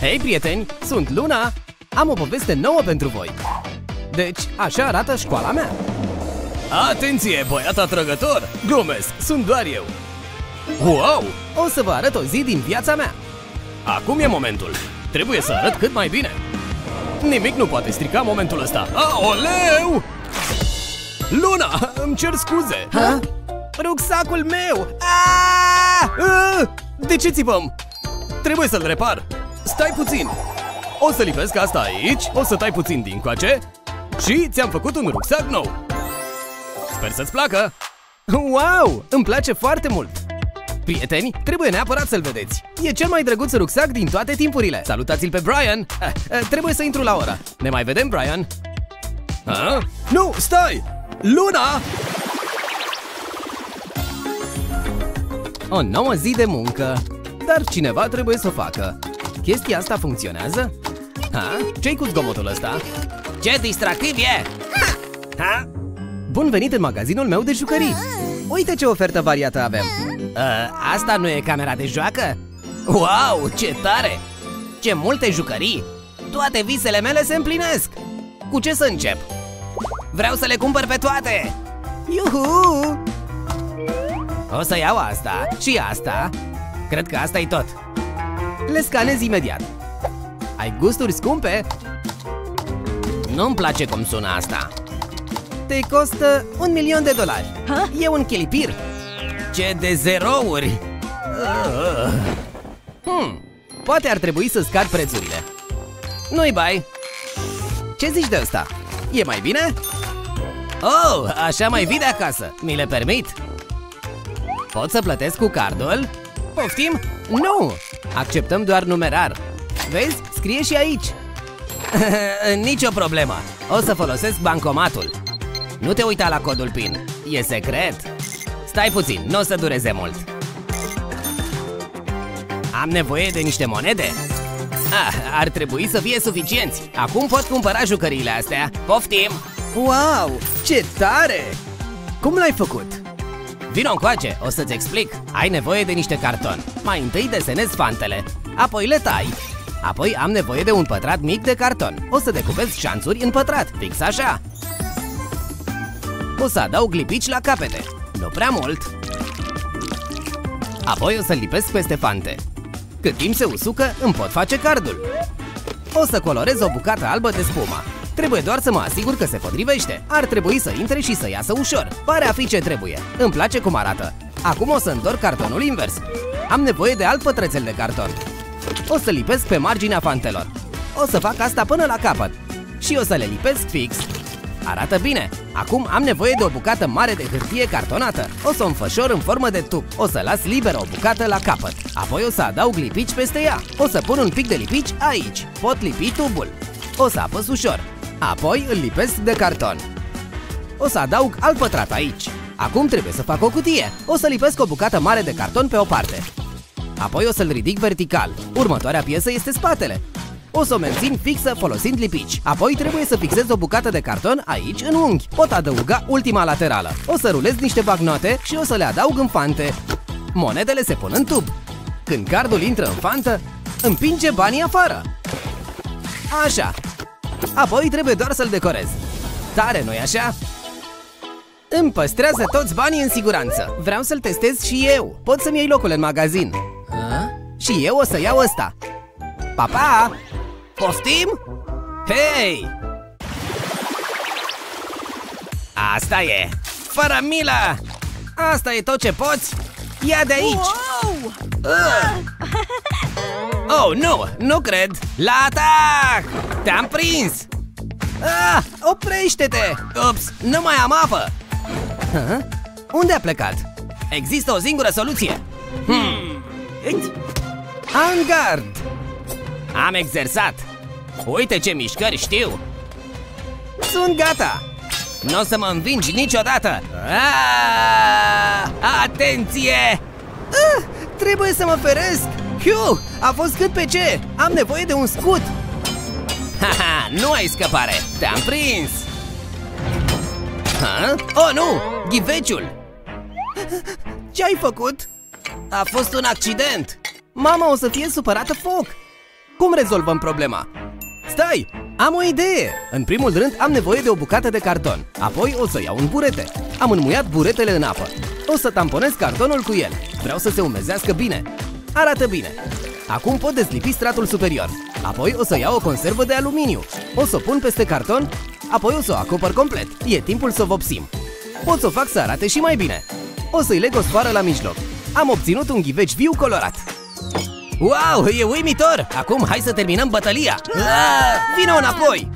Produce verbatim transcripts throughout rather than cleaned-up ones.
Hei, prieteni! Sunt Luna! Am o poveste nouă pentru voi! Deci, așa arată școala mea! Atenție, băiat atrăgător! Glumesc, sunt doar eu! Wow! O să vă arăt o zi din viața mea! Acum e momentul! Trebuie să arăt cât mai bine! Nimic nu poate strica momentul ăsta! Aoleu! Luna, îmi cer scuze! Ha? Rucsacul meu! Aaaa! De ce țipăm? Trebuie să-l repar! Stai puțin! O să lipesc asta aici, o să tai puțin din coace și ți-am făcut un rucsac nou! Sper să-ți placă! Wow! Îmi place foarte mult! Prieteni, trebuie neapărat să-l vedeți! E cel mai drăguț rucsac din toate timpurile! Salutați-l pe Brian! Ah, trebuie să intru la ora! Ne mai vedem, Brian! Ah? Nu, stai! Luna! O nouă zi de muncă! Dar cineva trebuie să o facă! Chestia asta funcționează? Ha? Ce-i cu zgomotul ăsta? Ce distractiv e! Ha? Bun venit în magazinul meu de jucării! Uite ce ofertă variată avem! A, asta nu e camera de joacă? Wow, ce tare! Ce multe jucării! Toate visele mele se împlinesc! Cu ce să încep? Vreau să le cumpăr pe toate! Iuhu! O să iau asta și asta. Cred că asta e tot. Le scanez imediat. Ai gusturi scumpe? Nu-mi place cum sună asta. Te costă un milion de dolari. Ha? E un chilipir. Ce de zerouri! Uh. Hmm. Poate ar trebui să scad prețurile. Nu-i bai. Ce zici de asta? E mai bine? Oh, așa mai vii de acasă. Mi le permit? Pot să plătesc cu cardul? Poftim? Nu! Acceptăm doar numerar. Vezi? Scrie și aici. Nicio problemă. O să folosesc bancomatul. Nu te uita la codul PIN. E secret. Stai puțin, nu o să dureze mult. Am nevoie de niște monede? Ah, ar trebui să fie suficienți. Acum pot cumpăra jucăriile astea. Poftim! Wow! Ce tare! Cum l-ai făcut? Vino încoace, o să-ți explic. Ai nevoie de niște carton. Mai întâi desenezi fantele, apoi le tai. Apoi am nevoie de un pătrat mic de carton. O să decupez șanțuri în pătrat, fix așa. O să adaug lipici la capete, nu prea mult. Apoi o să lipesc peste fante. Cât timp se usucă, îmi pot face cardul. O să colorez o bucată albă de spuma. Trebuie doar să mă asigur că se potrivește. Ar trebui să intre și să iasă ușor. Pare a fi ce trebuie. Îmi place cum arată. Acum o să întorc cartonul invers. Am nevoie de alt pătrățel de carton. O să lipesc pe marginea fantelor. O să fac asta până la capăt. Și o să le lipesc fix. Arată bine. Acum am nevoie de o bucată mare de hârtie cartonată. O să o înfășor în formă de tub. O să las liberă o bucată la capăt. Apoi o să adaug lipici peste ea. O să pun un pic de lipici aici. Pot lipi tubul. O să apăs ușor. Apoi îl lipesc de carton. O să adaug alt pătrat aici. Acum trebuie să fac o cutie. O să lipesc o bucată mare de carton pe o parte. Apoi o să-l ridic vertical. Următoarea piesă este spatele. O să o mențin fixă folosind lipici. Apoi trebuie să fixez o bucată de carton aici în unghi. Pot adăuga ultima laterală. O să rulez niște bagnote și o să le adaug în fante. Monedele se pun în tub. Când cardul intră în fantă, împinge banii afară. Așa. Apoi trebuie doar să-l decorez. Tare, nu-i așa? Îmi păstrează toți banii în siguranță. Vreau să-l testez și eu. Pot să-mi iei locul în magazin. A? Și eu o să iau ăsta. Pa, pa! Poftim? Hei! Asta e! Fără milă! Asta e tot ce poți? Ia de aici! Wow! Oh, nu! Nu cred! La atac! Te-am prins! Ah, oprește-te! Ups, nu mai am apă! Ha? Unde a plecat? Există o singură soluție! Hmm. În gard! Am exersat! Uite ce mișcări știu! Sunt gata! Nu o să mă învingi niciodată! Ah, atenție! Ah, trebuie să mă feresc! Hiu, a fost cât pe ce! Am nevoie de un scut! Haha, nu ai scăpare! Te-am prins! Ha? Oh, nu! Ghiveciul! Ce ai făcut? A fost un accident! Mama o să fie supărată foc! Cum rezolvăm problema? Stai! Am o idee! În primul rând am nevoie de o bucată de carton. Apoi o să iau un burete. Am înmuiat buretele în apă. O să tamponez cartonul cu el. Vreau să se umezească bine. Arată bine. Acum pot dezlipi stratul superior. Apoi o să iau o conservă de aluminiu. O să o pun peste carton. Apoi o să o acopăr complet. E timpul să o vopsim. Pot să o fac să arate și mai bine. O să-i leg o sfoară la mijloc. Am obținut un ghiveci viu colorat. Wow, e uimitor! Acum hai să terminăm bătălia! Vino înapoi!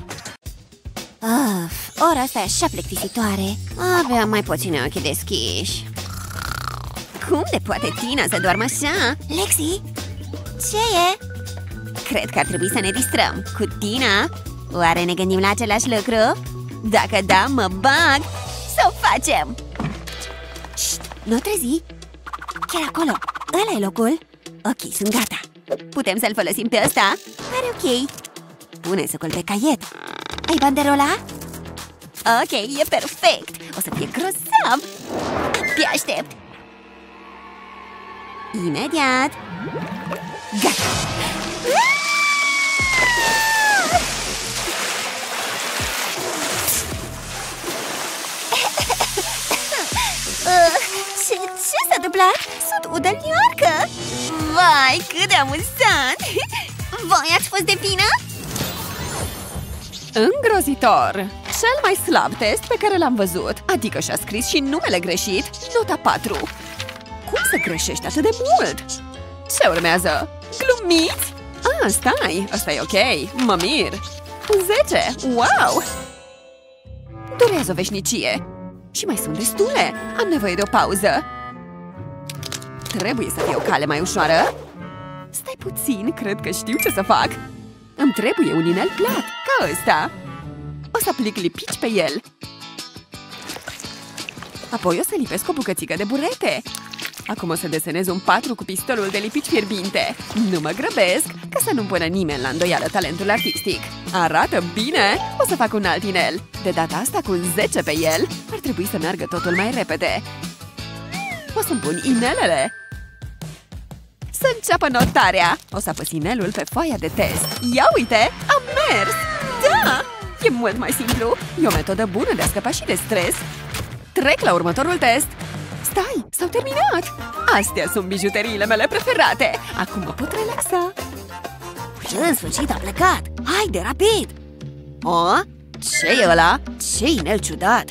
Of, ora asta e așa plictisitoare. Aveam mai puține ochi deschiși. Cum de poate Tina să doarmă așa? Lexi? Ce e? Cred că ar trebui să ne distrăm. Cu Tina? Oare ne gândim la același lucru? Dacă da, mă bag! Să o facem! Șt, nu o trezi! Chiar acolo! Ăla e locul! Ok, sunt gata! Putem să-l folosim pe ăsta? Pare ok! Pune socul pe caiet! Ai banderola? Ok, e perfect! O să fie grozav! Abia aștept! Imediat! Gata! Ce, ce s-a dublat? Sunt udelniarcă! Vai, cât de amuzant! Voi ați fost de vină? Îngrozitor! Cel mai slab test pe care l-am văzut. Adică și-a scris și numele greșit. Nota patru. Cum să greșești atât de mult? Ce urmează? Glumiți? Ah, stai! Asta e ok! Mă mir! zece! Wow! Durează o veșnicie! Și mai sunt destule! Am nevoie de o pauză! Trebuie să fie o cale mai ușoară! Stai puțin, cred că știu ce să fac! Îmi trebuie un inel plat, ca ăsta! O să aplic lipici pe el! Apoi o să lipesc o bucățică de burete! Acum o să desenez un patru cu pistolul de lipici fierbinte! Nu mă grăbesc, ca să nu-mi pună nimeni la îndoială talentul artistic! Arată bine! O să fac un alt inel! De data asta cu un zece pe el, ar trebui să meargă totul mai repede! O să-mi pun inelele! Să înceapă notarea! O să apăs inelul pe foaia de test! Ia uite! Am mers! Da! E mult mai simplu! E o metodă bună de a scăpa și de stres! Trec la următorul test! Stai! S-au terminat! Astea sunt bijuteriile mele preferate! Acum mă pot relaxa! În sfârșit a plecat! Haide, rapid! O? Ce e ăla? Ce inel ciudat!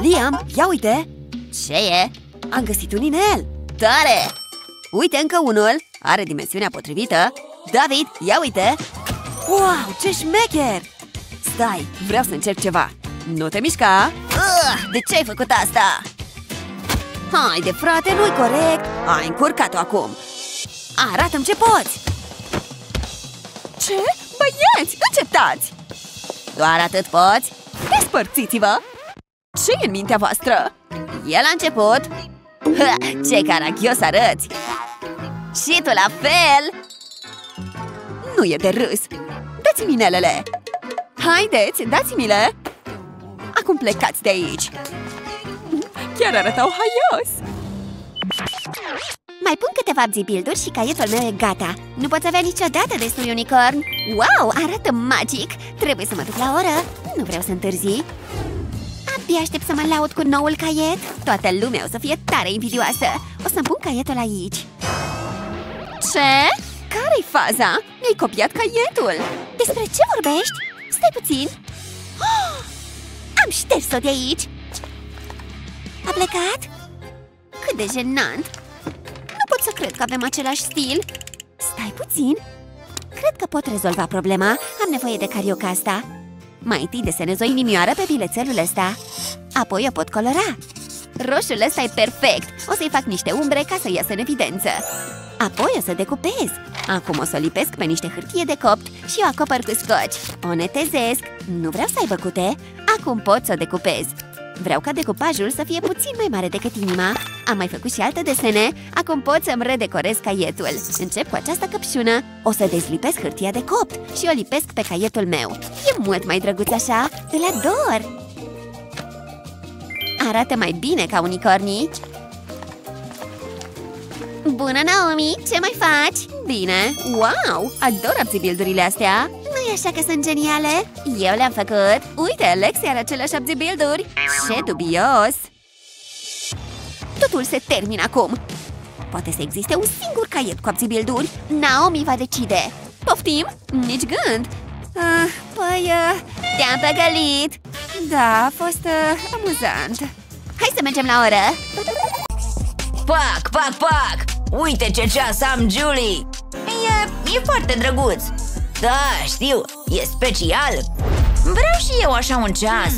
Liam, ia uite! Ce e? Am găsit un inel! Tare! Uite încă unul! Are dimensiunea potrivită! David, ia uite! Wow, ce șmecher! Stai, vreau să încerc ceva! Nu te mișca! Uh, de ce ai făcut asta? Haide, frate, nu-i corect! Ai încurcat-o acum! Arată-mi ce poți! Ce? Băieți, începtați! Doar atât poți? Despărțiți-vă! Ce e în mintea voastră? El a început! Ha, ce caragios arăți! Și tu la fel! Nu e de râs! Dați-mi inelele! Haideți, dați-mi-le! Acum plecați de aici! Chiar arătau haios! Mai pun câteva bzibilduri și caietul meu e gata! Nu poți avea niciodată destui unicorn! Wow, arată magic! Trebuie să mă duc la oră! Nu vreau să întârzi! Abia aștept să mă laud cu noul caiet! Toată lumea o să fie tare invidioasă! O să-mi pun caietul aici! Ce? Care-i faza? Mi-ai copiat caietul! Despre ce vorbești? Stai puțin! Oh! Am șters-o de aici! A plecat? Cât de jenant! Nu pot să cred că avem același stil! Stai puțin! Cred că pot rezolva problema! Am nevoie de carioca asta! Mai întâi desenez o inimioară pe bilețelul ăsta. Apoi o pot colora. Roșul ăsta e perfect. O să-i fac niște umbre ca să iasă în evidență. Apoi o să decupez. Acum o să o lipesc pe niște hârtie de copt și o acopăr cu scoci. O netezesc. Nu vreau să aibă cute. Acum pot să o decupez. Vreau ca decupajul să fie puțin mai mare decât inima. Am mai făcut și alte desene. Acum pot să-mi redecorez caietul. Încep cu această căpșună. O să dezlipesc hârtia de copt și o lipesc pe caietul meu. E mult mai drăguț așa. Îl ador! Arată mai bine ca unicornii. Bună, Naomi! Ce mai faci? bine! Wow! Ador abzibildurile astea! Nu-i așa că sunt geniale? Eu le-am făcut! Uite, Alexia are aceleași abzibilduri! Ce dubios! Totul se termină acum! Poate să existe un singur caiet cu abzibilduri? Naomi va decide! Poftim? Nici gând! Uh, păi, uh, te-am păcălit! Da, a fost uh, amuzant! Hai să mergem la oră! Pac, pac, pac! Uite ce ceas am, Julie! E, e foarte drăguț! Da, știu, e special! Vreau și eu așa un ceas!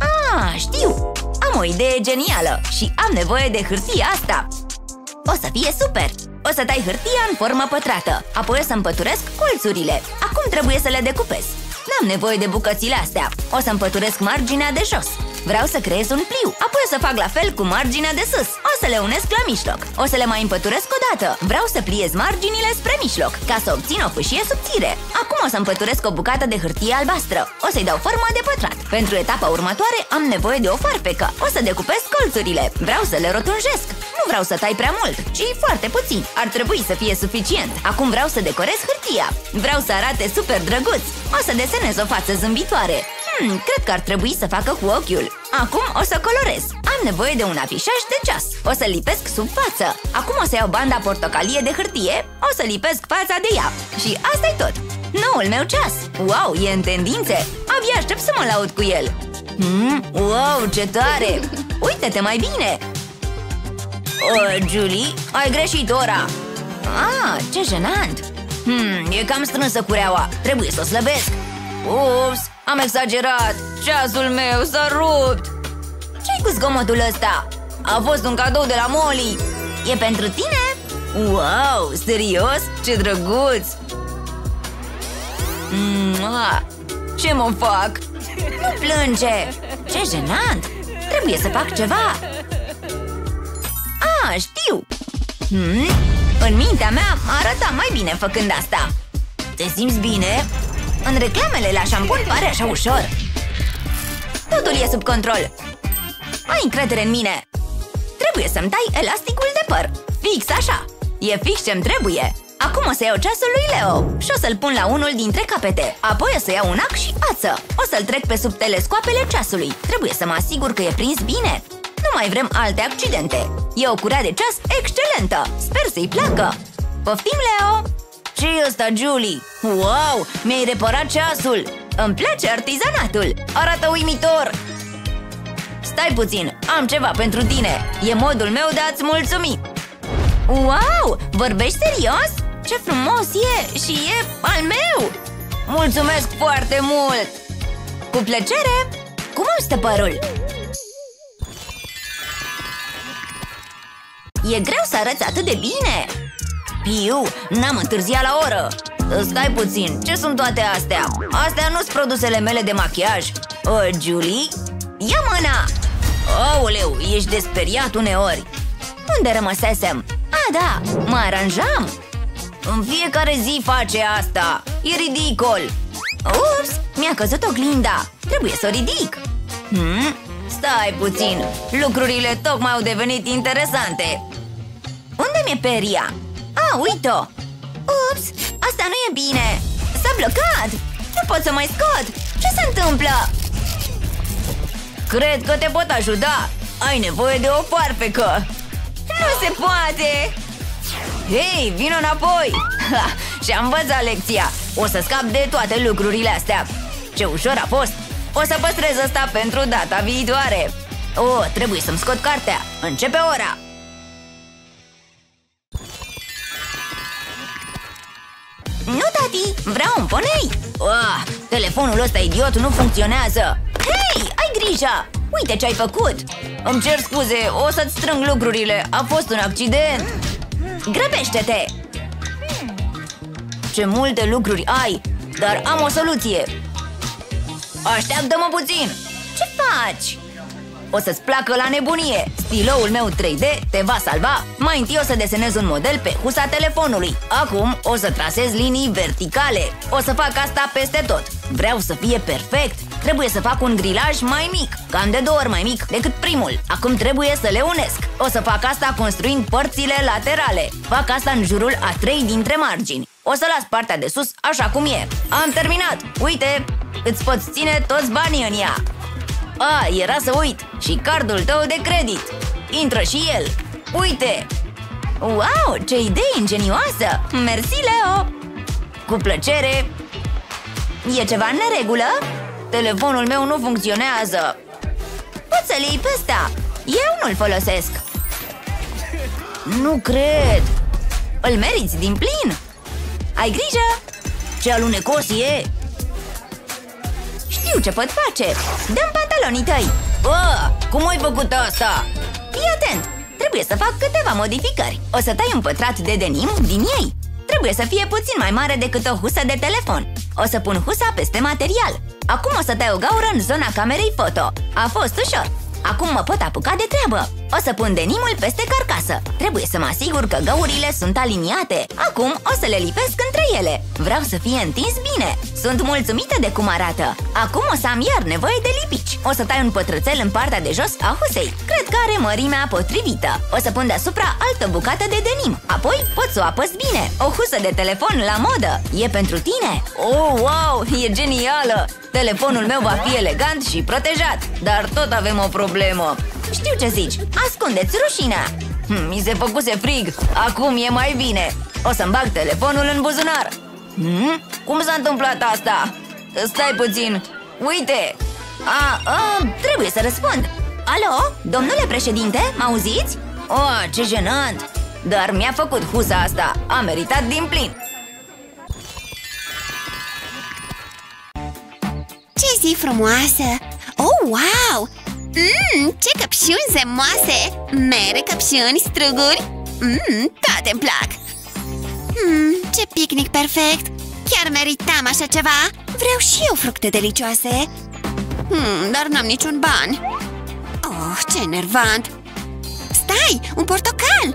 Ah, știu! Am o idee genială și am nevoie de hârtia asta! O să fie super! O să tai hârtia în formă pătrată, apoi o să împăturesc colțurile. Acum trebuie să le decupez. N-am nevoie de bucățile astea. O să împăturesc marginea de jos. Vreau să creez un pliu, apoi o să fac la fel cu marginea de sus. O să le unesc la mijloc. O să le mai împăturesc o dată. Vreau să pliez marginile spre mijloc, ca să obțin o fâșie subțire. Acum o să împăturesc o bucată de hârtie albastră. O să-i dau formă de pătrat. Pentru etapa următoare am nevoie de o farfecă. O să decupez colțurile. Vreau să le rotunjesc. Nu vreau să tai prea mult, ci foarte puțin. Ar trebui să fie suficient. Acum vreau să decorez hârtia. Vreau să arate super drăguț. O să desenez o față zâmbitoare. Hmm, cred că ar trebui să facă cu ochiul. Acum o să colorez. Am nevoie de un afișaj de ceas. O să lipesc sub față. Acum o să iau banda portocalie de hârtie. O să lipesc fața de ea. Și asta-i tot. Noul meu ceas. Wow, e în tendințe. Abia aștept să mă laud cu el. Hmm, wow, ce tare! Uite-te mai bine! O, Julie, ai greșit ora. Ah, ce jenant! Hmm, e cam strânsă cureaua. Trebuie să o slăbesc. Ups! Am exagerat! Ceasul meu s-a rupt! Ce-i cu zgomotul ăsta? A fost un cadou de la Molly! E pentru tine? Wow! Serios? Ce drăguț! Mua! Ce mă fac? Nu plânge! Ce jenant! Trebuie să fac ceva! Ah, știu! Hmm? În mintea mea arăta mai bine făcând asta! Te simți bine? În reclamele la șampun pare așa ușor. Totul e sub control. Ai încredere în mine. Trebuie să-mi tai elasticul de păr. Fix așa. E fix ce-mi trebuie. Acum o să iau ceasul lui Leo și o să-l pun la unul dintre capete. Apoi o să iau un ac și ață. O să-l trec pe sub telescoapele ceasului. Trebuie să mă asigur că e prins bine. Nu mai vrem alte accidente. E o curea de ceas excelentă. Sper să-i placă. Poftim, Leo! Ce-i ăsta, Julie? Wow! Mi-ai reparat ceasul! Îmi place artizanatul! Arată uimitor! Stai puțin! Am ceva pentru tine! E modul meu de a-ți mulțumi! Wow! Vorbești serios? Ce frumos e! Și e al meu! Mulțumesc foarte mult! Cu plăcere! Cum îmi stă părul? E greu să arăți atât de bine! Piu, n-am întârziat la oră. Stai puțin, ce sunt toate astea? Astea nu sunt produsele mele de machiaj. uh, Julie? Ia mâna! Aoleu, ești desperiat uneori. Unde rămăsesem? Ah, da, mă aranjam. În fiecare zi face asta. E ridicol. Ups, mi-a căzut oglinda. Trebuie să o ridic. hmm? Stai puțin, lucrurile tocmai au devenit interesante. Unde mi-e peria? A, uite-o! Ups! Asta nu e bine! S-a blocat! Nu pot să mai scot! Ce se întâmplă? Cred că te pot ajuta! Ai nevoie de o farfecă! Nu se poate! Hei, vino înapoi! Și-am învățat lecția! O să scap de toate lucrurile astea! Ce ușor a fost! O să păstrez asta pentru data viitoare! Oh, trebuie să-mi scot cartea! Începe ora! Nu, tati! Vreau un ponei! Oh, telefonul ăsta idiot nu funcționează! Hei! Ai grijă! Uite ce ai făcut! Îmi cer scuze, o să-ți strâng lucrurile! A fost un accident! Grăbește-te! Ce multe lucruri ai! Dar am o soluție! Așteaptă-mă puțin! Ce faci? O să-ți placă la nebunie! Stiloul meu trei D te va salva! Mai întâi o să desenez un model pe husa telefonului. Acum o să trasez linii verticale. O să fac asta peste tot. Vreau să fie perfect. Trebuie să fac un grilaj mai mic, cam de două ori mai mic decât primul. Acum trebuie să le unesc. O să fac asta construind părțile laterale. Fac asta în jurul a trei dintre margini. O să las partea de sus așa cum e. Am terminat! Uite, îți poți ține toți banii în ea. A, era să uit. Și cardul tău de credit. Intră și el. Uite! Wow, ce idee ingenioasă! Mersi, Leo! Cu plăcere! E ceva în neregulă? Telefonul meu nu funcționează. Poți să-l iei pe ăsta. Eu nu-l folosesc. Nu cred. Îl meriți din plin. Ai grijă? Ce alunecos e! Știu ce pot face. Dă-mi pantalonii tăi. Bă, cum ai făcut asta? Fii atent. Trebuie să fac câteva modificări. O să tai un pătrat de denim din ei. Trebuie să fie puțin mai mare decât o husă de telefon. O să pun husa peste material. Acum o să tai o gaură în zona camerei foto. A fost ușor. Acum mă pot apuca de treabă. O să pun denimul peste carcasă. Trebuie să mă asigur că găurile sunt aliniate. Acum o să le lipesc între ele. Vreau să fie întins bine. Sunt mulțumită de cum arată. Acum o să am iar nevoie de lipici. O să tai un pătrățel în partea de jos a husei. Cred că are mărimea potrivită. O să pun deasupra altă bucată de denim. Apoi pot să o apăs bine. O husă de telefon la modă. E pentru tine? Oh, wow! E genială! Telefonul meu va fi elegant și protejat. Dar tot avem o problemă. Știu ce zici, ascundeți rușinea. Mi se făcuse frig, acum e mai bine. O să-mi bag telefonul în buzunar. hmm? Cum s-a întâmplat asta? Stai puțin, uite. a, a, Trebuie să răspund. Alo, domnule președinte, m-auziți? Oh, ce jenant. Dar mi-a făcut husa asta, a meritat din plin. Ce zi frumoasă! Oh, wow! Mmm, ce căpșuni zemoase! Mere, căpșuni, struguri! Mmm, toate îmi plac! Mmm, ce picnic perfect! Chiar meritam așa ceva! Vreau și eu fructe delicioase! Mmm, dar n-am niciun ban! Oh, ce enervant! Stai, un portocal!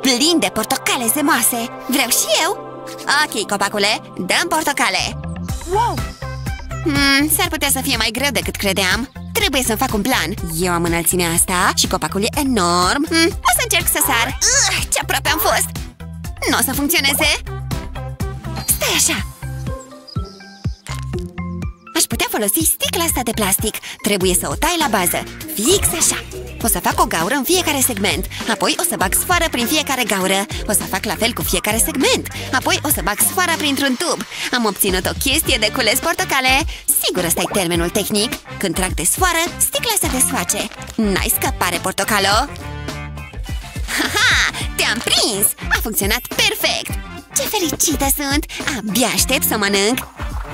Plin de portocale zemoase! Vreau și eu! Ok, copacule, dăm portocale! Wow! Hmm, s-ar putea să fie mai greu decât credeam. Trebuie să-mi fac un plan. Eu am înălțimea asta și copacul e enorm. hmm, O să încerc să sar. uh, Ce aproape am fost. Nu o să funcționeze. Stai așa. Aș putea folosi sticla asta de plastic. Trebuie să o tai la bază. Fix așa. O să fac o gaură în fiecare segment. Apoi o să bag sfoară prin fiecare gaură. O să fac la fel cu fiecare segment. Apoi o să bag sfoara printr-un tub. Am obținut o chestie de cules portocale. Sigur ăsta e termenul tehnic. Când trag de sfoară, sticla se desface. N-ai scăpare, portocalo! Ha-ha! Te-am prins! A funcționat perfect! Ce fericită sunt! Abia aștept să mănânc!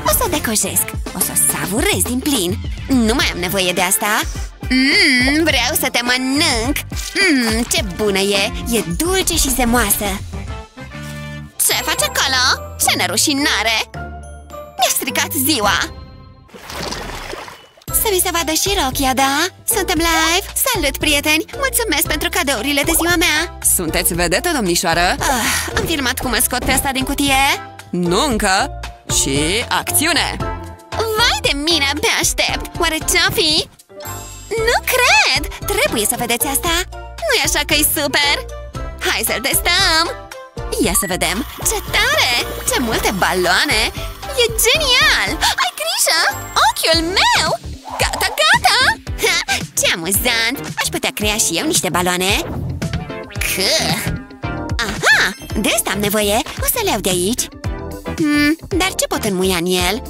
O să o decojesc. O să o savurez din plin. Nu mai am nevoie de asta. Mmm, vreau să te mănânc. Mmm, ce bună e! E dulce și zemoasă. Ce faci acolo? Ce nerușinare! Mi-a stricat ziua. Să mi se vadă și rochia, da? Suntem live? Salut, prieteni! Mulțumesc pentru cadourile de ziua mea. Sunteți vedetă, domnișoară? Ah, am filmat cum mă scot pe asta din cutie. Nu încă. Și acțiune! Vai de mine, abia aștept! Oare ce-a fi? Nu cred! Trebuie să vedeți asta! Nu-i așa că e super? Hai să-l testăm! Ia să vedem! Ce tare! Ce multe baloane! E genial! Ai grijă! Ochiul meu! Gata, gata! Ha, ce amuzant! Aș putea crea și eu niște baloane! Căh! Aha! De asta am nevoie! O să le iau de aici! Hmm, dar ce pot înmuia în el?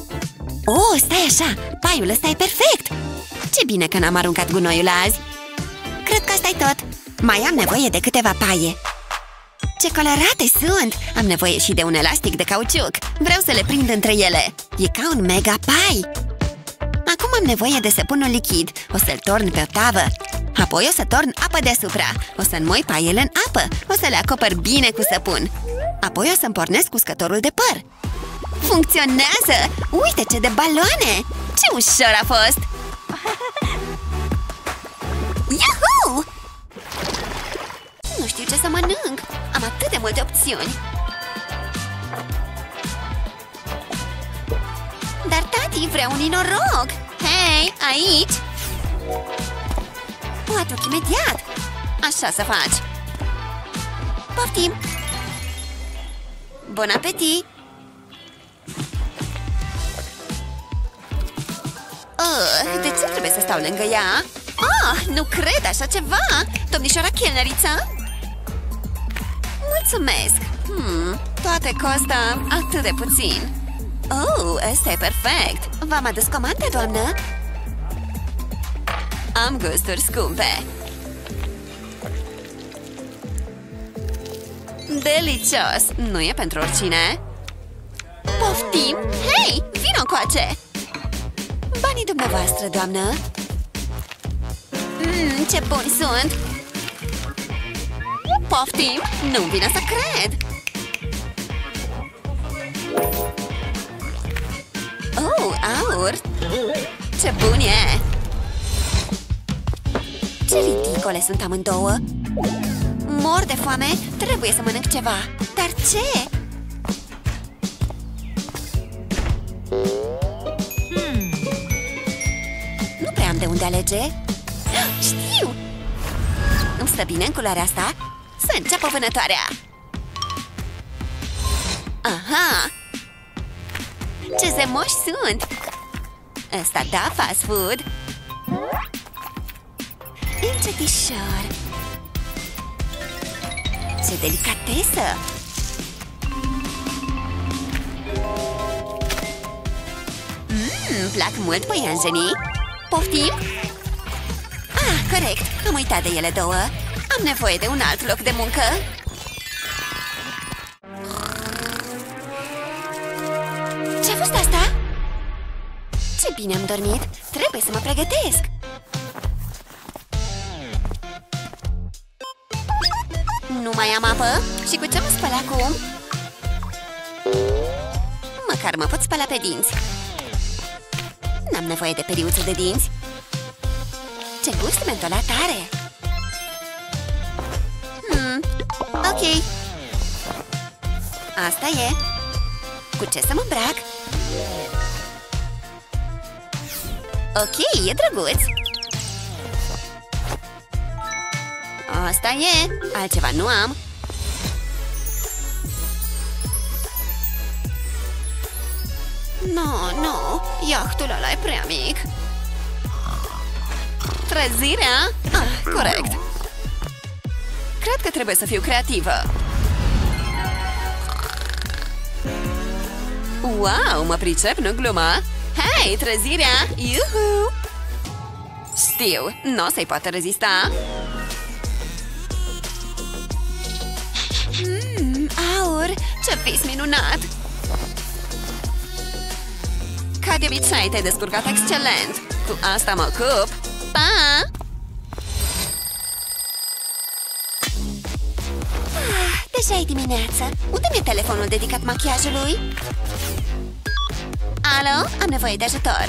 Oh, stai așa! Paiul ăsta e perfect! Ce bine că n-am aruncat gunoiul azi! Cred că asta-i tot! Mai am nevoie de câteva paie! Ce colorate sunt! Am nevoie și de un elastic de cauciuc! Vreau să le prind între ele! E ca un mega pai! Acum am nevoie de săpunul lichid! O să-l torn pe o tavă! Apoi o să torn apă deasupra! O să înmoi paiele în apă! O să le acopăr bine cu săpun! Apoi o să-mi pornesc uscătorul de păr! Funcționează! Uite ce de baloane! Ce ușor a fost! Yahoo! Nu știu ce să mănânc! Am atât de multe opțiuni! Dar tati vrea un inoroc! Hei, aici! Patru imediat! Așa să faci! Poftim! Bun apetit! Oh, de ce trebuie să stau lângă ea? Oh, nu cred așa ceva! Domnișoara chelneriță? Mulțumesc! Hmm, toate costă atât de puțin! Oh, ăsta e perfect! V-am adus comandă, doamnă? Am gusturi scumpe! Delicios! Nu e pentru oricine! Poftim? Hei, vino încoace! Banii dumneavoastră, doamnă! Mm, ce buni sunt! Poftim? Nu-mi vine să cred! Oh, aur! Ce bun e! Ce ridicole sunt amândouă! Mor de foame, trebuie să mănânc ceva! Dar ce? Hmm. Nu prea am de unde alege! Știu! Îmi stă bine în culoarea asta? Să înceapă vânătoarea! Aha! Ce zemoși sunt! Ăsta da fast food! Încetișor! Ce delicatesă! Mmm, plac mult păianjenii! Poftim? Ah, corect! Am uitat de ele două! Am nevoie de un alt loc de muncă! Ce-a fost asta? Ce bine am dormit! Trebuie să mă pregătesc! Nu mai am apă? Și cu ce mă spăl acum? Măcar mă pot spăla pe dinți! N-am nevoie de periuță de dinți! Ce gust mentolat are! Hmm, ok! Asta e! Cu ce să mă îmbrac? Ok, e drăguț! Asta e! Altceva nu am! No, no! Iahtul ăla e prea mic! Trezirea? Ah, corect! Cred că trebuie să fiu creativă! Wow, mă pricep, nu gluma! Hei, trezirea! Iuhu! Știu, n-o să-i poată rezista! Mmm, aur! Ce vis minunat! Ca de obicei, te-ai descurcat excelent! Cu asta mă ocup! Pa! Ah, deja e dimineața! Unde mi-e telefonul dedicat machiajului? Alo, am nevoie de ajutor!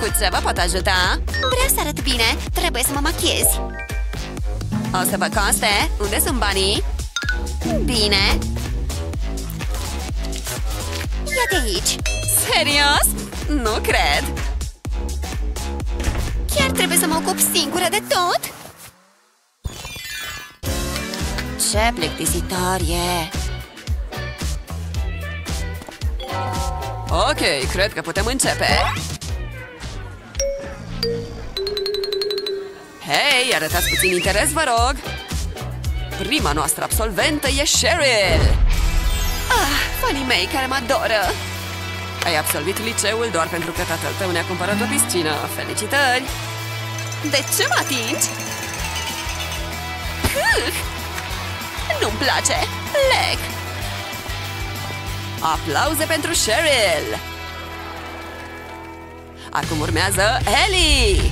Cu ce vă pot ajuta? Vreau să arăt bine! Trebuie să mă machiez! O să vă coste! Unde sunt banii? Bine! Ia de aici! Serios? Nu cred! Chiar trebuie să mă ocup singură de tot? Ce plictisitor e! Ok, cred că putem începe! Hei, arătați puțin interes, vă rog! Prima noastră absolventă e Cheryl! Ah, fanii mei care mă adoră! Ai absolvit liceul doar pentru că tatăl tău ne-a cumpărat o piscină! Felicitări! De ce mă atingi? Nu-mi place! Plec! Aplauze pentru Cheryl! Acum urmează Ellie!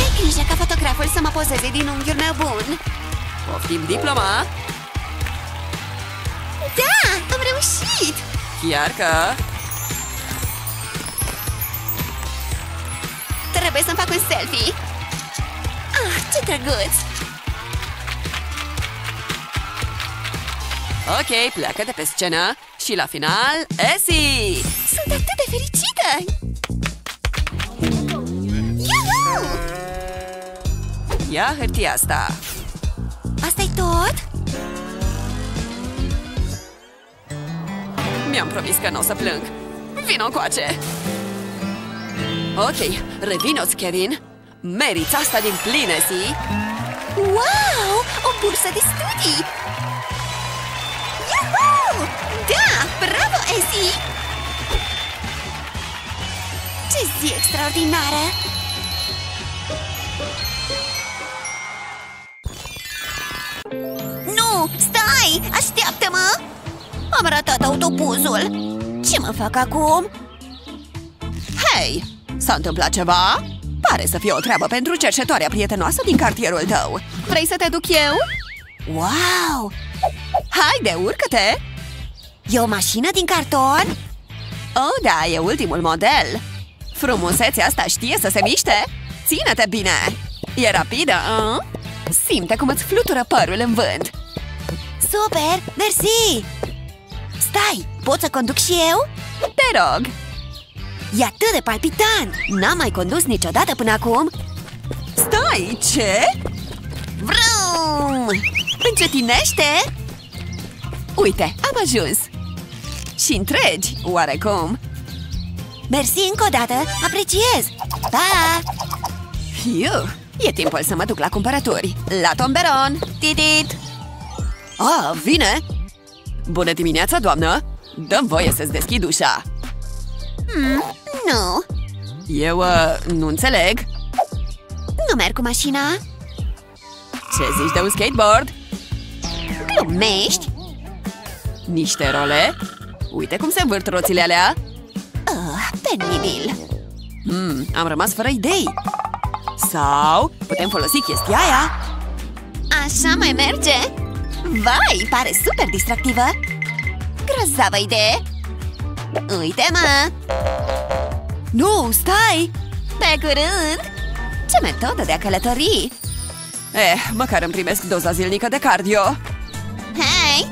Ai grijă ca fotograful să mă pozeze din unghiul meu bun! Poftim diploma! Da! Am reușit! Chiar că... Trebuie să-mi fac un selfie! Ah, ce drăguț! Ok, pleacă de pe scenă! Și la final, Essie! Sunt atât de fericită! ia hârtia asta. Asta-i tot? Mi-am promis că nu o să plâng. Vino încoace! Ok, revino-ți, Kerin. Meriți asta din plină, Essie. Wow! O bursă de studii! Iuhu! Da! Bravo, Essie! Ce zi extraordinară! Nu! Stai! Așteaptă-mă! Am ratat autobuzul! Ce mă fac acum? Hei! S-a întâmplat ceva? Pare să fie o treabă pentru cercetoarea prietenoasă din cartierul tău. Vrei să te duc eu? Wow! Haide, urcă-te! E o mașină din carton? Oh, da, e ultimul model. Frumusețea asta știe să se miște. Ține-te bine! E rapidă, a? Simte cum îți flutură părul în vânt. Super! Mersi! Stai! Pot să conduc și eu? Te rog! E atât de palpitant! N-am mai condus niciodată până acum! Stai! Ce? Vroom! Încetinește! Uite, am ajuns! Și întregi, oarecum! Mersi încă o dată! Apreciez! Pa! Fiu! E timpul să mă duc la cumpărături! La tomberon! Titit! Ah, vine! Bună dimineața, doamnă! Dă-mi voie să-ți deschid ușa! Hmm, nu! Eu uh, nu înțeleg! Nu merg cu mașina! Ce zici de un skateboard? Glumești? Niște role? Uite cum se învârt roțile alea! Oh, penibil! Hmm, am rămas fără idei! Sau putem folosi chestia aia! Așa mai merge! Vai, pare super distractivă! Grozavă idee! Uite-mă! Nu, stai! Pe curând! Ce metodă de a călători! Eh, măcar îmi primesc doza zilnică de cardio! Hei!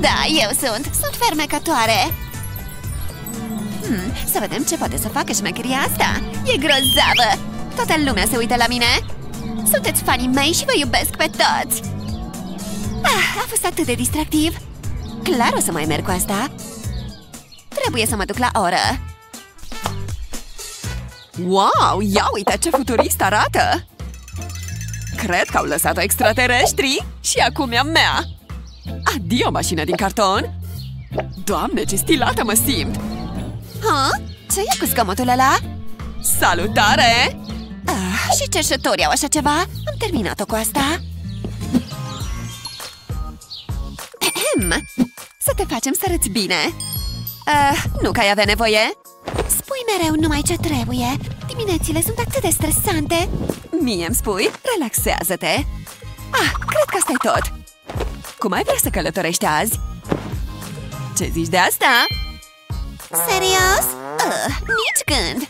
Da, eu sunt! Sunt fermecătoare! Hmm, să vedem ce poate să facă șmecheria asta! E grozavă! Toată lumea se uită la mine! Sunteți fanii mei și vă iubesc pe toți! Ah, a fost atât de distractiv! Clar o să mai merg cu asta! Trebuie să mă duc la oră! Wow! Ia uite ce futurist arată! Cred că au lăsat-o extraterestri și acum e a mea! Adio, mașină din carton! Doamne, ce stilată mă simt! Ha? Ce e cu zgomotul ăla? Salutare! Ah, și cerșătorii au așa ceva? Am terminat-o cu asta! Să te facem să arăți bine! Uh, nu că ai avea nevoie? Spui mereu numai ce trebuie! Diminețile sunt atât de stresante! Mie îmi spui, relaxează-te! Ah, cred că asta-i tot! Cum ai vrea să călătorești azi? Ce zici de asta? Serios? Uh, nici gând!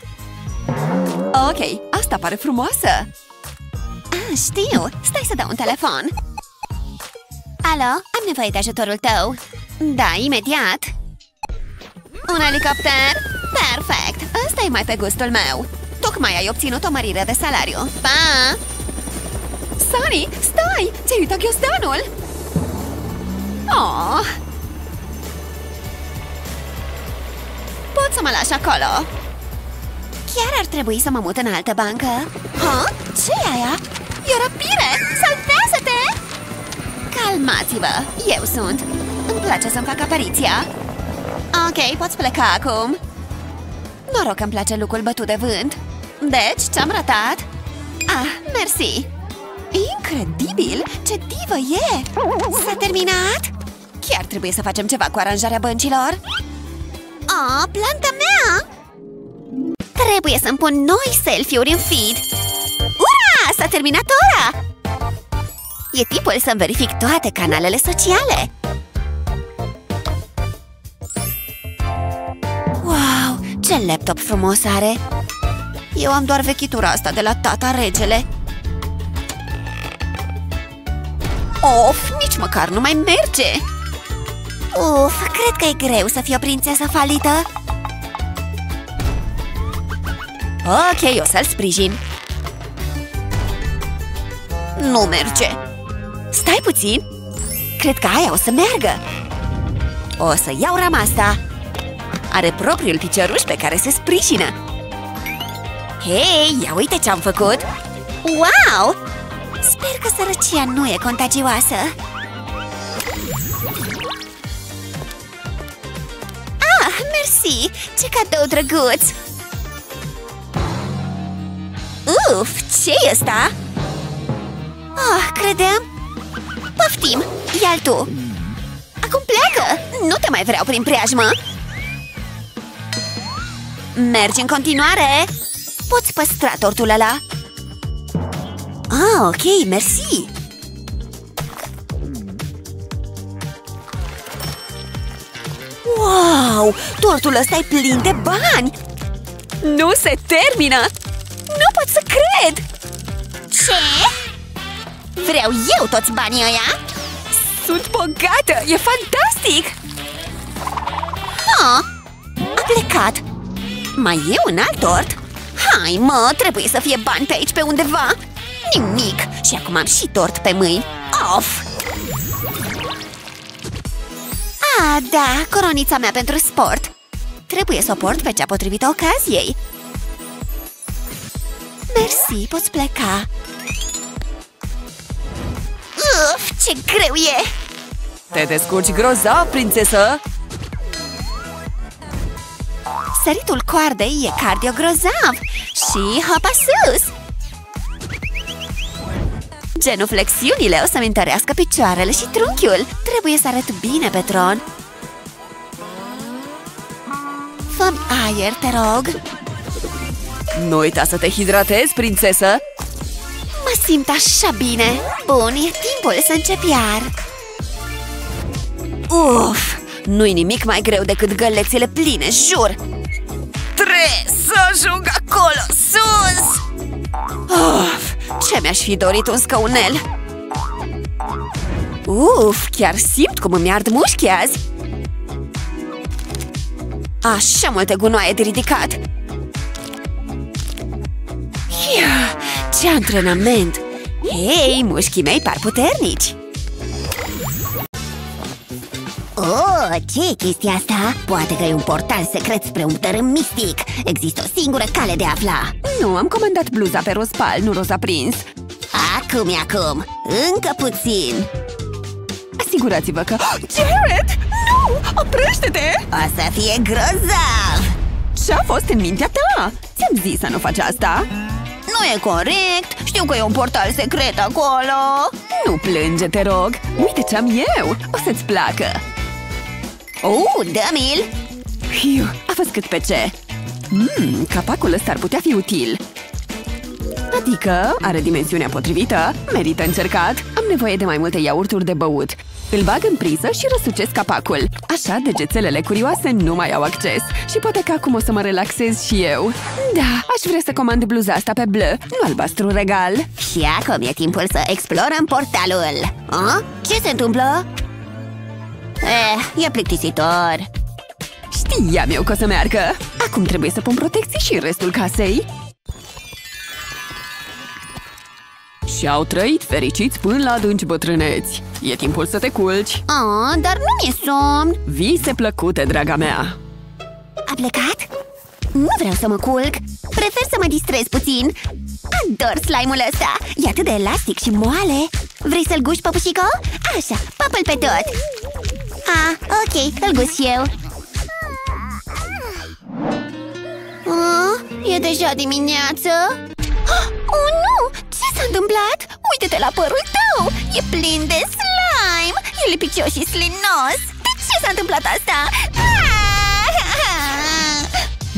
Ok, asta pare frumoasă! Ah, știu! Stai să dau un telefon! Alo, am nevoie de ajutorul tău! Da, imediat! Un elicopter? Perfect! Ăsta e mai pe gustul meu! Tocmai ai obținut o mărire de salariu! Pa! Sari, stai! Ți-ai uitat ghiozdanul! Oh! Pot să mă lași acolo? Chiar ar trebui să mă mut în altă bancă! Ha? Ce-i aia? E o răpire! Salvează-te! Calmați-vă! Eu sunt! Îmi place să-mi fac apariția! Ok, poți pleca acum! Noroc că-mi place lucrul bătut de vânt! Deci, ce-am ratat? Ah, mersi! Incredibil! Ce divă e! S-a terminat? Chiar trebuie să facem ceva cu aranjarea băncilor! Oh, planta mea! Trebuie să-mi pun noi selfie-uri în feed! Ura! S-a terminat ora! E timpul să-mi verific toate canalele sociale! Wow, ce laptop frumos are! Eu am doar vechitura asta de la tata regele! Of, nici măcar nu mai merge! Uf, cred că e greu să fii o prințesă falită! Ok, o să-l sprijin! nu merge. Stai puțin, cred că aia o să meargă. O să iau rama asta. Are propriul picioruș pe care se sprijină. Hei, ia uite ce-am făcut. Wow! Sper că sărăcia nu e contagioasă. Ah, mersi! Ce cadou drăguț! Uf, ce-i ăsta? Ah, credeam... Poftim, ia-l tu! Acum pleacă! Nu te mai vreau prin preajmă! Mergi în continuare! Poți păstra tortul ăla! Ah, ok, mersi! Wow! Tortul ăsta e plin de bani! Nu se termină! Nu pot să cred! Ce? Vreau eu toți banii ăia! Sunt bogată! E fantastic! Ha! A plecat! Mai e un alt tort? Hai, mă! Trebuie să fie bani pe aici pe undeva! Nimic! Și acum am și tort pe mâini! Of! Ah, da! Coronița mea pentru sport! Trebuie să o port pe cea potrivită ocaziei! Mersi, poți pleca! Uf, ce greu e! Te descurci grozav, prințesă! Săritul coardei e cardio grozav! Și hopa sus! Genuflexiunile o să-mi întărească picioarele și trunchiul! Trebuie să arăt bine pe tron! Fă-mi aer, te rog! Nu uita să te hidratezi, prințesă! Mă simt așa bine! Bun, e timpul să încep iar! Uf! Nu-i nimic mai greu decât gălețele pline, jur! Trebuie să ajung acolo, sus! Uf! Ce mi-aș fi dorit un scăunel! Uf! Chiar simt cum îmi ard mușchii azi! Așa multe gunoaie de ridicat! Ia, ce antrenament! Hei, mușchii mei par puternici! Oh, ce e chestia asta? Poate că e un portal secret spre un tărâm mistic. Există o singură cale de a afla. Nu, am comandat bluza pe roz pal, nu roz aprins. Acum e acum, încă puțin. Asigurați-vă că... Jared, nu! Oprește-te! O să fie grozav! Ce-a fost în mintea ta? Ți-am zis să nu faci asta. Nu e corect, știu că e un portal secret acolo. Nu plânge, te rog, uite ce am eu, o să-ți placă. Oh, dă-mi-l! Hiu, a fost cât pe ce. Mmm, capacul ăsta ar putea fi util. Adică, are dimensiunea potrivită, merită încercat. Am nevoie de mai multe iaurturi de băut. Îl bag în priză și răsucesc capacul. Așa degețelele curioase nu mai au acces. Și poate că acum o să mă relaxez și eu. Da, aș vrea să comand bluza asta pe bleu, nu albastru regal. Și acum e timpul să explorăm portalul. A? Ce se întâmplă? Eh, e plictisitor. Știam eu că o să meargă. Acum trebuie să pun protecții și restul casei. Și au trăit fericiți până la adânci bătrâneți. E timpul să te culci. Ah, dar nu mi-e somn. Vise plăcute, draga mea. A plecat? Nu vreau să mă culc. Prefer să mă distrez puțin. Ador slime-ul ăsta. E atât de elastic și moale. Vrei să-l guși, păpușico? Așa, papă-l pe tot. Ah, ok, îl gust eu. Ah, e deja dimineață. Oh, nu! Ce s-a întâmplat? Uite-te la părul tău! E plin de slime! E lipicios și slinos! De ce s-a întâmplat asta?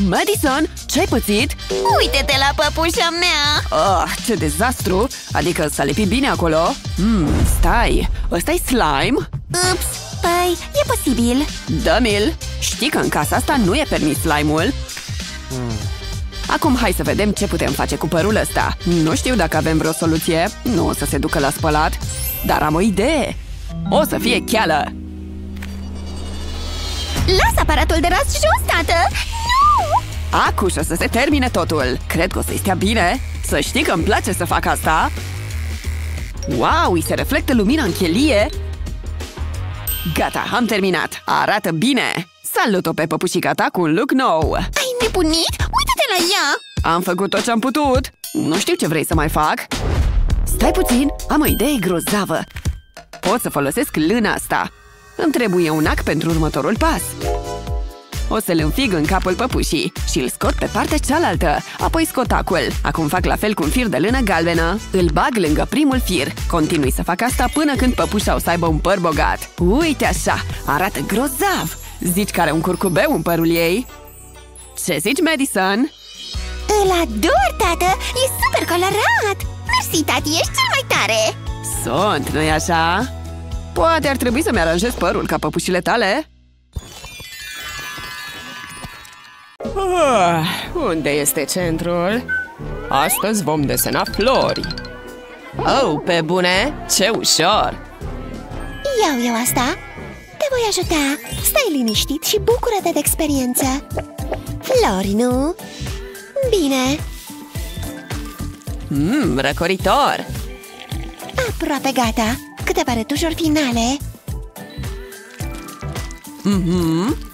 Madison, ce-ai pățit? Uite-te la păpușa mea! Oh, ce dezastru! Adică s-a lipit bine acolo? Mm, stai, ăsta-i slime? Ups, păi, e posibil. Dă-mi-l! Știi că în casa asta nu e permis slime-ul? Mm. Acum hai să vedem ce putem face cu părul ăsta. Nu știu dacă avem vreo soluție. Nu o să se ducă la spălat. Dar am o idee. O să fie cheală. Lasă aparatul de ras jos, tată! Nu! Acuș o să se termine totul. Cred că o să-i stea bine. Să știi că îmi place să fac asta. Wow, îi se reflectă lumina în chelie! Gata, am terminat! Arată bine! Salut-o pe păpușica ta cu un look nou! Ai nebunit? Uită-te la ea! Am făcut tot ce am putut! Nu știu ce vrei să mai fac! Stai puțin, am o idee grozavă! Pot să folosesc lâna asta! Îmi trebuie un ac pentru următorul pas! O să-l înfig în capul păpușii și îl scot pe partea cealaltă, apoi scot acul. Acum fac la fel cu un fir de lână galbenă. Îl bag lângă primul fir. Continui să fac asta până când păpușa o să aibă un păr bogat. Uite așa! Arată grozav! Zici că are un curcubeu în părul ei? Ce zici, Madison? Îl ador, tată! E super colorat! Mersi, tati, ești cel mai tare! Sunt, nu-i așa? Poate ar trebui să-mi aranjez părul ca păpușile tale? Ah, unde este centrul? Astăzi vom desena flori. Oh, pe bune! Ce ușor! Iau eu asta! Te voi ajuta! Stai liniștit și bucură-te de experiență! Flori, nu? Bine! Mmm, răcoritor! Aproape gata! Câteva retușuri finale! Mhm.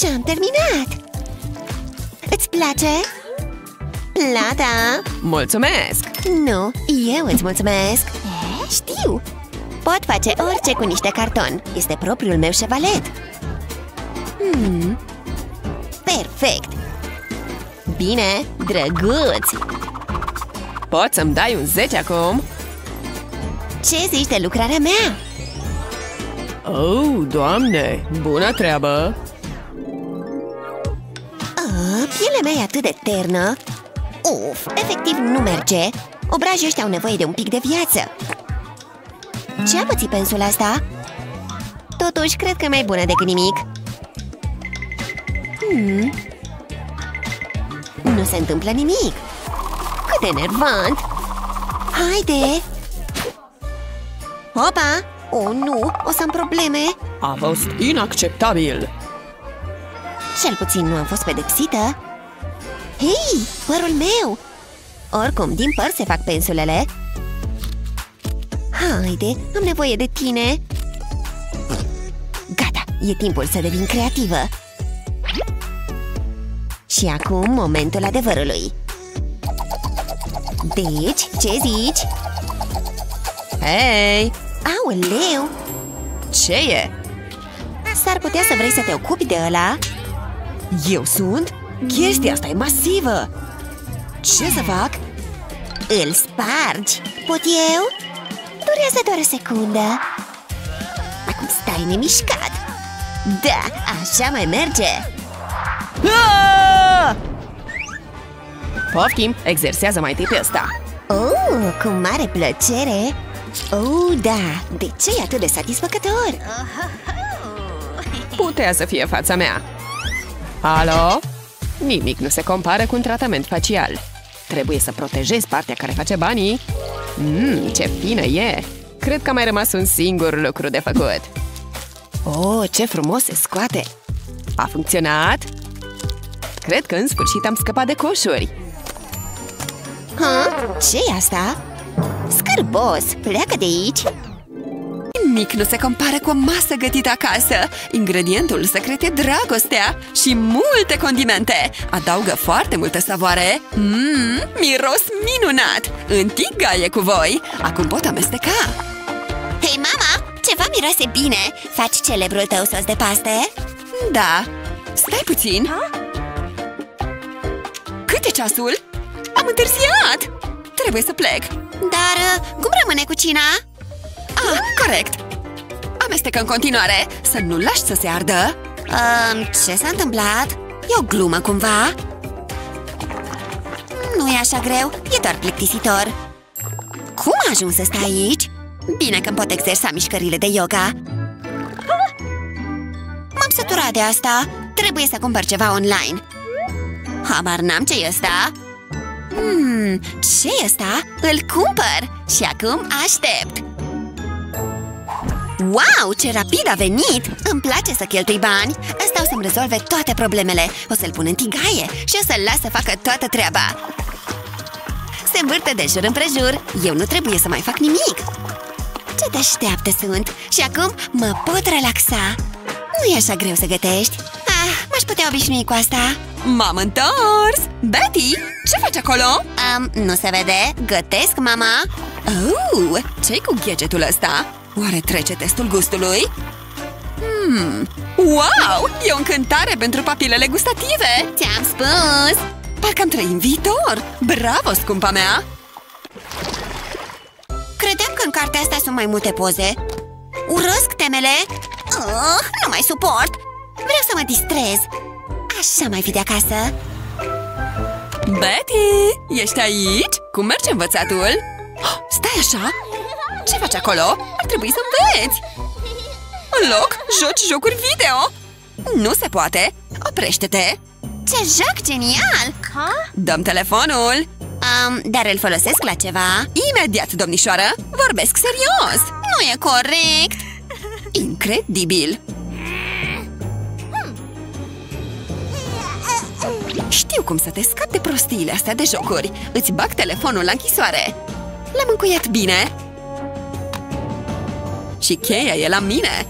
Și-am terminat! Îți place? Plata! Mulțumesc! Nu, eu îți mulțumesc! E? Știu! Pot face orice cu niște carton. Este propriul meu șevalet. Hmm. Perfect! Bine, drăguț! Poți să-mi dai un zece acum? Ce zici de lucrarea mea? Oh, doamne! Bună treabă! Pielea mea e atât de ternă. Uf, efectiv nu merge. Obrajii ăștia au nevoie de un pic de viață. Ce-a pățit pensul asta? Totuși, cred că e mai bună decât nimic. hmm. Nu se întâmplă nimic. Cât de enervant. Haide. Opa! Oh, nu, o să am probleme. A fost inacceptabil. Cel puțin nu am fost pedepsită. Hei, părul meu! Oricum, din păr se fac pensulele. Haide, am nevoie de tine. Gata, e timpul să devin creativă. Și acum, momentul adevărului. Deci, ce zici? Hei! Aoleu! Ce e? S-ar putea să vrei să te ocupi de ăla? Eu sunt? Chestia asta e masivă! Ce să fac? Îl spargi! Pot eu? Durează doar o secundă. Acum stai nemișcat. Da, așa mai merge. Aaaa! Poftim, exersează mai tip ăsta. Oh, cu mare plăcere. Oh, da, de ce e atât de satisfăcător? Putea să fie fața mea. Alo? Nimic nu se compară cu un tratament facial. Trebuie să protejezi partea care face banii. Mmm, ce fină e! Cred că a mai rămas un singur lucru de făcut. Oh, ce frumos se scoate! A funcționat? Cred că în sfârșit am scăpat de coșuri. Ha? Ce-i asta? Scârbos! Pleacă de aici! Nimic nu se compară cu o masă gătită acasă. Ingredientul secret e dragostea și multe condimente. Adaugă foarte multe savoare. Mmm, miros minunat! În tigaie cu voi! Acum pot amesteca. Hei, mama! Ceva miroase bine! Faci celebrul tău sos de paste? Da. Stai puțin. Ha? Cât e ceasul? Am întârziat! Trebuie să plec. Dar cum rămâne cu cina? Ah, corect! Amestecă în continuare! Să nu lași să se ardă! Um, ce s-a întâmplat? E o glumă cumva? Nu e așa greu, e doar plictisitor. Cum a ajuns să stai aici? Bine că-mi pot exersa mișcările de yoga. M-am săturat de asta. Trebuie să cumpăr ceva online. Habar n-am ce e ăsta. Hmm, ce e ăsta? Îl cumpăr! Și acum aștept! Wow, ce rapid a venit! Îmi place să cheltui bani. Asta o să-mi rezolve toate problemele. O să-l pun în tigaie și o să-l las să facă toată treaba. Se se învârte de jur împrejur. Eu nu trebuie să mai fac nimic. Ce deșteaptă sunt! Și acum mă pot relaxa. Nu e așa greu să gătești. Ah, m-aș putea obișnui cu asta. M-am întors! Betty, ce faci acolo? Um, nu se vede, gătesc, mama. Oh, ce-i cu gadgetul ăsta? Oare trece testul gustului? Hmm, wow! E o încântare pentru papilele gustative! Ți-am spus! Parcă am trăit în viitor! Bravo, scumpa mea! Credeam că în cartea asta sunt mai multe poze. Urăsc temele! Oh, nu mai suport! Vreau să mă distrez! Așa mai fi de acasă! Betty, ești aici? Cum merge învățatul? Oh, stai așa! Ce faci acolo? Ar trebui să înveți! În loc, joci jocuri video! Nu se poate! Oprește-te! Ce joc genial! Huh? Dăm telefonul! Um, dar îl folosesc la ceva? Imediat, domnișoară! Vorbesc serios! Nu e corect! Incredibil! Știu cum să te scapi de prostiile astea de jocuri. Îți bag telefonul la închisoare. L-am încuiat bine. Și cheia e la mine.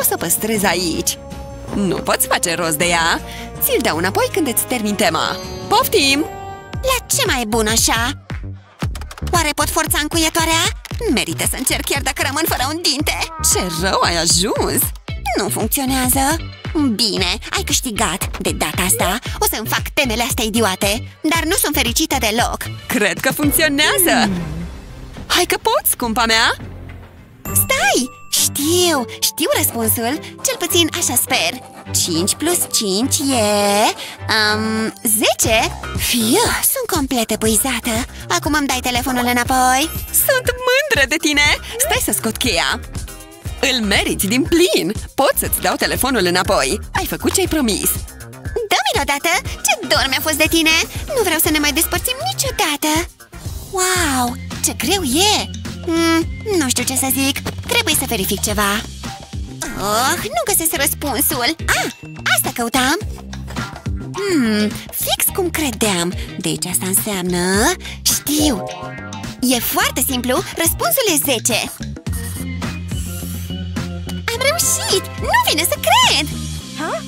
O să păstrez aici. Nu poți face rost de ea. Ți-l dau înapoi când îți termin tema. Poftim! La ce mai e bun așa? Oare pot forța încuietoarea? Merită să încerc chiar dacă rămân fără un dinte. Ce rău ai ajuns! Nu funcționează. Bine, ai câștigat. De data asta o să-mi fac temele astea idiote. Dar nu sunt fericită deloc. Cred că funcționează. mm. Hai că poți, scumpa mea. Stai! Știu, știu răspunsul. Cel puțin așa sper. Cinci plus cinci e... Um, zece. Fiu, sunt complet epuizată. Acum îmi dai telefonul înapoi. Sunt mândră de tine. Stai să scot cheia. Îl meriți din plin! Pot să-ți dau telefonul înapoi! Ai făcut ce-ai promis! Dă-mi-l odată! Ce dor mi-a fost de tine! Nu vreau să ne mai despărțim niciodată! Wow! Ce greu e! Mm, nu știu ce să zic! Trebuie să verific ceva! Oh, nu găsesc răspunsul! Ah! Asta căutam! Hmm, fix cum credeam! Deci asta înseamnă... Știu! E foarte simplu! Răspunsul e zece! Reușit! Nu vine să cred! Huh?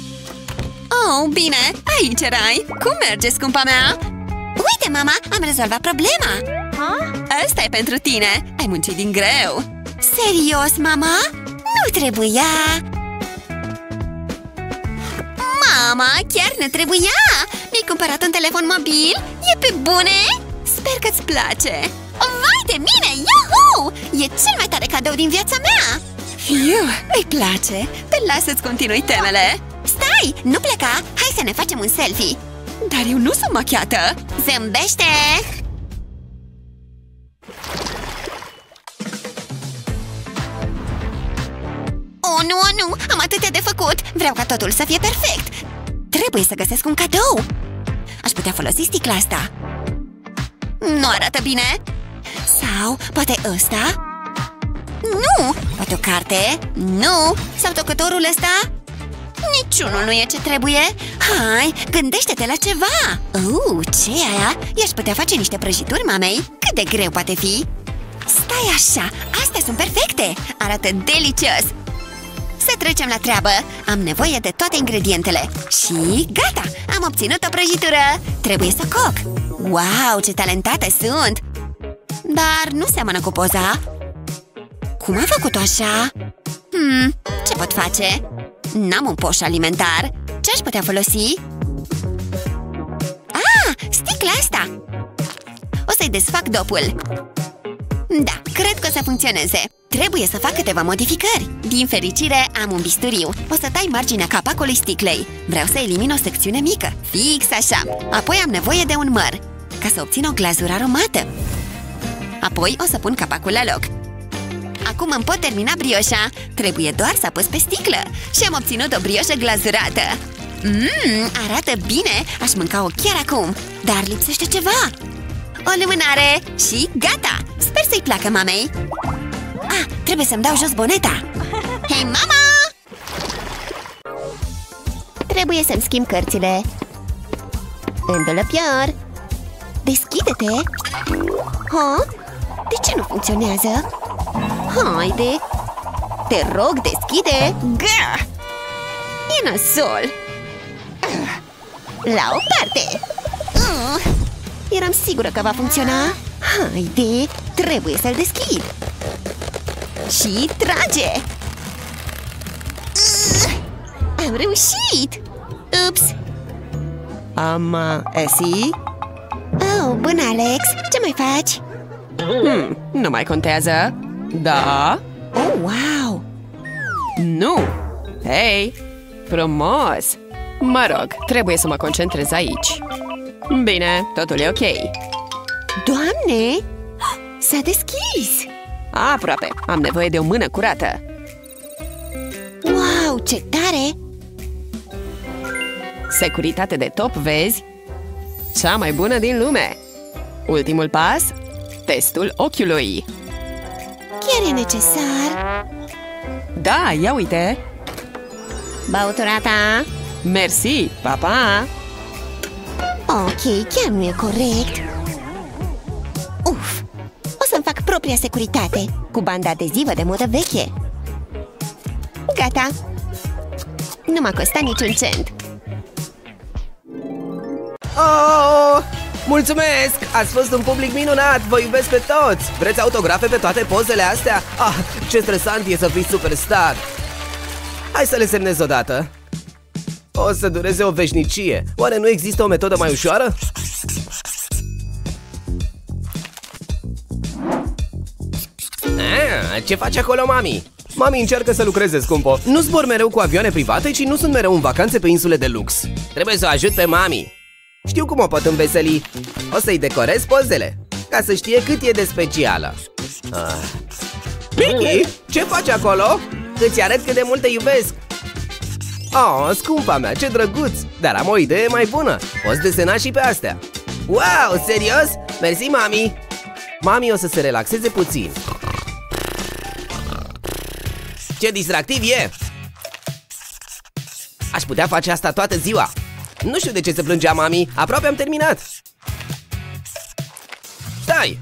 Oh, bine! Aici erai! Cum merge, scumpa mea? Uite, mama! Am rezolvat problema! Huh? Asta e pentru tine! Ai muncit din greu! Serios, mama? Nu trebuia! Mama, chiar ne trebuia! Mi-ai cumpărat un telefon mobil? E pe bune? Sper că-ți place! Vai de mine! Iuhu! E cel mai tare cadou din viața mea! Fiu, îi place! Te las să-ți continui temele! Stai! Nu pleca! Hai să ne facem un selfie! Dar eu nu sunt machiată! Zâmbește! Oh, nu, oh, nu! Am atâtea de făcut! Vreau ca totul să fie perfect! Trebuie să găsesc un cadou! Aș putea folosi sticla asta! Nu arată bine! Sau poate ăsta... Nu! Poate o carte? Nu! Sau tocătorul ăsta? Niciunul nu e ce trebuie! Hai, gândește-te la ceva! Uh, ce e aia? I-aș putea face niște prăjituri mamei? Cât de greu poate fi? Stai așa! Astea sunt perfecte! Arată delicios! Să trecem la treabă! Am nevoie de toate ingredientele! Și gata! Am obținut o prăjitură! Trebuie să coc! Wow, ce talentate sunt! Dar nu seamănă cu poza! Cum a făcut-o așa? Hmm, ce pot face? N-am un poș alimentar. Ce-aș putea folosi? Ah, sticla asta! O să-i desfac dopul. Da, cred că o să funcționeze. Trebuie să fac câteva modificări. Din fericire, am un bisturiu. O să tai marginea capacului sticlei. Vreau să elimin o secțiune mică. Fix așa. Apoi am nevoie de un măr, ca să obțin o glazură aromată. Apoi o să pun capacul la loc. Acum îmi pot termina brioșa. Trebuie doar să apăs pe sticlă. Și am obținut o brioșă glazurată. Mmm, arată bine. Aș mânca-o chiar acum. Dar lipsește ceva. O lumânare și gata. Sper să-i placă mamei. Ah, trebuie să-mi dau jos boneta. Hei, mama! Trebuie să-mi schimb cărțile. În dulăpior. Deschide Deschide-te! Ha? De ce nu funcționează? Haide! Te rog, deschide! Gah! E nasol! La o parte! Eram sigură că va funcționa! Haide! Trebuie să-l deschid! Și trage! Am reușit! Ups! Am... Essie? Oh, bun, Alex! Ce mai faci? Hmm, nu mai contează! Da! Oh, wow! Nu! Hei! Frumos! Mă rog, trebuie să mă concentrez aici. Bine, totul e ok. Doamne! S-a deschis! Aproape! Am nevoie de o mână curată. Wow, ce tare! Securitate de top, vezi? Cea mai bună din lume! Ultimul pas? Testul ochiului. Chiar e necesar? Da, ia uite! Băutura ta! Mersi, pa, pa! Ok, chiar nu e corect. Uf! O să-mi fac propria securitate cu banda adezivă de modă veche. Gata! Nu m-a costat niciun cent. Oh! Mulțumesc! Ați fost un public minunat! Vă iubesc pe toți! Vreți autografe pe toate pozele astea? Ah, ce stresant e să fii superstar! Hai să le semnez odată! O să dureze o veșnicie! Oare nu există o metodă mai ușoară? Ah, ce faci acolo, mami? Mami încearcă să lucreze, scumpo! Nu zbor mereu cu avioane private, ci nu sunt mereu în vacanțe pe insule de lux. Trebuie să o ajut pe mami! Știu cum o pot înveseli. O să-i decorez pozele, ca să știe cât e de specială. ah. Mickey, ce faci acolo? Îți arăt cât de mult te iubesc. Oh, scumpa mea, ce drăguț! Dar am o idee mai bună. Poți desena și pe astea. Wow, serios? Mersi, mami! Mami o să se relaxeze puțin. Ce distractiv e! Aș putea face asta toată ziua. Nu știu de ce se plângea mami, aproape am terminat. Stai!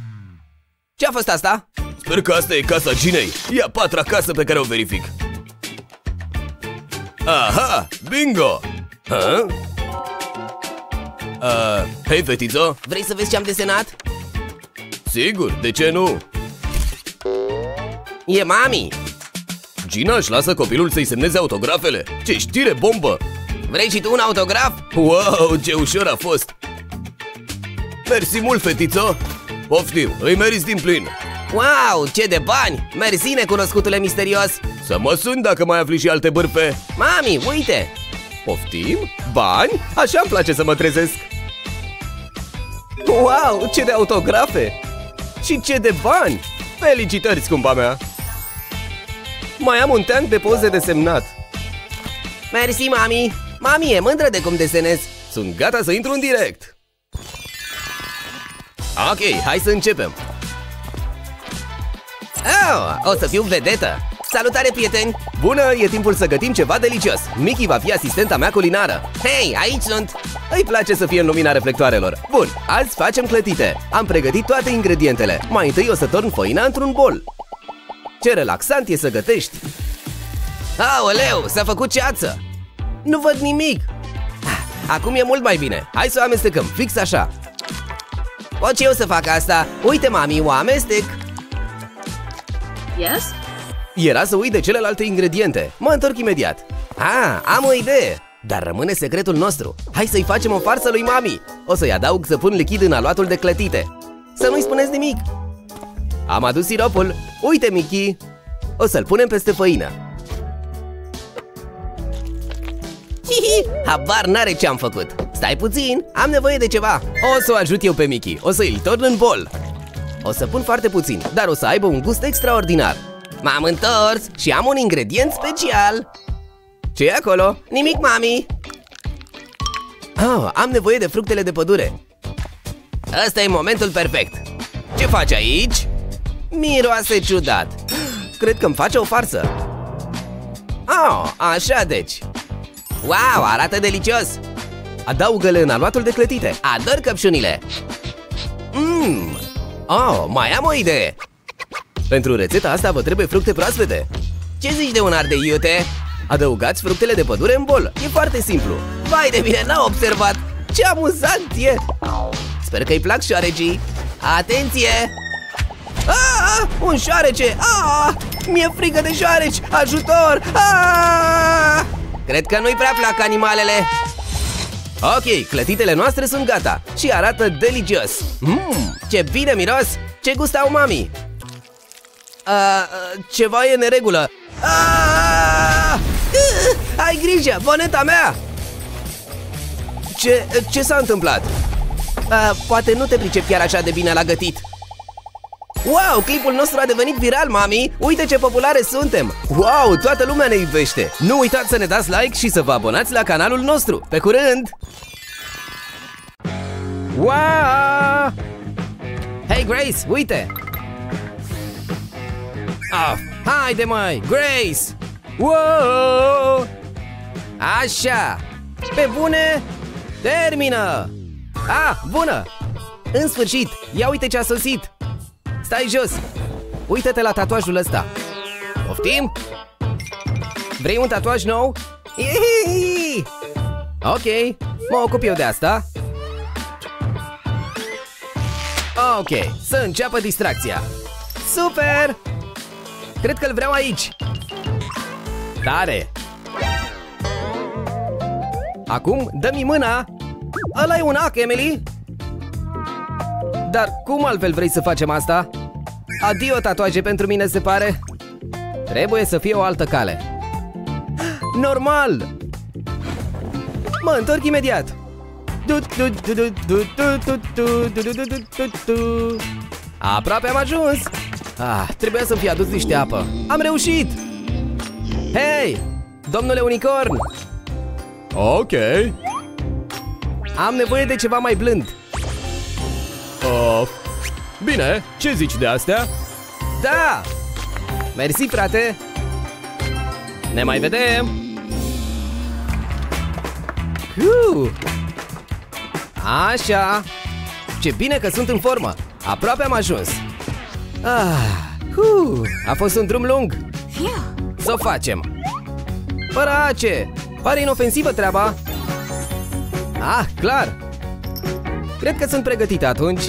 Ce a fost asta? Sper că asta e casa Ginei. E a patra casă pe care o verific. Aha, bingo! Ha? Uh, Hei, fetiță! Vrei să vezi ce am desenat? Sigur, de ce nu? E mami! Gina își lasă copilul să-i semneze autografele. Ce știre bombă! Vrei și tu un autograf? Wow, ce ușor a fost! Mersi mult, fetiță! Poftim, îi meriți din plin! Wow, ce de bani! Mersi, necunoscutule misterios! Să mă sun dacă mai afli și alte bârfe! Mami, uite! Poftim? Bani? Așa-mi place să mă trezesc! Wow, ce de autografe! Și ce de bani! Felicitări, scumpa mea! Mai am un teanc de poze de semnat. Mersi, mami! Mami e mândră de cum desenez. Sunt gata să intru în direct. Ok, hai să începem. Oh, o să fiu vedetă. Salutare, prieteni! Bună, e timpul să gătim ceva delicios. Mickey va fi asistenta mea culinară. Hei, aici sunt! Îi place să fie în lumina reflectoarelor. Bun, azi facem clătite. Am pregătit toate ingredientele. Mai întâi o să torn făina într-un bol. Ce relaxant e să gătești! Aoleu, s-a făcut ceață! Nu văd nimic! Acum e mult mai bine! Hai să o amestecăm, fix așa! Pot și eu să fac asta! Uite, mami, o amestec! Yes? Era să uit de celelalte ingrediente. Mă întorc imediat. Ah, am o idee! Dar rămâne secretul nostru. Hai să-i facem o farsă lui mami! O să-i adaug săpun lichid în aluatul de clătite. Să nu-i spuneți nimic! Am adus siropul! Uite, Mickey! O să-l punem peste făină. Hihi, habar n-are ce am făcut. Stai puțin, am nevoie de ceva. O să o ajut eu pe Mickey, o să îl torn în bol. O să pun foarte puțin, dar o să aibă un gust extraordinar. M-am întors și am un ingredient special. Ce-i acolo? Nimic, mami. oh, Am nevoie de fructele de pădure. Ăsta e momentul perfect. Ce faci aici? Miroase ciudat. Cred că îmi face o farsă. oh, Așa deci. Wow, arată delicios! Adaugă-le în aluatul de clătite. Ador căpșunile! Mmm! Oh, mai am o idee! Pentru rețeta asta vă trebuie fructe proaspete. Ce zici de un ardei iute? Adăugați fructele de pădure în bol. E foarte simplu. Vai de mine, n-am observat! Ce amuzant e! Sper că-i plac șoarecii. Atenție! Ah, un șoarece! Ah, mi-e frică de șoareci! Ajutor! Ah! Cred că nu-i prea plac animalele. Ok, clătitele noastre sunt gata și arată delicios. Mmm, ce bine miros! Ce gust au mami! Ah, ceva e neregulă. Ah! Ai grijă, boneta mea! Ce, ce s-a întâmplat? Ah, poate nu te pricep chiar așa de bine la gătit. Wow, clipul nostru a devenit viral, mami! Uite ce populare suntem! Wow, toată lumea ne iubește! Nu uitați să ne dați like și să vă abonați la canalul nostru! Pe curând! Wow! Hei, Grace, uite! Ah, haide, măi! Grace! Wow! Așa! Pe bune! Termină! Ah, bună! În sfârșit! Ia uite ce a sosit! Stai jos! Uită-te la tatuajul ăsta! Poftim? Vrei un tatuaj nou? Iiii! Ok, mă ocup eu de asta. Ok, să înceapă distracția. Super! Cred că-l vreau aici. Tare! Acum, dă-mi mâna! Ăla e un ac, Emily! Dar cum altfel vrei să facem asta? Adio tatuaje pentru mine, se pare. Trebuie să fie o altă cale. Normal! Mă întorc imediat. Aproape am ajuns. Ah, trebuia să-mi fi adus niște apă. Am reușit! Hei! Domnule unicorn! Ok. Am nevoie de ceva mai blând. Uh, bine, ce zici de astea? Da! Mersi, frate! Ne mai vedem! Uh. Așa! Ce bine că sunt în formă! Aproape am ajuns! Ah. Uh. A fost un drum lung! Să o facem! Fără ace! Pare inofensivă treaba! Ah, clar! Cred că sunt pregătită atunci.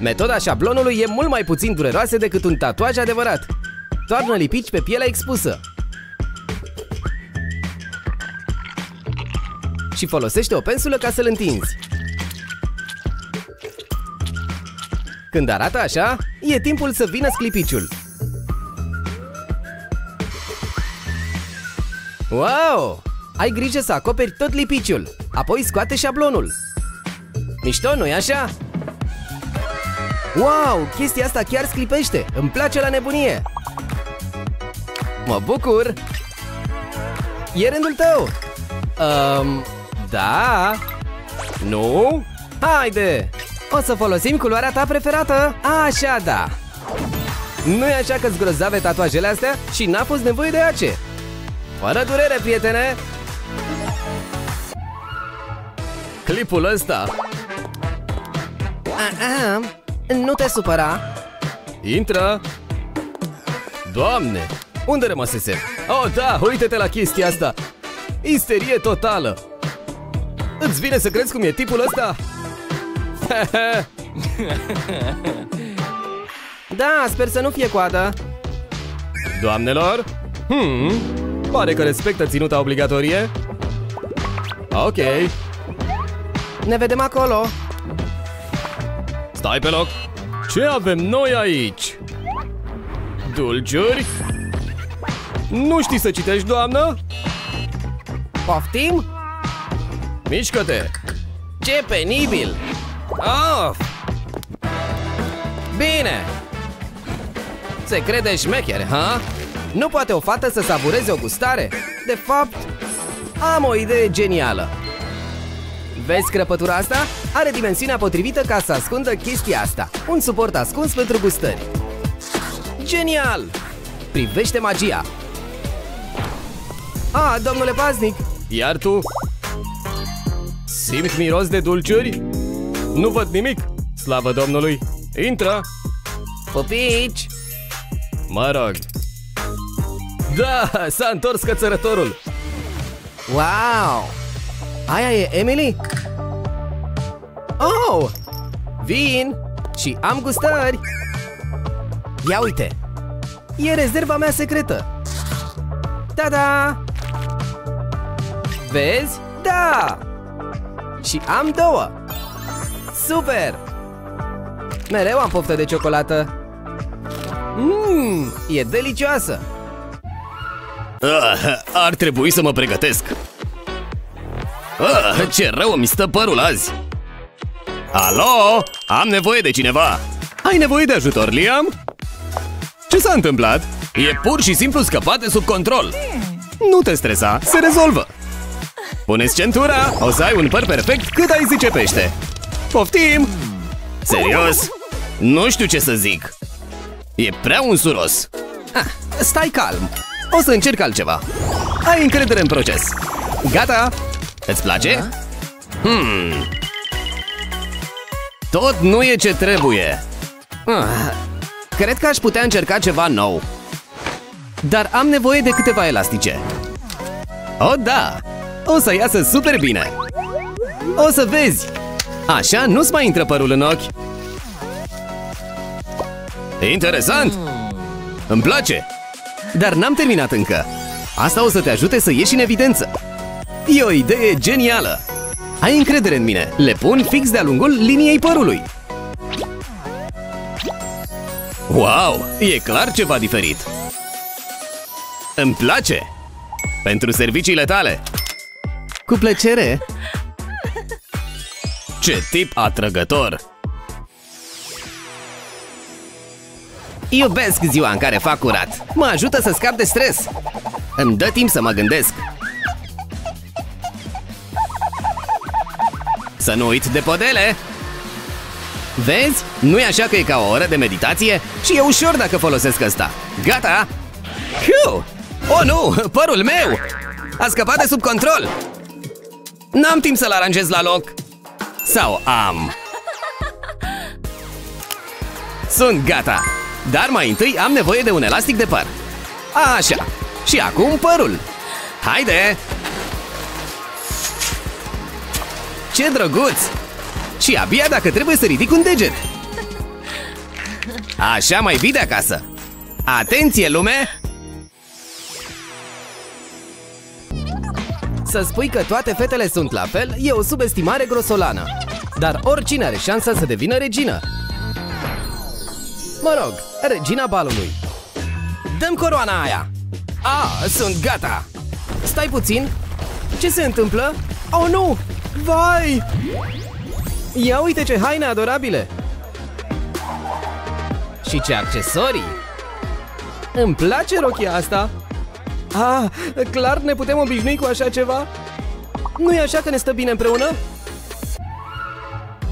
Metoda șablonului e mult mai puțin dureroasă decât un tatuaj adevărat. Toarnă lipici pe pielea expusă. Și folosește o pensulă ca să-l întinzi. Când arată așa, e timpul să vină sclipiciul. Wow! Ai grijă să acoperi tot lipiciul. Apoi scoate șablonul. Mișto, nu-i așa? Wow, chestia asta chiar sclipește! Îmi place la nebunie! Mă bucur! E rândul tău! Um, da? Nu? Haide! O să folosim culoarea ta preferată! Așa, da! Nu-i așa că-s grozave tatuajele astea și n-a fost nevoie de ace? Fără durere, prietene! Clipul ăsta! A-a, nu te supăra! Intră! Doamne! Unde rămăsesem? Oh, da! Uite-te la chestia asta! Isterie totală! Îți vine să crezi cum e tipul ăsta? Da, sper să nu fie coadă! Doamnelor! Hmm, pare că respectă ținuta obligatorie! Ok! Ne vedem acolo! Stai pe loc! Ce avem noi aici? Dulciuri? Nu știi să citești, doamnă? Poftim? Mișcă-te! Ce penibil! Of! Bine! Se crede șmecher, ha? Nu poate o fată să savureze o gustare? De fapt, am o idee genială! Vezi crăpătura asta? Are dimensiunea potrivită ca să ascundă chestia asta. Un suport ascuns pentru gustări. Genial! Privește magia! Ah, domnule paznic! Iar tu? Simți miros de dulciuri? Nu văd nimic! Slavă Domnului! Intră! Pupici! Mă rog! Da! S-a întors cățărătorul! Wow! Aia e Emily? Oh! Vin! Și am gustări! Ia uite! E rezerva mea secretă! Ta-da! Vezi? Da! Și am două! Super! Mereu am poftă de ciocolată! Mmm! E delicioasă! Ah, ar trebui să mă pregătesc! Ah, ce rău mi stă părul azi! Alo? Am nevoie de cineva! Ai nevoie de ajutor, Liam? Ce s-a întâmplat? E pur și simplu scăpat de sub control! Nu te stresa, se rezolvă! Pune-ți centura, o să ai un păr perfect cât ai zice pește! Poftim! Serios? Nu știu ce să zic! E prea unsuros! Ah, stai calm! O să încerc altceva! Ai încredere în proces! Gata! Îți place? Hmm... Tot nu e ce trebuie! Ah, cred că aș putea încerca ceva nou! Dar am nevoie de câteva elastice! Oh, da! O să iasă super bine! O să vezi! Așa nu-ți mai intră părul în ochi! Interesant! Îmi place! Dar n-am terminat încă! Asta o să te ajute să ieși în evidență! E o idee genială! Ai încredere în mine! Le pun fix de-a lungul liniei părului! Wow! E clar ceva diferit! Îmi place! Pentru serviciile tale! Cu plăcere! Ce tip atrăgător! Iubesc ziua în care fac curat! Mă ajută să scap de stres! Îmi dă timp să mă gândesc! Să nu uit de podele! Vezi? Nu-i așa că e ca o oră de meditație? Și e ușor dacă folosesc asta! Gata! Hiu! Oh, nu! Părul meu! A scăpat de sub control! N-am timp să-l aranjez la loc! Sau am? Sunt gata! Dar mai întâi am nevoie de un elastic de păr! Așa! Și acum părul! Haide! Ce drăguț! Și abia dacă trebuie să ridic un deget! Așa mai vii de acasă! Atenție, lume! Să spui că toate fetele sunt la fel e o subestimare grosolană. Dar oricine are șansa să devină regină. Mă rog, regina balului. Dăm coroana aia! A, sunt gata! Stai puțin! Ce se întâmplă? Oh, nu! Vai! Ia uite ce haine adorabile! Și ce accesorii! Îmi place rochia asta! Ah, clar ne putem obișnui cu așa ceva? Nu-i așa că ne stă bine împreună?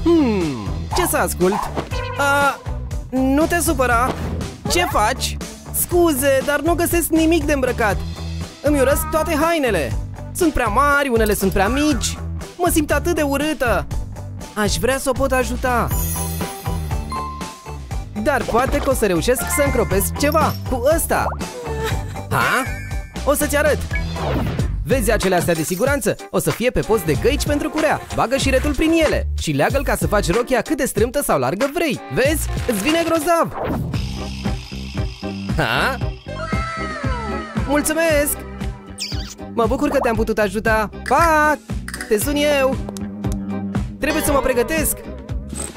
Hmm, ce să ascult? Ah, nu te supăra! Ce faci? Scuze, dar nu găsesc nimic de îmbrăcat! Îmi urăsc toate hainele! Sunt prea mari, unele sunt prea mici! Mă simt atât de urâtă! Aș vrea să o pot ajuta! Dar poate că o să reușesc să încropesc ceva cu ăsta! Ha? O să-ți arăt! Vezi acele astea de siguranță? O să fie pe post de găici pentru curea. Bagă șiretul prin ele și leagă-l ca să faci rochia cât de strâmtă sau largă vrei. Vezi? Îți vine grozav! Ha? Mulțumesc! Mă bucur că te-am putut ajuta! Pa! Te sun eu! Trebuie să mă pregătesc!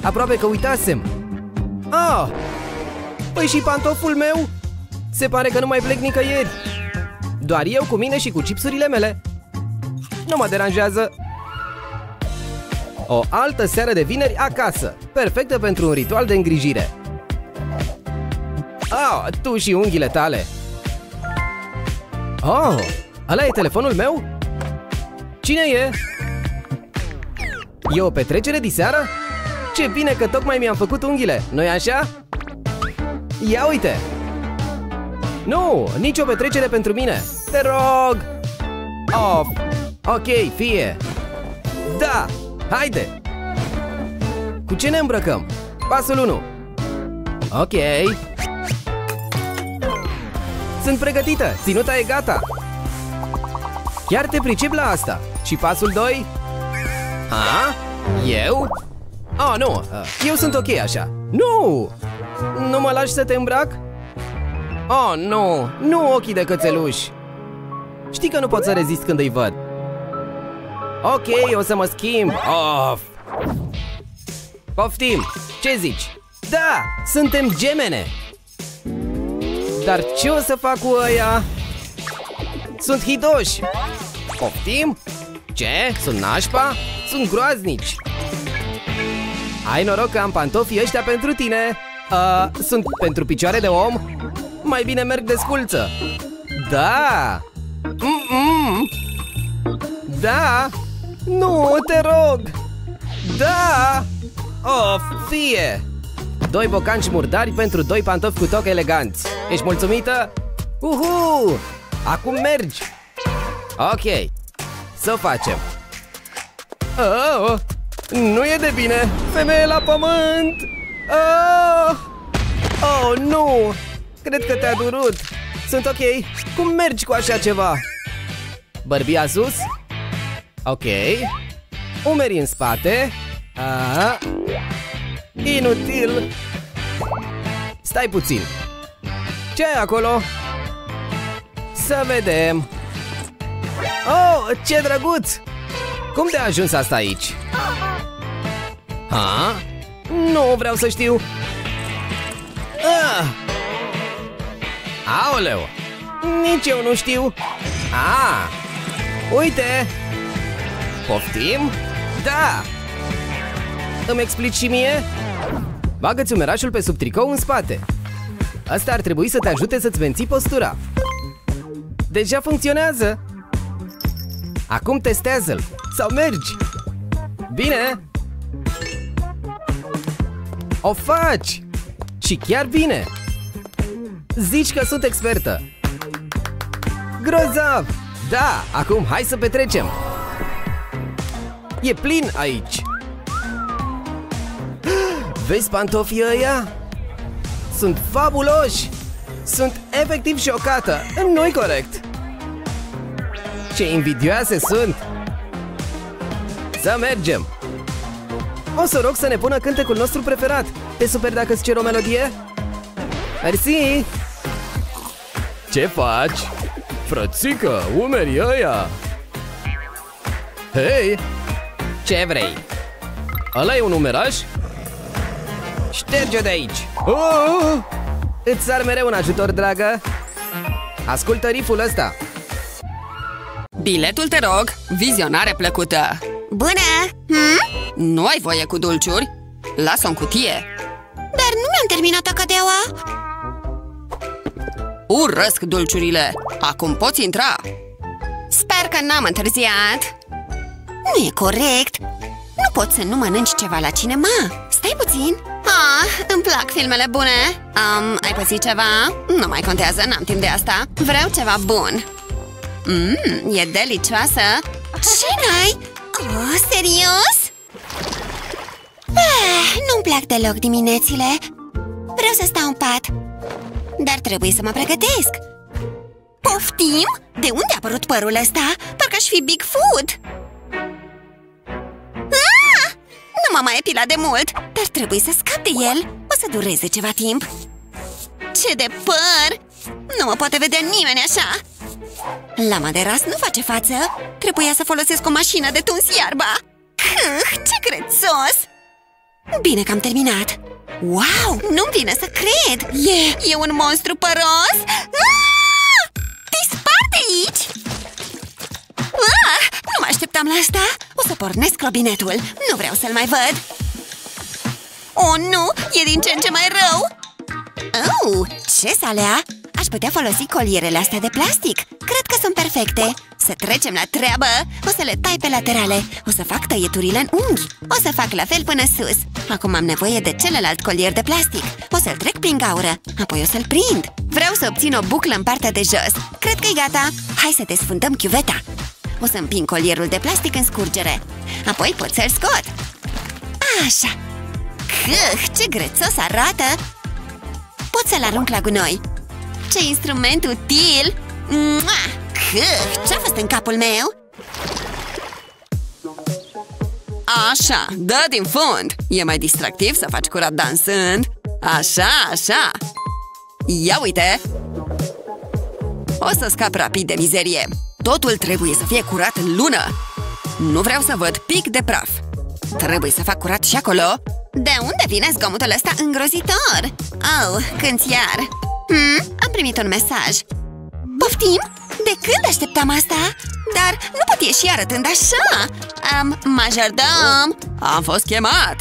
Aproape că uitasem! Ah! Păi și pantoful meu? Se pare că nu mai plec nicăieri! Doar eu cu mine și cu chipsurile mele! Nu mă deranjează! O altă seară de vineri acasă! Perfectă pentru un ritual de îngrijire! Ah, tu și unghiile tale! Oh, ăla e telefonul meu? Cine e? E o petrecere diseară? Ce bine că tocmai mi-am făcut unghiile, nu-i așa? Ia uite! Nu, nici o petrecere pentru mine! Te rog! Of! Ok, fie! Da! Haide! Cu ce ne îmbrăcăm? Pasul unu. Ok. Sunt pregătită! Ținuta e gata! Chiar te pricep la asta! Și pasul doi? Ha? Eu? Oh, nu! Eu sunt ok așa! Nu! Nu mă lași să te îmbrac? Oh, nu! Nu ochii de cățeluș! Știi că nu pot să rezist când îi văd! Ok, o să mă schimb! Of! Poftim! Ce zici? Da! Suntem gemene! Dar ce o să fac cu ăia? Sunt hidoși! Poftim? Ce? Sunt nașpa? Sunt groaznici! Ai noroc că am pantofii ăștia pentru tine! Uh, sunt pentru picioare de om? Mai bine merg de sculță! Da! Mm-mm. Da! Nu, te rog! Da! O, fie! Doi bocanci murdari pentru doi pantofi cu toc eleganți. Ești mulțumită? Uhu! Acum mergi! Ok, să facem. Oh, nu e de bine! Femeie la pământ! Oh, oh nu! Cred că te-a durut. Sunt ok. Cum mergi cu așa ceva? Bărbia sus? Ok. Umeri în spate. Ah. Inutil. Stai puțin. Ce e acolo? Să vedem. Oh, ce drăguț! Cum te-a ajuns asta aici? Ha? Nu vreau să știu. Ah. Aoleu! Nici eu nu știu. Ah! Uite! Poftim? Da! Îmi explici și mie? Bagă-ți umerașul pe sub tricou în spate. Asta ar trebui să te ajute să-ți menții postura. Deja funcționează! Acum testează-l! Sau mergi! Bine! O faci! Și chiar bine! Zici că sunt expertă! Grozav! Da! Acum hai să petrecem! E plin aici! Vezi pantofii ăia? Sunt fabuloși! Sunt efectiv șocată! Nu-i corect! Ce invidioase sunt! Să mergem! O să rog să ne pună cântecul nostru preferat! Te superi dacă îți cer o melodie? Mersi! Ce faci? Frățică, umerii ăia! Hei! Ce vrei? Ăla e un umeraș? Șterge de aici! Oh! Îți sar mereu în ajutor, dragă! Ascultă riff-ul ăsta! Biletul, te rog! Vizionare plăcută! Bună! Hm? Nu ai voie cu dulciuri? Lasă-o în cutie! Dar nu mi-am terminat acadeaua! Urăsc dulciurile! Acum poți intra! Sper că n-am întârziat! Nu e corect! Nu pot să nu mănânci ceva la cinema! Stai puțin! Ah, îmi plac filmele bune! Um, ai pățit ceva? Nu mai contează, n-am timp de asta. Vreau ceva bun. Mmm, e delicioasă! Ce n-ai? Oh, serios? Ah, nu-mi plac deloc diminețile. Vreau să stau în pat. Dar trebuie să mă pregătesc. Poftim? De unde a apărut părul ăsta? Parcă aș fi Bigfoot! Nu m-am mai epilat de mult, dar trebuie să scap de el. O să dureze ceva timp. Ce de păr! Nu mă poate vedea nimeni așa. Lama de ras nu face față. Trebuia să folosesc o mașină de tuns iarba. Ce crețos! Bine că am terminat. Wow, nu-mi vine să cred. E, e un monstru păros. Aaaa! Te spart de aici! Aaaa! Nu mă așteptam la asta. O să pornesc robinetul. Nu vreau să-l mai văd. Oh, nu! E din ce în ce mai rău! Oh, ce salea! Aș putea folosi colierele astea de plastic. Cred că sunt perfecte. Să trecem la treabă. O să le tai pe laterale. O să fac tăieturile în unghi. O să fac la fel până sus. Acum am nevoie de celălalt colier de plastic. O să-l trec prin gaură. Apoi o să-l prind. Vreau să obțin o buclă în partea de jos. Cred că e gata. Hai să desfundăm chiuveta. O să împing colierul de plastic în scurgere. Apoi pot să-l scot. Așa. Hâh, ce grețos arată! Pot să-l arunc la gunoi! Ce instrument util! Hâh, ce-a fost în capul meu? Așa, dă din fund! E mai distractiv să faci curat dansând! Așa, așa! Ia uite! O să scap rapid de mizerie! Totul trebuie să fie curat în lună! Nu vreau să văd pic de praf! Trebuie să fac curat și acolo! De unde vine zgomotul ăsta îngrozitor? Oh, cânti iar! Hmm, am primit un mesaj! Poftim? De când așteptam asta? Dar nu pot ieși arătând așa! Am majordom! Am fost chemat!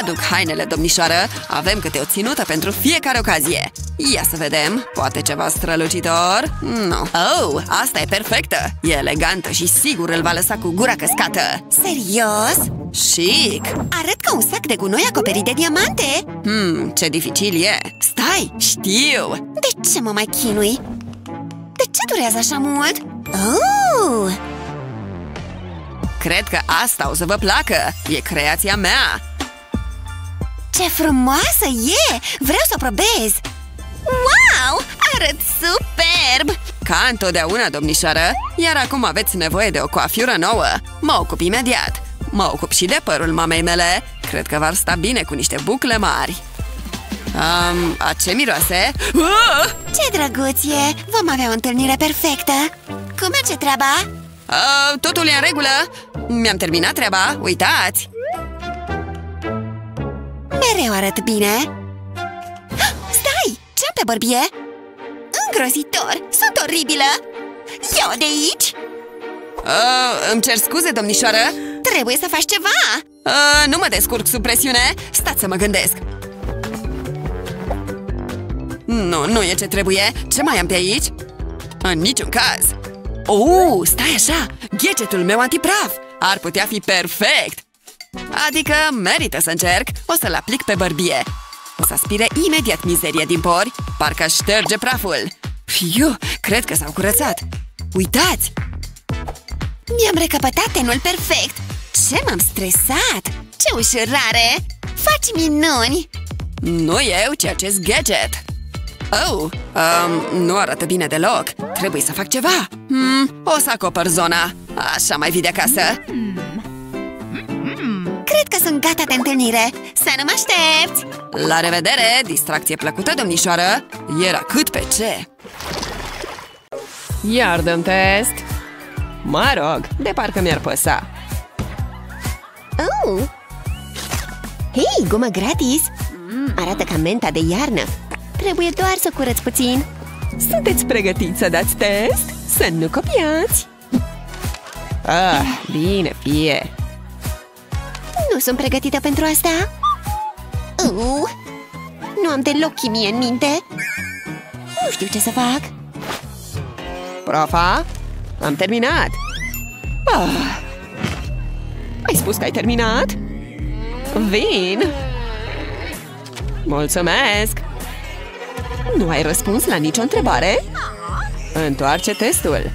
Aduc hainele, domnișoară! Avem câte o ținută pentru fiecare ocazie! Ia să vedem! Poate ceva strălucitor? Nu! Oh, asta e perfectă! E elegantă și sigur îl va lăsa cu gura căscată! Serios? Chic! Arăt ca un sac de gunoi acoperit de diamante! Hmm, ce dificil e! Stai! Știu! De ce mă mai chinui? De ce durează așa mult? Oh! Cred că asta o să vă placă! E creația mea! Ce frumoasă e! Vreau să o probez! Wow! Arăt superb! Ca întotdeauna, domnișoară! Iar acum aveți nevoie de o coafiură nouă! Mă ocup imediat! Mă ocup și de părul mamei mele! Cred că v-ar sta bine cu niște bucle mari! Um, a ce miroase? Uh! Ce drăguț e! Vom avea o întâlnire perfectă! Cum merge treaba? Uh, totul e în regulă! Mi-am terminat treaba, uitați! Mereu arăt bine! Stai! Ce-am pe bărbie? Îngrozitor! Sunt oribilă! Ia-o de aici! Uh, îmi cer scuze, domnișoară! Trebuie să faci ceva! Uh, nu mă descurc sub presiune! Stați să mă gândesc! Nu, nu e ce trebuie! Ce mai am pe aici? În niciun caz! Oh, stai așa! Gadgetul meu antipraf! Ar putea fi perfect! Adică merită să încerc! O să-l aplic pe bărbie! O să aspire imediat mizeria din pori! Parcă șterge praful! Fiu, cred că s-au curățat! Uitați! Mi-am recăpătat tenul perfect! Ce m-am stresat! Ce ușurare! Faci minuni! Nu eu, ci acest gadget! Oh, um, nu arată bine deloc. Trebuie să fac ceva. hmm, O să acopăr zona. Așa mai vii de acasă. Cred că sunt gata de întâlnire. Să nu mă aștepți. La revedere, distracție plăcută, domnișoară. Era cât pe ce. Iar dăm test. Mă rog, de parcă mi-ar păsa. Oh. Hei, gumă gratis. Arată ca menta de iarnă. Trebuie doar să curăț puțin. Sunteți pregătiți să dați test? Să nu copiați! Ah, bine fie! Nu sunt pregătită pentru asta. uh, Nu am deloc chimie în minte. Nu știu ce să fac. Profa, am terminat. ah, Ai spus că ai terminat? Vin! Mulțumesc! Nu ai răspuns la nicio întrebare? Întoarce testul.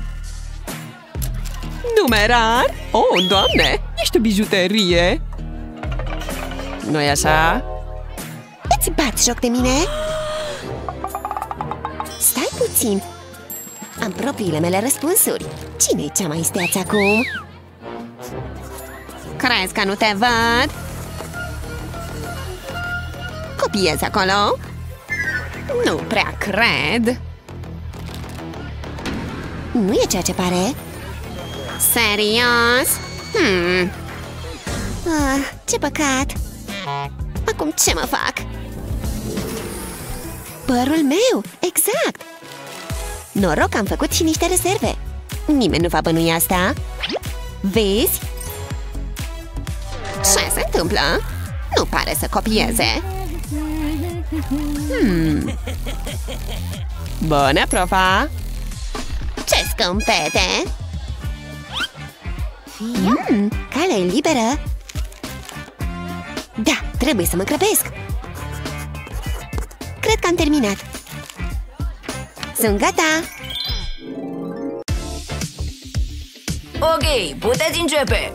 Numerar? Oh, doamne! Ești o bijuterie! Nu-i așa? Îți bați joc de mine? Stai puțin! Am propriile mele răspunsuri. Cine-i cea mai isteață acum? Crezi că nu te văd? Copiez acolo? Nu prea cred. Nu e ceea ce pare. Serios? Hmm. Ah, ce păcat. Acum ce mă fac? Părul meu, exact. Noroc că am făcut și niște rezerve. Nimeni nu va bănui asta. Vezi? Ce se întâmplă? Nu pare să copieze. Hmm. Bună, profa! Ce scâmpete! Hmm, calea e liberă! Da, trebuie să mă grăbesc! Cred că am terminat! Sunt gata! Ok, puteți începe!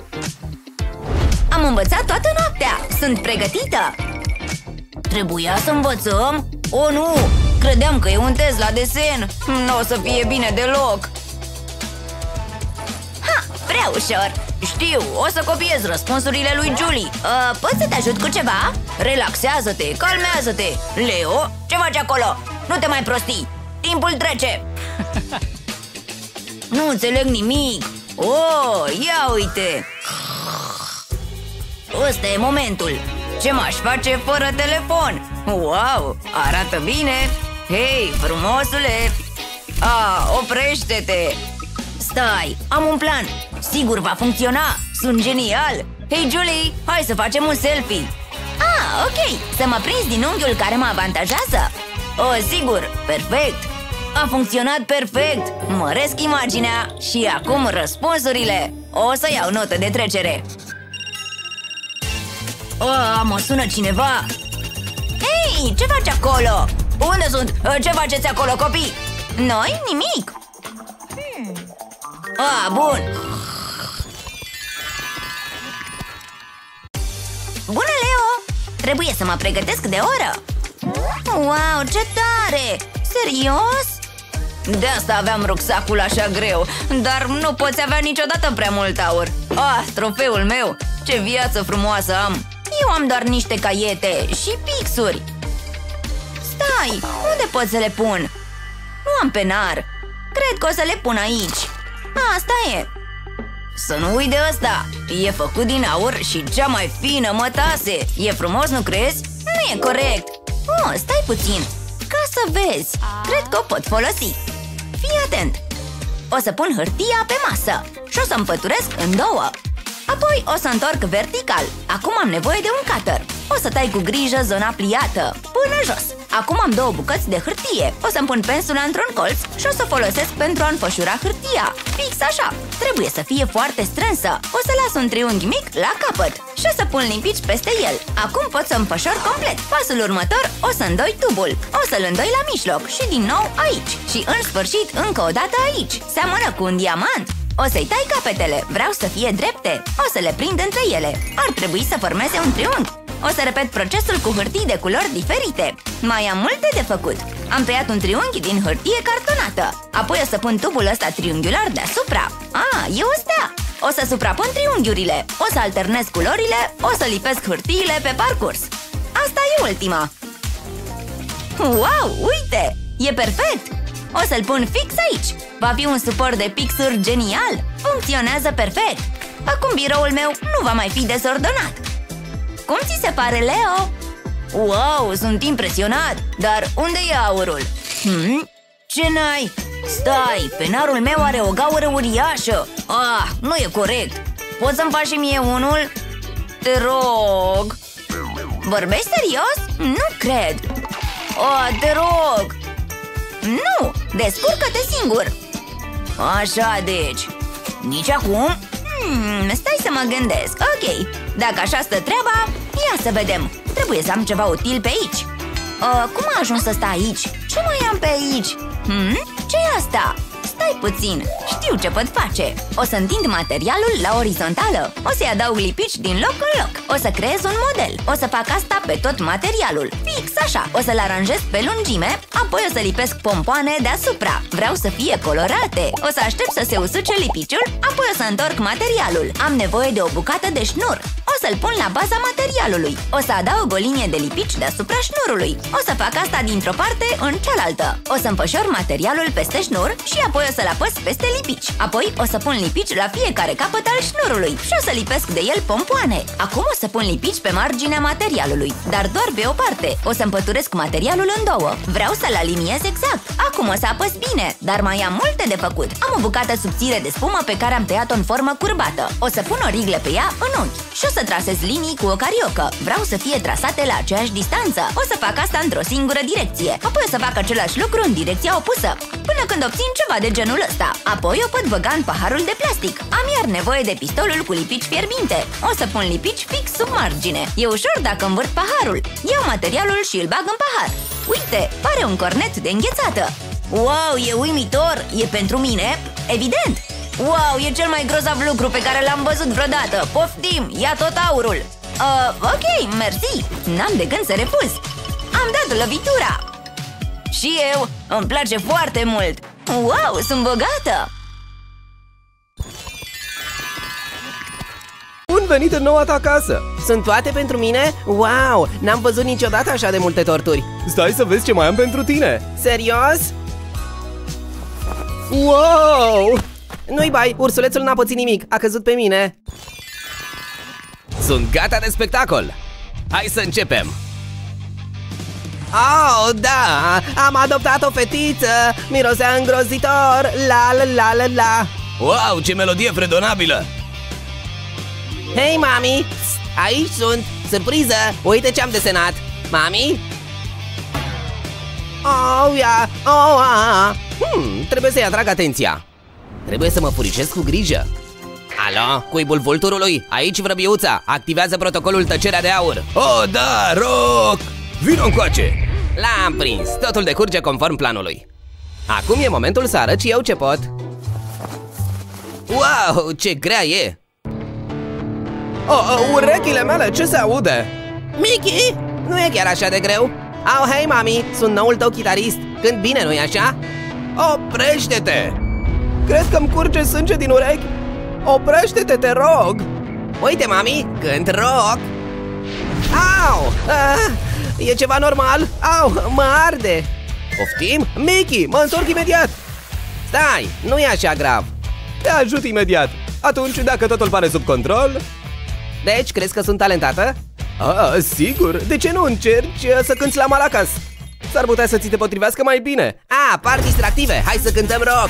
Am învățat toată noaptea! Sunt pregătită! trebuia să învățăm? O, nu! Credeam că e un test la desen. Nu o să fie bine deloc. Ha, prea ușor. Știu, o să copiez răspunsurile lui Julie. A, poți să te ajut cu ceva? Relaxează-te, calmează-te. Leo, ce faci acolo? Nu te mai prosti, timpul trece. Nu înțeleg nimic. Oh, ia uite. Ăsta e momentul. Ce m-aș face fără telefon? Wow, arată bine. Hei, frumosule. Ah, oprește-te. Stai, am un plan. Sigur va funcționa, sunt genial. Hei, Julie, hai să facem un selfie. Ah, ok, să mă prinzi din unghiul care mă avantajează. Oh, sigur, perfect. A funcționat perfect. Măresc imaginea și acum răspunsurile. O să iau notă de trecere. Oh, mă sună cineva. Hei, ce faci acolo? Unde sunt? Ce faceți acolo, copii? Noi? Nimic. hmm. Ah, bun. Bună, Leo! Trebuie să mă pregătesc de oră. Wow, ce tare! Serios? De asta aveam rucsacul așa greu. Dar nu poți avea niciodată prea mult aur. Ah, trofeul meu! Ce viață frumoasă am! Eu am doar niște caiete și pixuri. Stai, unde pot să le pun? Nu am penar. Cred că o să le pun aici. Asta e. Să nu uit de ăsta. E făcut din aur și cea mai fină mătase. E frumos, nu crezi? Nu e corect. Oh, stai puțin. Ca să vezi. Cred că o pot folosi. Fii atent. O să pun hârtia pe masă și o să împăturesc în două. Apoi o să întorc vertical. Acum am nevoie de un cutter. O să tai cu grijă zona pliată, până jos. Acum am două bucăți de hârtie. O să-mi pun pensula într-un colț și o să o folosesc pentru a înfășura hârtia. Fix așa. Trebuie să fie foarte strânsă. O să las un triunghi mic la capăt și o să pun limpici peste el. Acum pot să înfășor complet. Pasul următor o să îndoi tubul. O să-l îndoi la mijloc și din nou aici. Și în sfârșit încă o dată aici. Seamănă cu un diamant. O să-i tai capetele, vreau să fie drepte. O să le prind între ele. Ar trebui să formeze un triunghi. O să repet procesul cu hârtii de culori diferite. Mai am multe de făcut. Am tăiat un triunghi din hârtie cartonată. Apoi o să pun tubul ăsta triunghiular deasupra. Ah, e o stea. O să suprapun triunghiurile. O să alternez culorile. O să lipesc hârtiile pe parcurs. Asta e ultima. Wow, uite! E perfect! O să-l pun fix aici. Va fi un suport de pixuri genial. Funcționează perfect. Acum biroul meu nu va mai fi dezordonat. Cum ți se pare, Leo? Wow, sunt impresionat. Dar unde e aurul? Hmm? Ce n-ai? Stai, penarul meu are o gaură uriașă. Ah, nu e corect. Poți să-mi faci și mie unul? Te rog. Vorbești serios? Nu cred. Ah, te rog. Nu, descurcă-te singur. Așa, deci. Nici acum? Hmm, stai să mă gândesc. Ok, dacă așa stă treaba, ia să vedem. Trebuie să am ceva util pe aici. uh, Cum a ajuns să stai aici? Ce mai am pe aici? Hmm? Ce-i asta? Stai puțin, știu ce pot face. O să întind materialul la orizontală. O să-i adaug lipici din loc în loc. O să creez un model. O să fac asta pe tot materialul. Fix așa. O să-l aranjez pe lungime. Apoi o să lipesc pompoane deasupra. Vreau să fie colorate. O să aștept să se usuce lipiciul. Apoi o să întorc materialul. Am nevoie de o bucată de șnur. O să-l pun la baza materialului. O să adaug o linie de lipici deasupra șnurului. O să fac asta dintr-o parte în cealaltă. O să împășor materialul peste șnur și apoi o să-l apăs peste lipici. Apoi o să pun lipici la fiecare capăt al șnurului și o să lipesc de el pompoane. Acum o să pun lipici pe marginea materialului, dar doar pe o parte. O să împăturesc materialul în două. Vreau să-l aliniez exact. Acum o să apăs bine, dar mai am multe de făcut. Am o bucată subțire de spumă pe care am tăiat-o în formă curbată. O să pun o riglă pe ea în unghi și o să trasez linii cu o cariocă. Vreau să fie trasate la aceeași distanță. O să fac asta într-o singură direcție. Apoi o să fac același lucru în direcția opusă, până când obțin ceva de genul ăsta. Apoi o pot băga în paharul de plastic. Am iar nevoie de pistolul cu lipici fierbinte. O să pun lipici fix sub margine. E ușor dacă învârt paharul. Iau materialul și îl bag în pahar. Uite, pare un cornet de înghețată. Wow, e uimitor! E pentru mine? Evident! Wow, e cel mai grozav lucru pe care l-am văzut vreodată. Poftim, ia tot aurul. Uh, ok, mersi. N-am de gând să refuz. Am dat lovitura! Și eu! Îmi place foarte mult! Wow, sunt bogată! Bun venit în noua ta casă! Sunt toate pentru mine? Wow! N-am văzut niciodată așa de multe torturi! Stai să vezi ce mai am pentru tine! Serios? Wow! Nu-i bai, ursulețul n-a pățit nimic, a căzut pe mine! Sunt gata de spectacol! Hai să începem! Oh, da! Am adoptat o fetiță! Mirosea îngrozitor! La la la la la! Wow, ce melodie fredonabilă! Hei, mami! Aici sunt! Surpriză! Uite ce am desenat! Mami? Oh, ia! Oh, ah. hmm, trebuie să-i atrag atenția! Trebuie să mă furișesc cu grijă! Alo, cuibul vulturului! Aici vrăbiuța! Activează protocolul tăcerea de aur! Oh, da, rock! Vino încoace! L-am prins! Totul decurge conform planului! Acum e momentul să arăt și eu ce pot! Wow, ce grea e! Oh, urechile mele, ce se aude? Mickey? Nu e chiar așa de greu? Oh, hei, mami! Sunt noul tău chitarist! Când bine, nu-i așa? Oprește-te! Crezi că-mi curge sânge din urechi? Oprește-te, te rog! Uite, mami, cânt rock! Au! Ah, e ceva normal? Au, mă arde! Poftim? Mickey, mă întorc imediat! Stai, nu e așa grav! Te ajut imediat! Atunci, dacă totul pare sub control... Deci, crezi că sunt talentată? Ah, sigur! De ce nu încerci să cânti la Malacas? S-ar putea să ți te potrivească mai bine! Ah, par distractive! Hai să cântăm rock!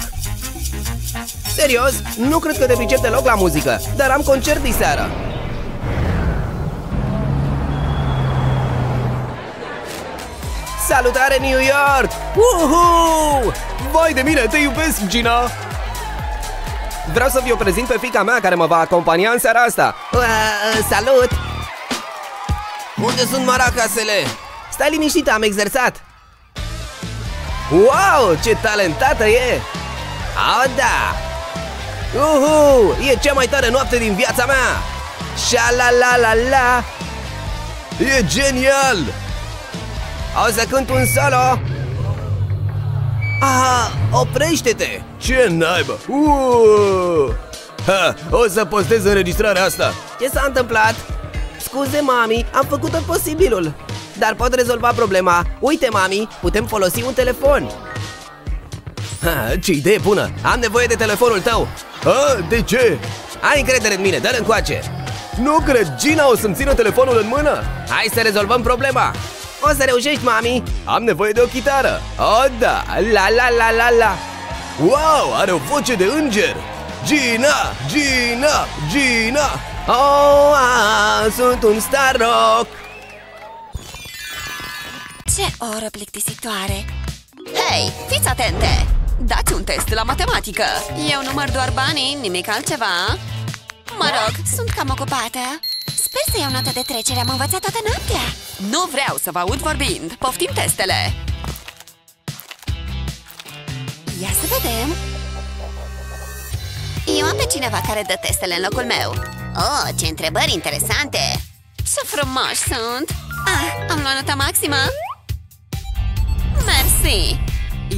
Serios, nu cred că te pricep deloc la muzică, dar am concert diseară. Salutare, New York! Uhu! Vai de mine, te iubesc, Gina! Vreau să vi-o prezint pe fiica mea care mă va acompania în seara asta. Uh, salut! Unde sunt maracasele? Stai liniștită, am exersat! Wow, ce talentată e! Oh, da! Uhu! E cea mai tare noapte din viața mea! Sha-la-la-la-la! E genial! O să cânt un solo! Aha! Oprește-te! Ce naibă! Uuuu! Ha! O să postez înregistrarea asta! Ce s-a întâmplat? Scuze, mami! Am făcut tot posibilul! Dar pot rezolva problema! Uite, mami! Putem folosi un telefon! Ha, ce idee bună! Am nevoie de telefonul tău! A, de ce? Ai încredere în mine, dă-l încoace! Nu cred, Gina o să-mi țină telefonul în mână! Hai să rezolvăm problema! O să reușești, mami! Am nevoie de o chitară! O, da! La la la la la! Wow, are o voce de înger! Gina! Gina! Gina! Oh, a, sunt un star rock! Ce oră plictisitoare! Hei, fiți atente! Dați un test la matematică! Eu număr doar banii, nimic altceva. Mă rog, sunt cam ocupată. Sper să iau notă de trecere, am învățat toată noaptea. Nu vreau să vă aud vorbind, poftim testele! Ia să vedem! Eu am pe cineva care dă testele în locul meu. Oh, ce întrebări interesante! Ce frumoși sunt! Ah, am luat nota maximă! Mersi!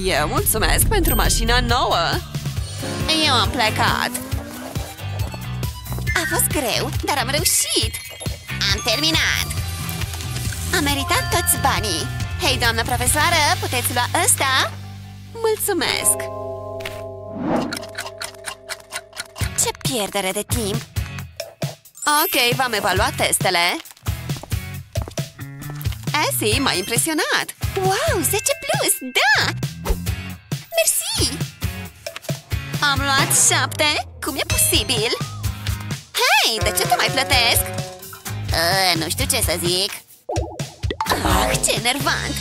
Eu mulțumesc pentru mașina nouă! Eu am plecat! A fost greu, dar am reușit! Am terminat! Am meritat toți banii! Hei, doamnă profesoară, puteți lua ăsta? Mulțumesc! Ce pierdere de timp! Ok, v-am evaluat testele! Essie m-a impresionat! Wow, zece plus, da! Mersi! Am luat șapte? Cum e posibil? Hei, de ce te mai plătesc? Uh, nu știu ce să zic. Ah, ce enervant!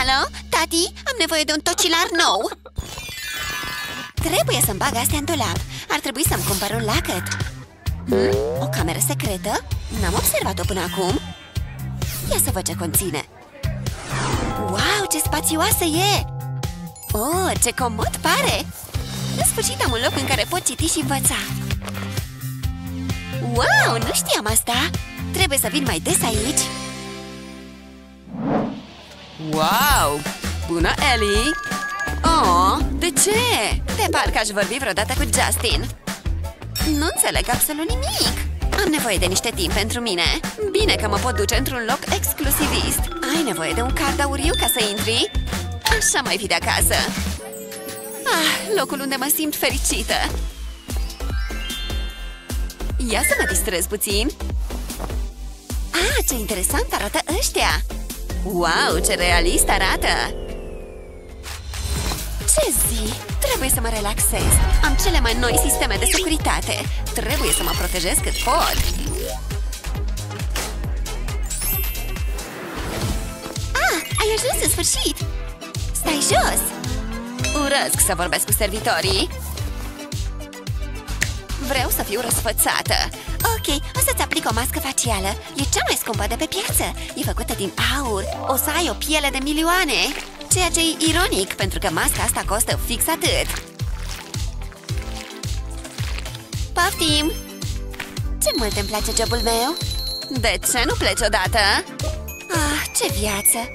Alo, tati, am nevoie de un tocilar nou. Trebuie să-mi bag astea în dulap. Ar trebui să-mi cumpăr un lacăt. hmm? O cameră secretă? N-am observat-o până acum. Ia să văd ce conține. Wow, ce spațioasă e! Oh, ce comod pare! În sfârșit am un loc în care pot citi și învăța. Wow, nu știam asta! Trebuie să vin mai des aici! Wow! Bună, Ellie! Oh, de ce? De parcă aș vorbi vreodată cu Justin. Nu înțeleg absolut nimic. Am nevoie de niște timp pentru mine. Bine că mă pot duce într-un loc exclusivist. Ai nevoie de un card auriu ca să intri? Așa mai fi de acasă. Ah, locul unde mă simt fericită. Ia să mă distrez puțin. Ah, ce interesant arată ăștia. Wow, ce realist arată. Ce zi! Trebuie să mă relaxez. Am cele mai noi sisteme de securitate. Trebuie să mă protejez cât pot. Ah, ai ajuns în sfârșit! Stai jos! Urăsc să vorbesc cu servitorii. Vreau să fiu răsfățată. Ok, o să-ți aplic o mască facială. E cea mai scumpă de pe piață. E făcută din aur. O să ai o piele de milioane. Ceea ce e ironic, pentru că masca asta costă fix atât. Poftim! Ce mult îmi place jobul meu! De ce nu pleci odată? Ah, ce viață!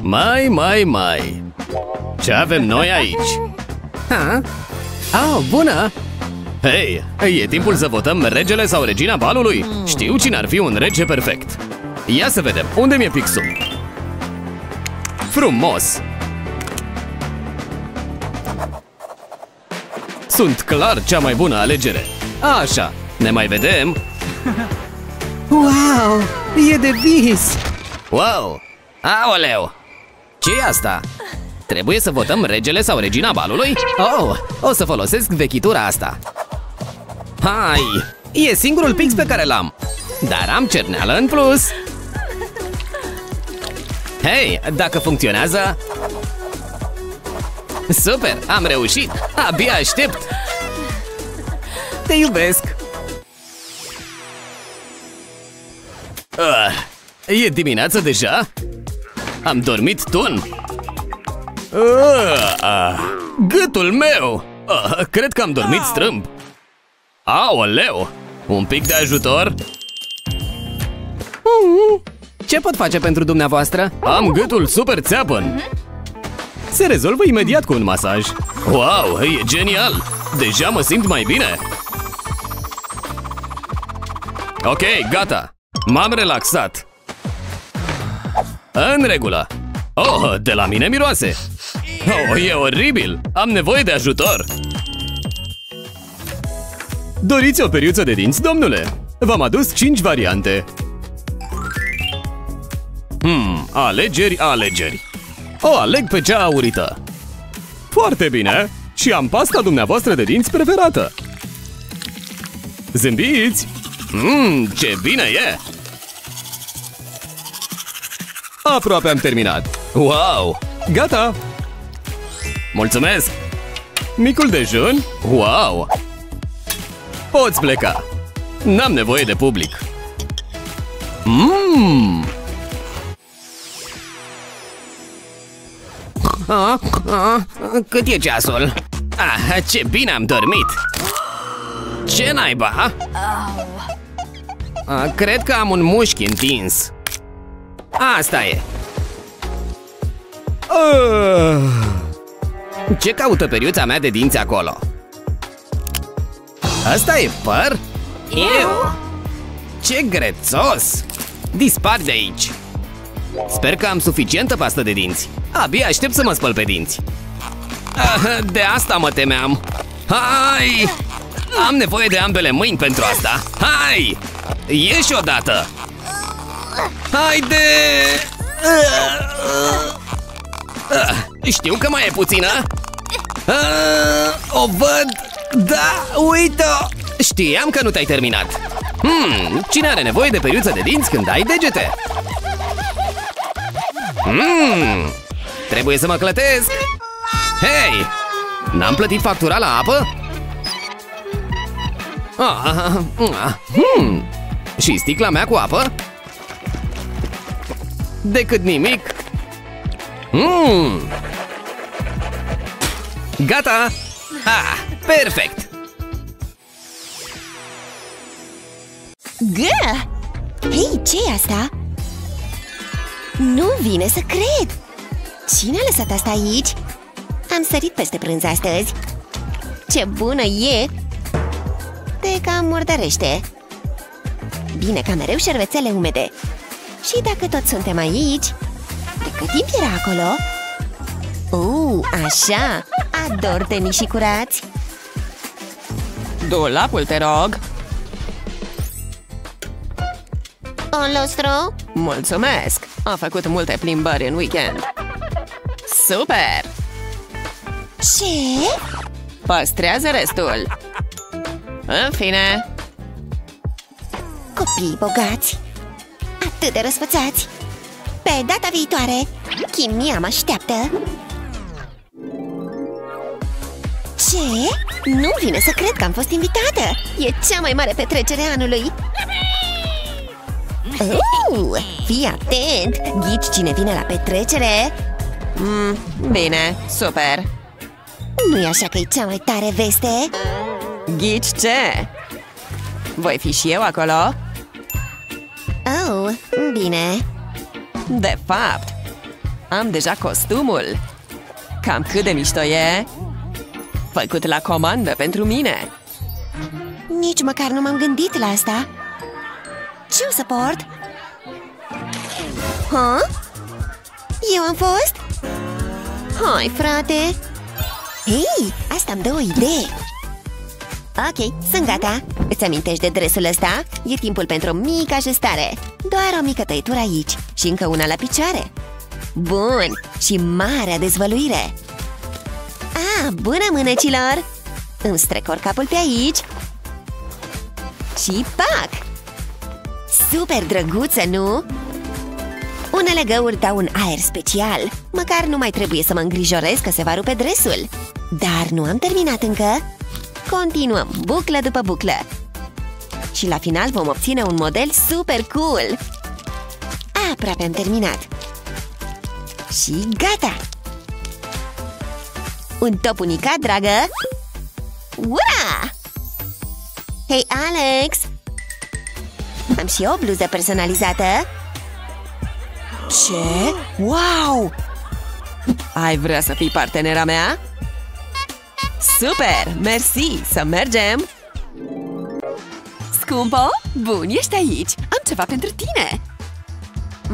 Mai, mai, mai! Ce avem noi aici? Ha? Oh, bună! Hei, e timpul să votăm regele sau regina balului? Știu cine ar fi un rege perfect! Ia să vedem, unde mi-e pixul? Frumos! Sunt clar cea mai bună alegere. Așa, ne mai vedem. Wow, e de vis! Wow, aoleu! Ce-i asta? Trebuie să votăm regele sau regina balului? Oh, o să folosesc vechitura asta. Hai, e singurul pix pe care l-am. Dar am cerneală în plus. Hei, dacă funcționează... Super, am reușit! Abia aștept! Te iubesc! Uh, e dimineață deja? Am dormit tun! Uh, uh, gâtul meu! Uh, cred că am dormit strâmb! Aoleu! Un pic de ajutor? Uh-uh. Ce pot face pentru dumneavoastră? Am gâtul super țeapăn. Se rezolvă imediat cu un masaj. Wow, e genial! Deja mă simt mai bine. Ok, gata. M-am relaxat. În regulă. Oh, de la mine miroase. Oh, e oribil. Am nevoie de ajutor. Doriți o periuță de dinți, domnule? V-am adus cinci variante. Hmm, alegeri, alegeri. O aleg pe cea aurită. Foarte bine. Și am pasta dumneavoastră de dinți preferată. Zâmbiți. Mmm, ce bine e. Aproape am terminat. Wow, gata. Mulțumesc. Micul dejun. Wow. Poți pleca. N-am nevoie de public. Mmm. Ah, ah, cât e ceasul? Ah, ce bine am dormit! Ce naiba? Ah, cred că am un mușchi întins. Asta e. Ah. Ce caută periuța mea de dinți acolo? Asta e păr? Eu? Ce grețos! Dispar de aici! Sper că am suficientă pastă de dinți. Abia aștept să mă spăl pe dinți. De asta mă temeam. Hai! Am nevoie de ambele mâini pentru asta. Hai! Ieși odată! Haide! Știu că mai e puțină. O văd! Da, uite-o! Știam că nu te-ai terminat. Hmm, cine are nevoie de periuță de dinți când ai degete? Mmm, trebuie să mă clătesc. Hei, n-am plătit factura la apă? Ah, ah, hmm. Și sticla mea cu apă? Decât nimic. Mmm. Gata. Ah, perfect. Gă! Hei, ce-i asta? Nu vine să cred! Cine a lăsat asta aici? Am sărit peste prânz astăzi. Ce bună e! Te cam murdărește. Bine că am mereu șervețele umede. Și dacă tot suntem aici... De cât timp era acolo? Uuu, așa! Ador tenii și curați! Dulapul, te rog! Un lustru? Mulțumesc! Am făcut multe plimbări în weekend. Super! Ce? Păstrează restul! În fine! Copii bogați! Atât de răsfățați! Pe data viitoare, chimia mă așteaptă! Ce? Nu vine să cred că am fost invitată! E cea mai mare petrecere a anului! Uh, fii atent! Ghici cine vine la petrecere! Mm, bine, super! Nu-i așa că e cea mai tare veste? Ghici ce? Voi fi și eu acolo? Oh, bine! De fapt, am deja costumul! Cam cât de mișto e! Făcut la comandă pentru mine! Nici măcar nu m-am gândit la asta! Ce o să port? Ha? Eu am fost? Hai, frate! Hei, asta îmi dă o idee! Ok, sunt gata! Îți amintești de dresul ăsta? E timpul pentru o mică ajustare! Doar o mică tăitură aici și încă una la picioare! Bun! Și marea dezvăluire! Ah, bună mânecilor! Îmi strecor capul pe aici! Și pac! Super drăguță, nu? Unele găuri dau un aer special. Măcar nu mai trebuie să mă îngrijorez că se va rupe dresul. Dar nu am terminat încă. Continuăm buclă după buclă. Și la final vom obține un model super cool. Aproape am terminat. Și gata! Un top unicat, dragă! Ura! Hei, Alex! Am și o bluză personalizată. Ce? Wow! Ai vrea să fii partenera mea? Super! Mersi! Să mergem! Scumpo? Bun, ești aici! Am ceva pentru tine!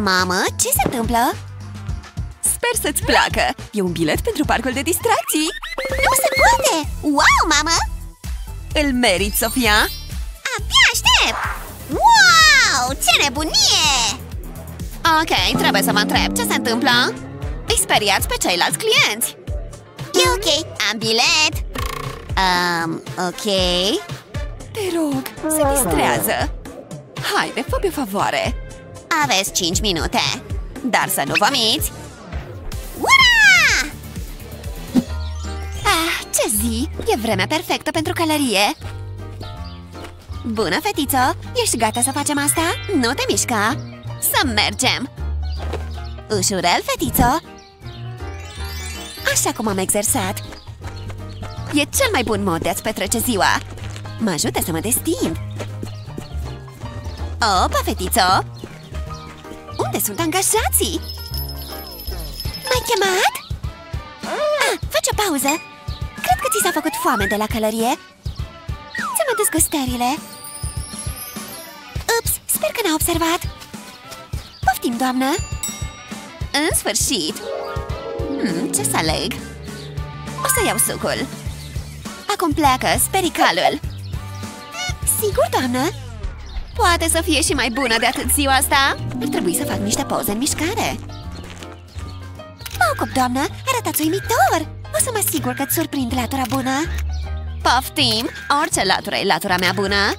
Mamă, ce se întâmplă? Sper să-ți placă! E un bilet pentru parcul de distracții! Nu se poate! Wow, mamă! Îl meriți, Sofia! Abia aștept! Wow! Ce nebunie! Ok, trebuie să vă întreb ce se întâmplă. Îi speriați pe ceilalți clienți. E ok, am bilet. Um, ok. Te rog, se distrează. Haide, fă-mi o favoare. Aveți cinci minute. Dar să nu vomiți. Ura! Ah, ce zi! E vremea perfectă pentru călărie. Bună, fetiță! Ești gata să facem asta? Nu te mișca! Să mergem! Ușurel, fetiță! Așa cum am exersat! E cel mai bun mod de a-ți petrece ziua! Mă ajută să mă destind! Opa, fetiță! Unde sunt angajații? M-ai chemat? Ah, faci o pauză! Cred că ți s-a făcut foame de la călărie! Ți-am adus gustările. Ups, sper că n-a observat. Poftim, doamnă. În sfârșit. hmm, Ce să aleg? O să iau sucul. Acum pleacă spericalul. Sigur, doamnă? Poate să fie și mai bună de atât ziua asta. Ar trebui să fac niște poze în mișcare. Mă ocup, doamnă, arătați uimitor. O să mă asigur că-ți surprind latura bună. Poftim! Orice latură e latura mea bună!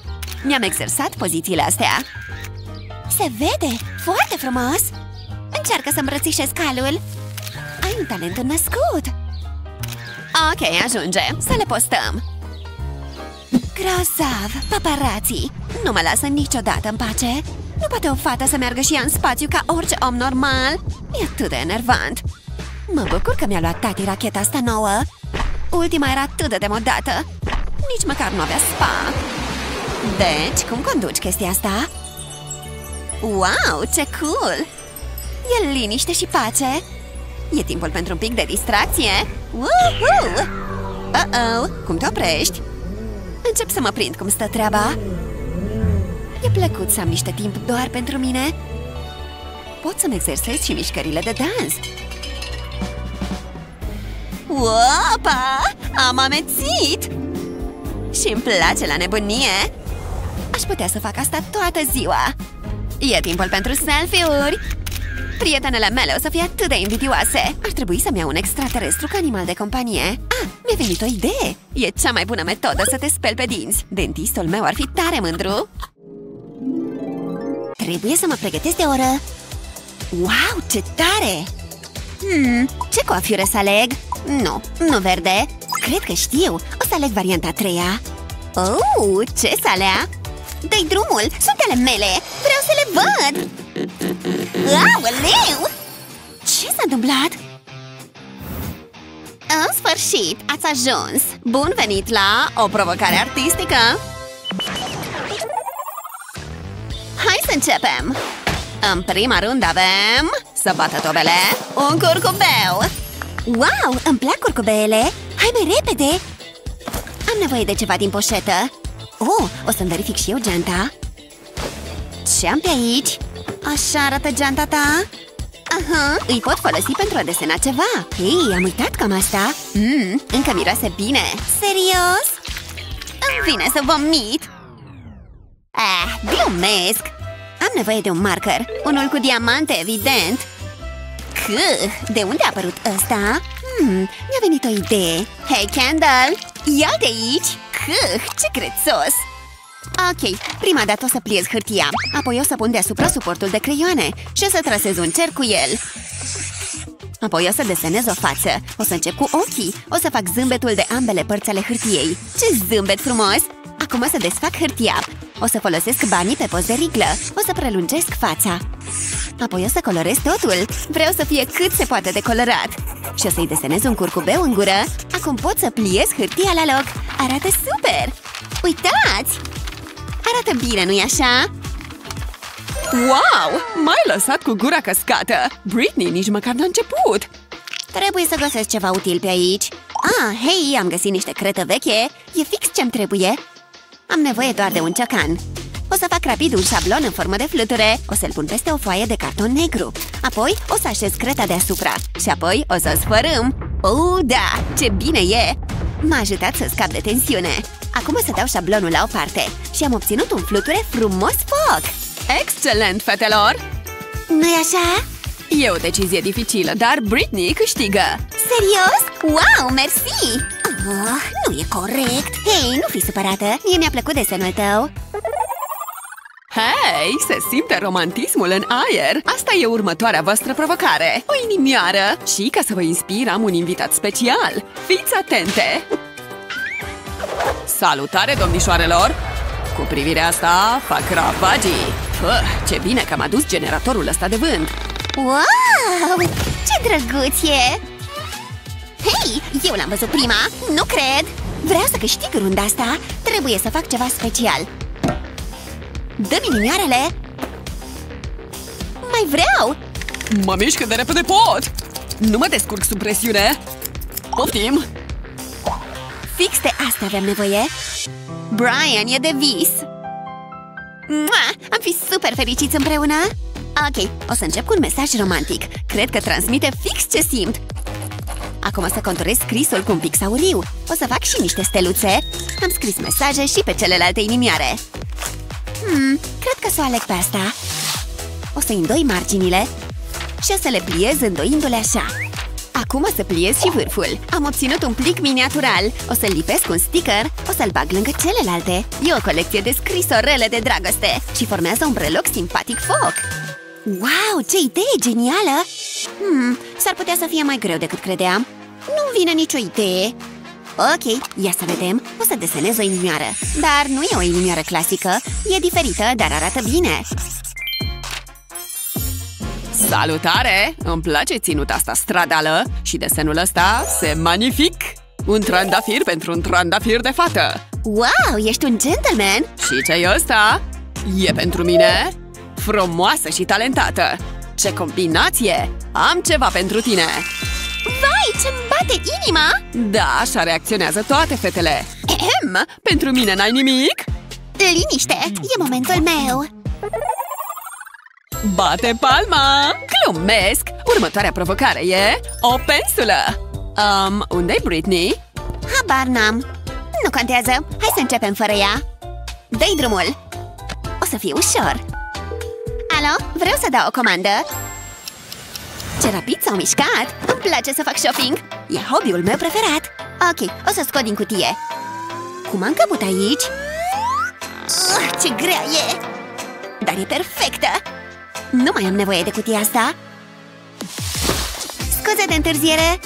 Mi-am exersat pozițiile astea! Se vede! Foarte frumos! Încearcă să îmbrățișez calul! Ai un talent înnăscut! Ok, ajunge! Să le postăm! Grozav! Paparații! Nu mă lasă niciodată în pace! Nu poate o fată să meargă și ea în spațiu ca orice om normal! E atât de enervant! Mă bucur că mi-a luat tati racheta asta nouă! Ultima era atât de demodată. Nici măcar nu avea spa. Deci, cum conduci chestia asta? Wow, ce cool! E liniște și pace. E timpul pentru un pic de distracție. Woohoo! Uh-oh, cum te oprești? Încep să mă prind cum stă treaba. E plăcut să am niște timp doar pentru mine. Pot să-mi exersez și mișcările de dans. Opa! Am amețit! Și îmi place la nebunie. Aș putea să fac asta toată ziua. E timpul pentru selfie-uri. Prietenele mele o să fie atât de invidioase. Ar trebui să-mi iau un extraterestru ca animal de companie. Ah, mi-a venit o idee. E cea mai bună metodă să te speli pe dinți. Dentistul meu ar fi tare mândru. Trebuie să mă pregătesc de oră. Wow, ce tare! Hmm, ce coafură să aleg? Nu, nu verde. Cred că știu. O să aleg varianta a treia. Oh, ce salea! Dă-i drumul! Sunt ale mele! Vreau să le văd! Aoleu! Ce s-a întâmplat? În sfârșit, ați ajuns! Bun venit la o provocare artistică! Hai să începem! În prima rând avem... Să bată tobele! Un curcubeu! Wow! Îmi plac curcubeele! Hai mai repede! Am nevoie de ceva din poșetă. Oh, o să-mi verific și eu geanta. Ce am pe aici? Așa arată geanta ta? Aha, îi pot folosi pentru a desena ceva. Hei, am uitat cam asta. Mmm, încă miroase bine. Serios? Îmi vine să vomit. Ah, glumesc. Am nevoie de un marker. Unul cu diamante, evident. Că, de unde a apărut ăsta? Hmm, mi-a venit o idee. Hei, Kendall, ia de aici. Câh, ce crețos! Ok, prima dată o să pliez hârtia. Apoi o să pun deasupra suportul de creioane și o să trasez un cer cu el. Apoi o să desenez o față. O să încep cu ochii. O să fac zâmbetul de ambele părți ale hârtiei. Ce zâmbet frumos! Acum o să desfac hârtia. O să folosesc banii pe post de riglă. O să prelungesc fața. Apoi o să colorez totul. Vreau să fie cât se poate de colorat. Și o să-i desenez un curcubeu în gură. Acum pot să pliez hârtia la loc. Arată super! Uitați! Arată bine, nu-i așa? Wow! M-ai lăsat cu gura căscată! Britney nici măcar n-a început! Trebuie să găsesc ceva util pe aici. Ah, hei, am găsit niște cretă veche. E fix ce-mi trebuie. Am nevoie doar de un ciocan. O să fac rapid un șablon în formă de fluture. O să-l pun peste o foaie de carton negru. Apoi o să așez creta deasupra. Și apoi o să o sfărâm. Oh, da! Ce bine e! M-a ajutat să scap de tensiune. Acum o să dau șablonul la o parte. Și am obținut un fluture frumos foc. Excelent, fetelor! Nu-i așa? E o decizie dificilă, dar Britney câștigă. Serios? Wow, mersi! Oh, nu e corect. Hei, nu fi supărată. Mie mi-a plăcut desenul tău. Hei, se simte romantismul în aer! Asta e următoarea voastră provocare! O inimioară! Și ca să vă inspir, am un invitat special! Fiți atente! Salutare, domnișoarelor! Cu privirea asta, fac ravagii! Păh, ce bine că am adus generatorul ăsta de vânt! Wow! Ce drăguț e! Hei, eu l-am văzut prima! Nu cred! Vreau să câștig runda asta! Trebuie să fac ceva special! Dă-mi inimioarele! Mai vreau! Mă mișc cât de repede pot! Nu mă descurc sub presiune! Poftim! Fix de asta aveam nevoie! Brian e de vis! Mua! Am fi super fericiți împreună! Ok, o să încep cu un mesaj romantic. Cred că transmite fix ce simt! Acum o să conturez scrisul cu un pix auriu. O să fac și niște steluțe. Am scris mesaje și pe celelalte inimioare. Hmm, cred că să o aleg pe asta. O să îndoi marginile și o să le pliez îndoindu-le așa. Acum o să pliez și vârful. Am obținut un plic miniatural. O să-l lipesc un sticker. O să-l bag lângă celelalte. E o colecție de scrisorele de dragoste. Și formează un breloc simpatic foc. Wow, ce idee genială! Hmm, s-ar putea să fie mai greu decât credeam. Nu-mi vine nicio idee. Ok, ia să vedem. O să desenez o inimioară. Dar nu e o inimioară clasică. E diferită, dar arată bine. Salutare! Îmi place ținuta asta stradală. Și desenul ăsta se magnific. Un trandafir pentru un trandafir de fată. Wow, ești un gentleman! Și ce e ăsta? E pentru mine? Frumoasă și talentată! Ce combinație! Am ceva pentru tine! Vai, ce-mi bate inima! Da, așa reacționează toate fetele! Ehem, pentru mine n-ai nimic? Liniște! E momentul meu! Bate palma! Glumesc! Următoarea provocare e o pensulă! Um, unde-i Britney? Habar n-am! Nu contează! Hai să începem fără ea! Dă-i drumul! O să fie ușor! Alo? Vreau să dau o comandă! Ce rapid s-au mișcat! Îmi place să fac shopping! E hobby-ul meu preferat! Ok, o să scot din cutie! Cum am căput aici? Uh, ce grea e! Dar e perfectă! Nu mai am nevoie de cutia asta! Scuze de întârziere!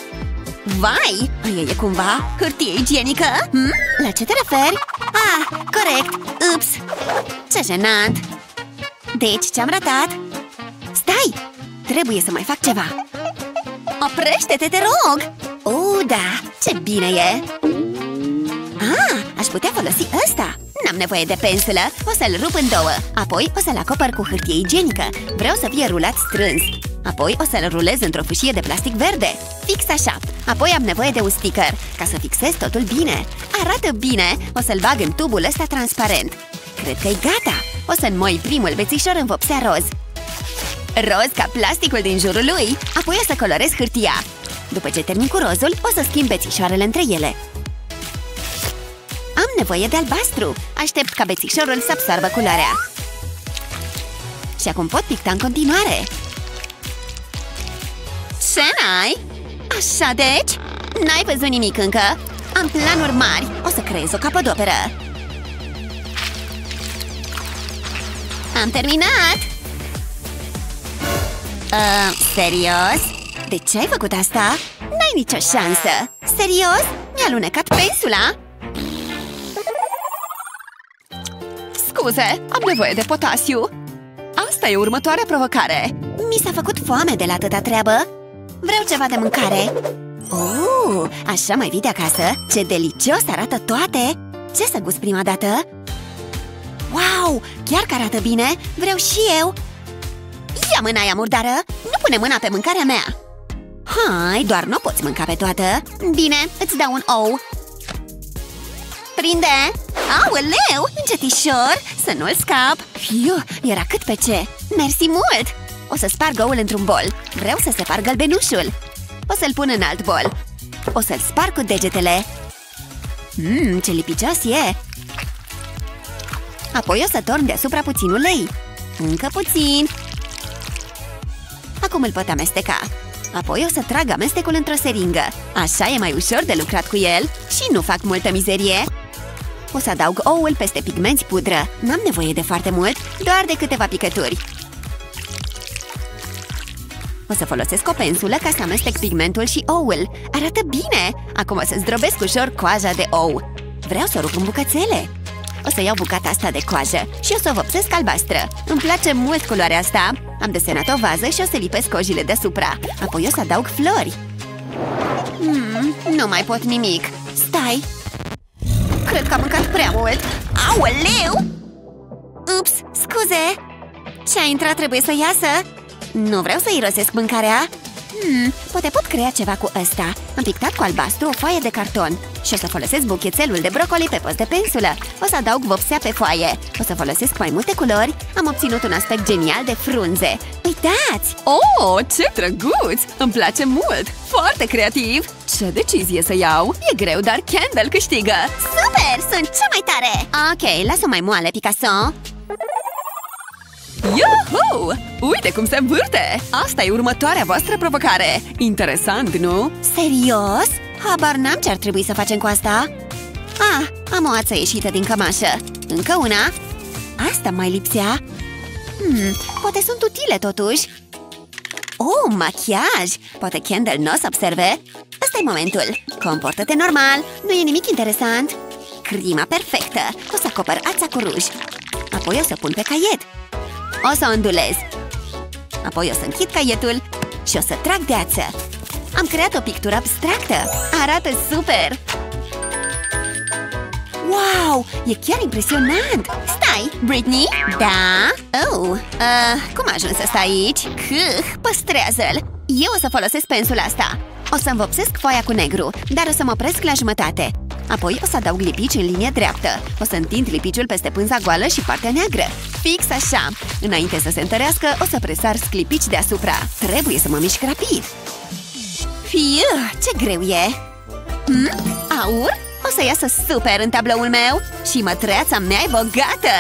Vai! Aia e cumva hârtie igienică? Hm? La ce te referi? Ah, corect! Ups! Ce jenant! Deci, ce-am ratat? Stai! Trebuie să mai fac ceva! Oprește-te, te rog! Oh, da! Ce bine e! Ah, aș putea folosi ăsta! N-am nevoie de pensulă, o să-l rup în două. Apoi o să-l acopăr cu hârtie igienică. Vreau să fie rulat strâns. Apoi o să-l rulez într-o fâșie de plastic verde. Fix așa. Apoi am nevoie de un sticker, ca să fixez totul bine. Arată bine, o să-l bag în tubul ăsta transparent. Cred că-i gata. O să înmoi primul bețișor în vopsea roz. Roz ca plasticul din jurul lui. Apoi o să colorez hârtia. După ce termin cu rozul, o să schimb bețișoarele între ele. Am nevoie de albastru. Aștept ca bețișorul să absorbă culoarea. Și acum pot picta în continuare. Ce n-ai? Așa deci? N-ai văzut nimic încă? Am planuri mari. O să creez o capodoperă. Am terminat! Uh, serios? De ce ai făcut asta? N-ai nicio șansă! Serios? Mi-a alunecat pensula! Scuze, am nevoie de potasiu. Asta e următoarea provocare. Mi s-a făcut foame de la atâta treabă. Vreau ceva de mâncare. Oh, așa mai vii de acasă? Ce delicios arată toate! Ce să gust prima dată? Wow, chiar că arată bine! Vreau și eu! Ia mâna aia murdară! Nu pune mâna pe mâncarea mea! Hai, doar nu poți mânca pe toată. Bine, îți dau un ou. Prinde! Aoleu! Încetișor! Să nu-l scap! Fiu, era cât pe ce! Mersi mult! O să sparg oul într-un bol. Vreau să separ gălbenușul. O să-l pun în alt bol. O să-l sparg cu degetele. Mmm, ce lipicios e! Apoi o să torn deasupra puțin ulei. Încă puțin. Acum îl pot amesteca. Apoi o să trag amestecul într-o seringă. Așa e mai ușor de lucrat cu el și nu fac multă mizerie. O să adaug oul peste pigmenți pudră. N-am nevoie de foarte mult, doar de câteva picături. O să folosesc o pensulă ca să amestec pigmentul și oul. Arată bine! Acum o să zdrobesc ușor coaja de ou. Vreau să o rup în bucățele. O să iau bucata asta de coajă și o să o vopsesc albastră. Îmi place mult culoarea asta. Am desenat o vază și o să lipesc cojile deasupra. Apoi o să adaug flori. Mm, nu mai pot nimic. Stai! Cred că am mâncat prea mult. Aoleu! Ups, scuze! Ce a intrat trebuie să iasă. Nu vreau să irosesc mâncarea. Hmm, poate pot crea ceva cu ăsta. Am pictat cu albastru o foaie de carton. Și o să folosesc buchețelul de brocoli pe post de pensulă. O să adaug vopsea pe foaie. O să folosesc mai multe culori. Am obținut un aspect genial de frunze. Uitați! Oh, ce drăguț! Îmi place mult! Foarte creativ! Ce decizie să iau? E greu, dar Kendall câștigă! Super! Sunt cea mai tare! Ok, las-o mai moale, Picasso! Iuhu! Uite cum se învârte! Asta e următoarea voastră provocare! Interesant, nu? Serios? Habar n-am ce ar trebui să facem cu asta? Ah, am o ață ieșită din cămașă. Încă una. Asta mai lipsea. Hmm, poate sunt utile totuși. Oh, machiaj! Poate Kendall n-o să observe? Ăsta-i momentul. Comportă-te normal, nu e nimic interesant. Crima perfectă. O să acopăr ața cu ruj. Apoi o să pun pe caiet. O să o îndulez. Apoi o să închid caietul și o să trag de ață. Am creat o pictură abstractă. Arată super! Wow! E chiar impresionant! Stai! Hai, Britney? Da? Oh, uh, cum ajuns asta aici? Câh, păstrează-l! Eu o să folosesc pensul asta. O să învopsesc foaia cu negru, dar o să mă opresc la jumătate. Apoi o să adaug lipici în linie dreaptă. O să întind lipiciul peste pânza goală și partea neagră. Fix așa! Înainte să se întărească, o să presar sclipici deasupra. Trebuie să mă mișc rapid. Fiu, ce greu e! Hmm? Aur? O să iasă super în tabloul meu. Și mătreața mea e bogată.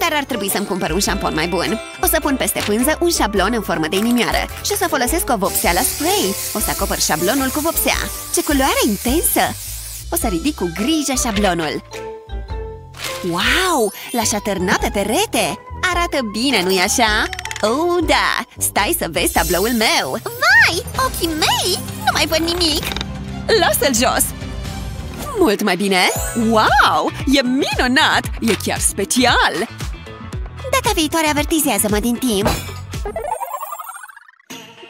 Dar ar trebui să-mi cumpăr un șampon mai bun. O să pun peste pânză un șablon în formă de inimioară. Și o să folosesc o vopsea la spray. O să acopăr șablonul cu vopsea. Ce culoare intensă! O să ridic cu grijă șablonul. Wow! L-aș atârna pe perete! Arată bine, nu-i așa? Oh, da! Stai să vezi tabloul meu! Vai! Ochii mei! Nu mai văd nimic! Lasă-l jos! Mult mai bine! Wow! E minunat! E chiar special! Data viitoare avertizează-mă din timp!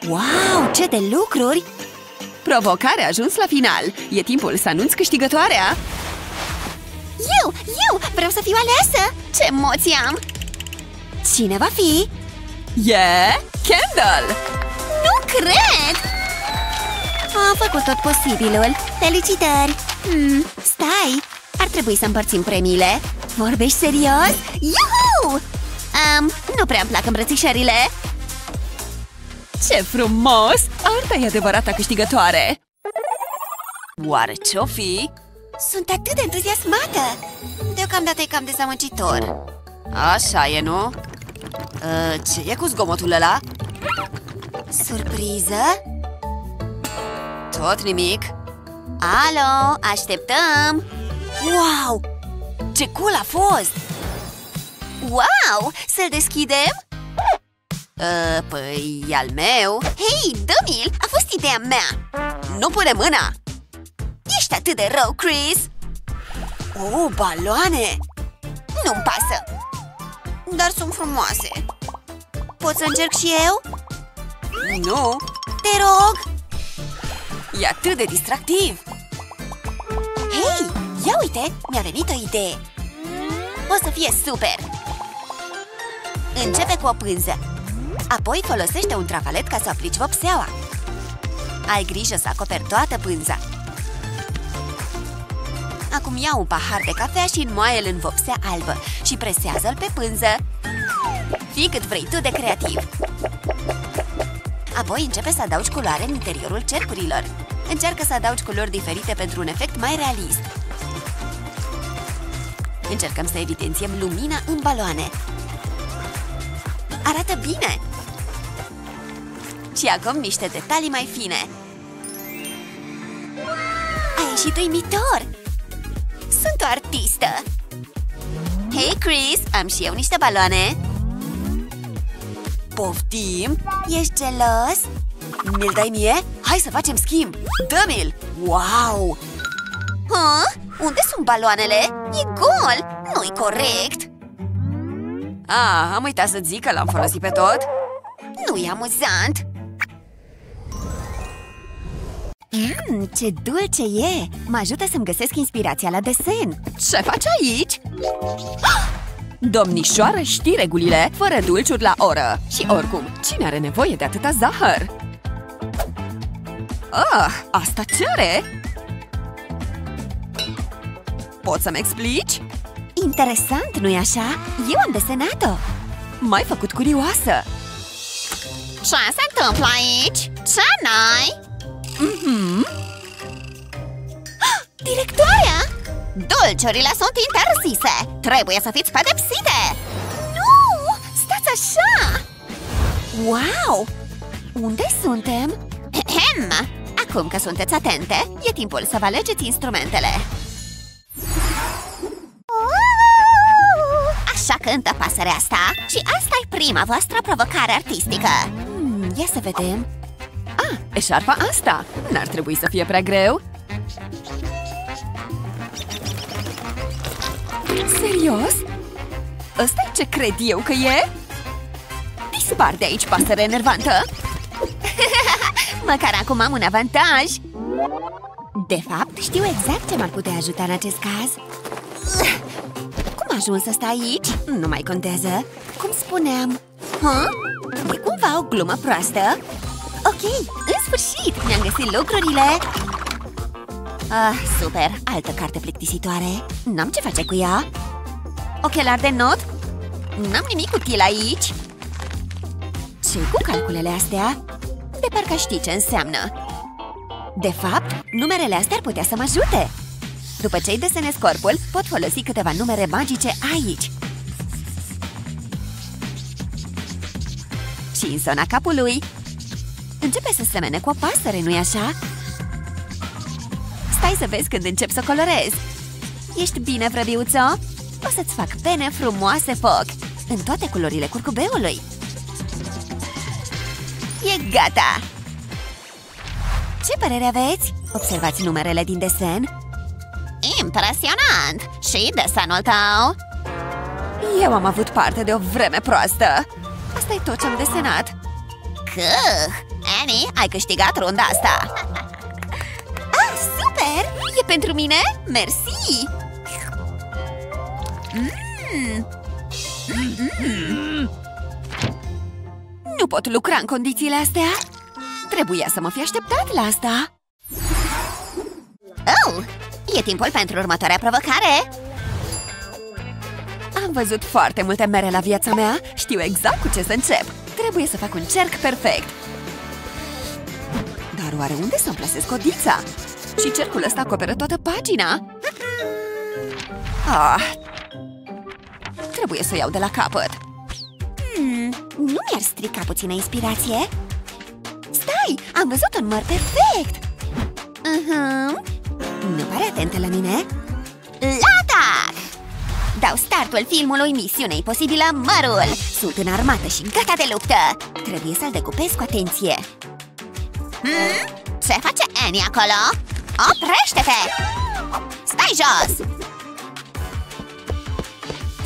Wow! Ce de lucruri! Provocarea a ajuns la final! E timpul să anunț câștigătoarea! Eu! Eu! Vreau să fiu aleasă! Ce emoții am! Cine va fi? E... Kendall! Nu cred! Am făcut tot posibilul! Felicitări! Hmm, stai! Ar trebui să împărțim premiile! Vorbești serios? Iuhu! Um, nu prea îmi plac îmbrățișările! Ce frumos! Arta e adevărata câștigătoare! Oare ce-o fi? Sunt atât de entuziasmată! Deocamdată e cam dezamăgitor! Așa e, nu? Uh, ce e cu zgomotul ăla? Surpriză? Tot nimic. Alo, așteptăm. Wow, ce cool a fost. Wow, să-l deschidem? Uh, păi, al meu. Hei, dă-mi-l, a fost ideea mea. Nu pune mâna. Ești atât de rău, Chris. Oh, baloane. Nu-mi pasă. Dar sunt frumoase. Pot să încerc și eu? Nu. Te rog. E atât de distractiv! Hei! Ia uite! Mi-a venit o idee! O să fie super! Începe cu o pânză. Apoi folosește un trafalet ca să aplici vopseaua. Ai grijă să acoperi toată pânza. Acum ia un pahar de cafea și înmoaie-l în vopsea albă și presează-l pe pânză. Fii cât vrei tu de creativ! Apoi începe să adaugi culoare în interiorul cercurilor. Încearcă să adaugi culori diferite pentru un efect mai realist. Încercăm să evidențiem lumina în baloane. Arată bine! Și acum niște detalii mai fine. A ieșit uimitor! Sunt o artistă! Hei, Chris! Am și eu niște baloane! Poftim? Ești gelos? Mi-l dai mie? Hai să facem schimb! Dă-mi-l! Wow! Ha? Unde sunt baloanele? E gol! Nu-i corect! Ah, am uitat să zic că l-am folosit pe tot? Nu-i amuzant! Mmm, ce dulce e! Mă ajută să-mi găsesc inspirația la desen! Ce faci aici? Ah! Domnișoară, știi regulile, fără dulciuri la oră. Și oricum, cine are nevoie de atâta zahăr? Ah, asta ce are? Poți să-mi explici? Interesant, nu-i așa? Eu am desenat-o. M-ai făcut curioasă. Ce se întâmplă aici? Ce n-ai? Mm-hmm. Ah, directoarea! Dulciurile sunt interzise! Trebuie să fiți pedepsite! Nu! Stați așa! Wow! Unde suntem? Ehem. Acum că sunteți atente, e timpul să vă alegeți instrumentele. Așa cântă pasărea asta și asta e prima voastră provocare artistică. Hmm, ia să vedem. Ah, eșarfa asta! N-ar trebui să fie prea greu. Serios? Ăsta-i ce cred eu că e? Dispar de aici, pasăre enervantă! Măcar acum am un avantaj! De fapt, știu exact ce m-ar putea ajuta în acest caz. Cum am ajuns să stai aici? Nu mai contează. Cum spuneam? Ha? E cumva o glumă proastă? Ok, în sfârșit, mi-am găsit lucrurile. Ah, super, altă carte plictisitoare. N-am ce face cu ea. Ochelar de not? N-am nimic util aici. Ce-i cu calculele astea? De parcă știi ce înseamnă. De fapt, numerele astea ar putea să mă ajute. După ce-i desenez corpul, pot folosi câteva numere magice aici. Și în zona capului. Începe să semene cu o pasăre, nu-i așa? Stai să vezi când încep să colorez. Ești bine, vrăbiuțo? O să-ți fac pene frumoase foc, în toate culorile curcubeului. E gata! Ce părere aveți? Observați numerele din desen? Impresionant! Și desenul tău? Eu am avut parte de o vreme proastă. Asta e tot ce am desenat. Câh! Annie, ai câștigat runda asta! Ah, super! E pentru mine? Mersi! Mm. Mm -mm. Nu pot lucra în condițiile astea. Trebuia să mă fi așteptat la asta. Oh! E timpul pentru următoarea provocare. Am văzut foarte multe mere la viața mea. Știu exact cu ce să încep. Trebuie să fac un cerc perfect. Dar oare unde să-mi plasez codița? Și cercul ăsta acoperă toată pagina. Ah, trebuie să o iau de la capăt. hmm, Nu mi-ar strica puțină inspirație? Stai, am văzut un măr perfect. uh-huh. Nu pare atentă la mine. La atac! Dau startul filmului Misiunei Posibilă Mărul. Sunt în armată și gata de luptă. Trebuie să-l decupez cu atenție. hmm? Ce face Annie acolo? Oprește-te! Stai jos!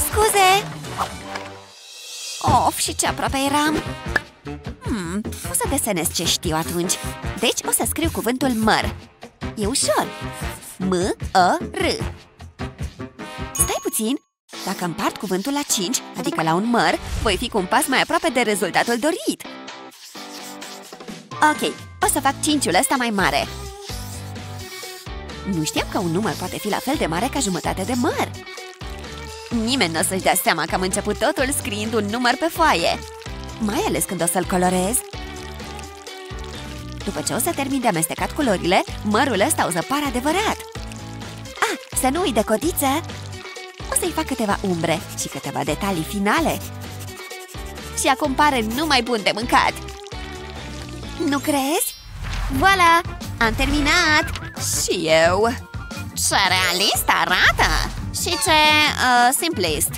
Scuze! Of, și ce aproape eram! hmm, O să desenez ce știu atunci. Deci o să scriu cuvântul măr. E ușor. M-A-R. Stai puțin. Dacă împart cuvântul la cinci, adică la un măr, voi fi cu un pas mai aproape de rezultatul dorit. Ok, o să fac cinciul ăsta mai mare. Nu știam că un număr poate fi la fel de mare ca jumătate de măr. Nimeni nu o să-și dea seama că am început totul scriind un număr pe foaie. Mai ales când o să-l colorez. După ce o să termin de amestecat culorile, mărul ăsta o să pară adevărat. Ah, să nu uit de codiță! O să-i fac câteva umbre și câteva detalii finale. Și acum pare numai bun de mâncat. Nu crezi? Voila! Am terminat! Și eu! Ce realist arată! Și ce uh, simplist!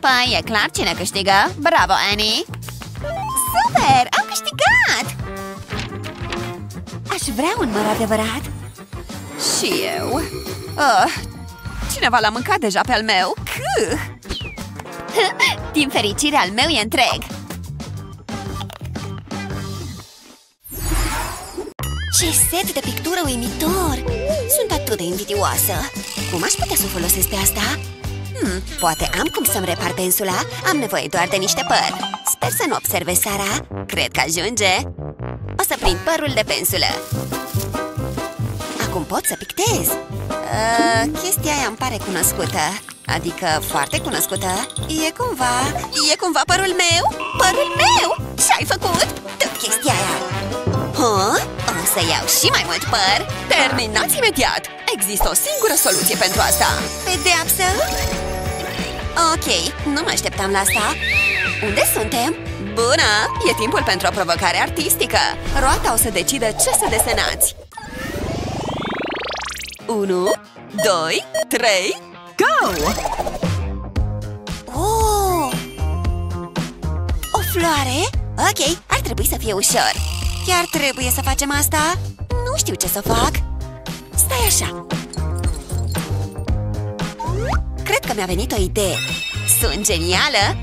Păi, e clar cine câștigă! Bravo, Annie! Super! Am câștigat! Aș vrea un măr adevărat. Și eu. Oh, cineva l-a mâncat deja pe al meu. Cuh! Din fericire al meu e întreg. Ce set de pictură uimitor! Sunt atât de invidioasă. Cum aș putea să o folosesc pe asta? Hmm, poate am cum să-mi repar pensula. Am nevoie doar de niște păr. Sper să nu observe Sara. Cred că ajunge. O să prind părul de pensulă. Acum pot să pictez. uh, Chestia aia îmi pare cunoscută. Adică foarte cunoscută. E cumva... E cumva părul meu? Părul meu! Ce-ai făcut? Dă chestia aia! huh? O să iau și mai mult păr. Terminați imediat! Există o singură soluție pentru asta. Pedeapsă? Ok, nu mă așteptam la asta. Unde suntem? Bună! E timpul pentru o provocare artistică! Roata o să decidă ce să desenați! unu, doi, trei, go! Oh! O floare? Ok, ar trebui să fie ușor! Chiar trebuie să facem asta? Nu știu ce să fac! Stai așa! Cred că mi-a venit o idee! Sunt genială!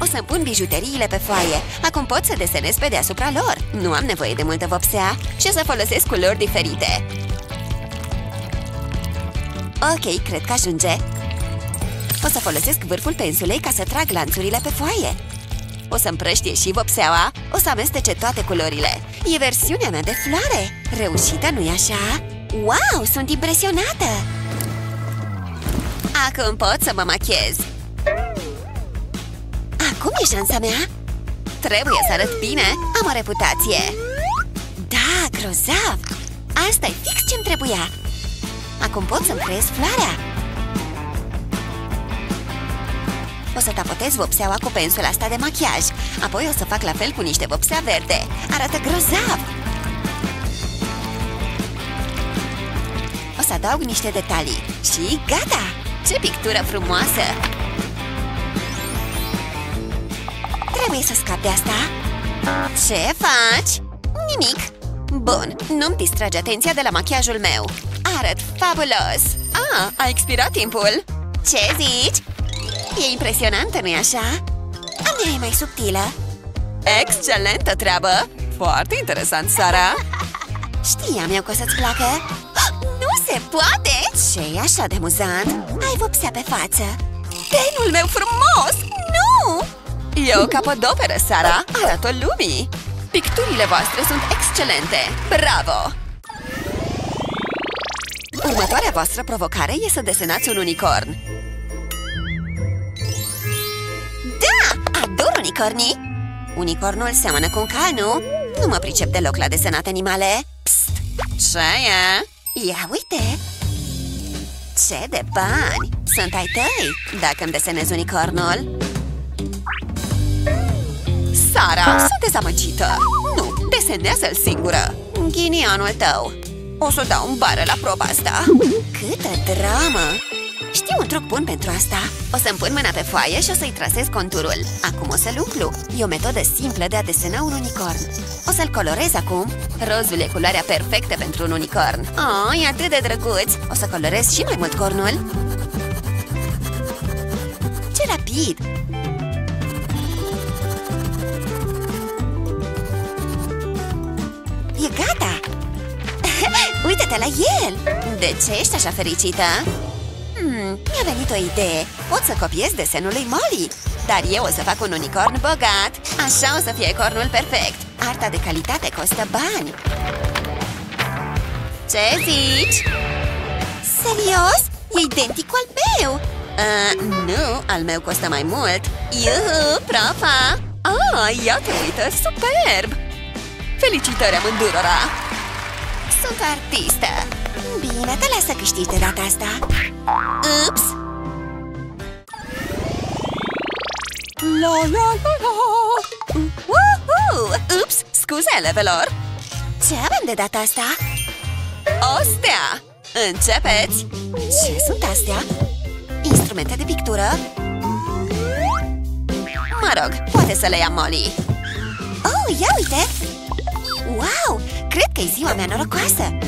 O să-mi pun bijuteriile pe foaie. Acum pot să desenez pe deasupra lor. Nu am nevoie de multă vopsea. Și o să folosesc culori diferite. Ok, cred că ajunge. O să folosesc vârful pensulei ca să trag lanțurile pe foaie. O să împrăștie și vopseaua, o să amestece toate culorile. E versiunea mea de floare. Reușită, nu-i așa? Wow, sunt impresionată! Acum pot să mă machiez. Acum e șansa mea. Trebuie să arăt bine, am o reputație. Da, grozav! Asta e fix ce-mi trebuia. Acum pot să-mi creez floarea. O să tapotez vopseaua cu pensula asta de machiaj. Apoi o să fac la fel cu niște vopsea verde. Arată grozav! O să adaug niște detalii. Și gata! Ce pictură frumoasă! Trebuie să scap de asta. Ce faci? Nimic. Bun, nu-mi distrage atenția de la machiajul meu. Arăt fabulos! Ah, a expirat timpul! Ce zici? E impresionantă, nu-i așa? A mea e mai subtilă. Excelentă treabă! Foarte interesant, Sara! Știam eu că o să-ți placă. Nu se poate! Ce-i așa de muzant? Ai vopsea pe față. Penul meu frumos! Nu! E o capodoperă, Sara! Arată-o lumii! Picturile voastre sunt excelente! Bravo! Următoarea voastră provocare e să desenați un unicorn. Da! Ador unicornii! Unicornul seamănă cu un cal, nu? Nu mă pricep deloc la desenat animale. Psst! Ce e? Ia uite! Ce de bani! Sunt ai tăi, dacă îmi desenez unicornul. Sara, sunt dezamăgită! Nu, desenează-l singură! Ghinionul tău! O să dau un bară la proba asta. Câtă dramă! Știu un truc bun pentru asta. O să-mi pun mâna pe foaie și o să-i trasez conturul. Acum o să lucru. E o metodă simplă de a desena un unicorn. O să-l colorez acum. Rozul e culoarea perfectă pentru un unicorn. Oh, e atât de drăguț! O să colorez și mai mult cornul. Ce rapid! E gata! Uită-te la el! De ce ești așa fericită? Hmm, mi-a venit o idee. Pot să copiez desenul lui Molly. Dar eu o să fac un unicorn bogat. Așa o să fie cornul perfect. Arta de calitate costă bani. Ce zici? Serios? E identic cu al meu. Uh, nu, al meu costă mai mult. Iuhu, profa! Ah, iată, uită, superb! Felicitări amândurora! Sunt artistă! Bine, te las să câștigi de data asta! Ups! La, la, la, la. Uhuhu! Ups! Scuze, elevelor! Ce avem de data asta? O stea! Începeți! Ce sunt astea? Instrumente de pictură? Mă rog, poate să le ia Molly! Oh, ia uite! Wow! Cred că e ziua mea norocoasă!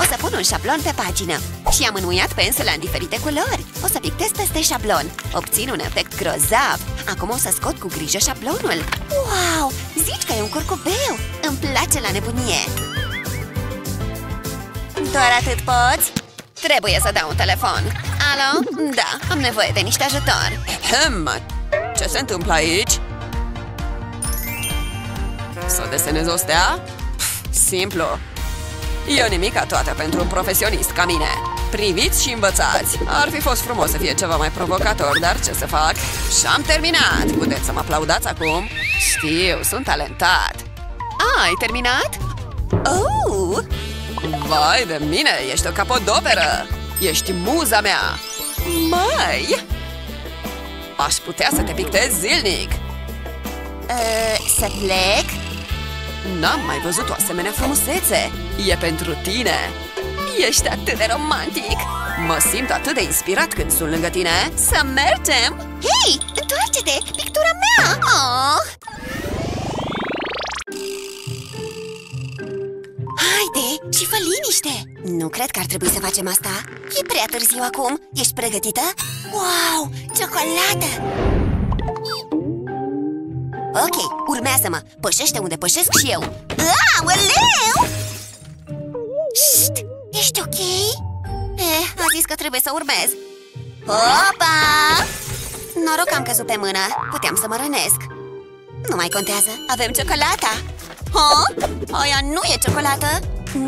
O să pun un șablon pe pagină. Și am înmuiat pensula în diferite culori. O să pictez peste șablon. Obțin un efect grozav. Acum o să scot cu grijă șablonul. Wow! Zici că e un curcubeu! Îmi place la nebunie! Doar atât poți? Trebuie să dau un telefon. Alo? Da, am nevoie de niște ajutor. Ehem. Ce se întâmplă aici? Să desenez o stea? Pf, simplu! E o nimica toată pentru un profesionist ca mine. Priviți și învățați! Ar fi fost frumos să fie ceva mai provocator, dar ce să fac? Și-am terminat! Puteți să mă aplaudați acum? Știu, sunt talentat! A, ai terminat? Oh! Vai de mine, ești o capodoperă! Ești muza mea! Mai! Aș putea să te pictez zilnic! Uh, să plec? N-am mai văzut o asemenea frumusețe. E pentru tine. Ești atât de romantic. Mă simt atât de inspirat când sunt lângă tine. Să mergem! Hei, întoarce-te! Pictura mea! Oh! Haide și fă liniște! Nu cred că ar trebui să facem asta. E prea târziu acum. Ești pregătită? Wow! Ciocolată! Ok, urmează-mă! Pășește unde pășesc și eu! Aoleu! Șt! Ești ok? Eh, a zis că trebuie să urmez. Opa! Noroc că am căzut pe mână. Puteam să mă rănesc. Nu mai contează. Avem ciocolata. Oh? Aia nu e ciocolată?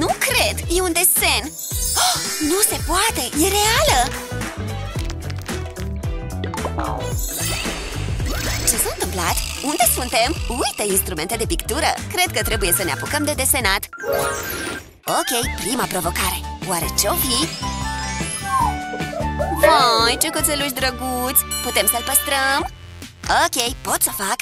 Nu cred. E un desen. Oh, nu se poate. E reală. Ce s-a întâmplat? Unde suntem? Uite, instrumente de pictură. Cred că trebuie să ne apucăm de desenat. Ok, prima provocare. Oare ce-o fi? Vai, ce cățeluși drăguți! Putem să-l păstrăm? Ok, pot să fac.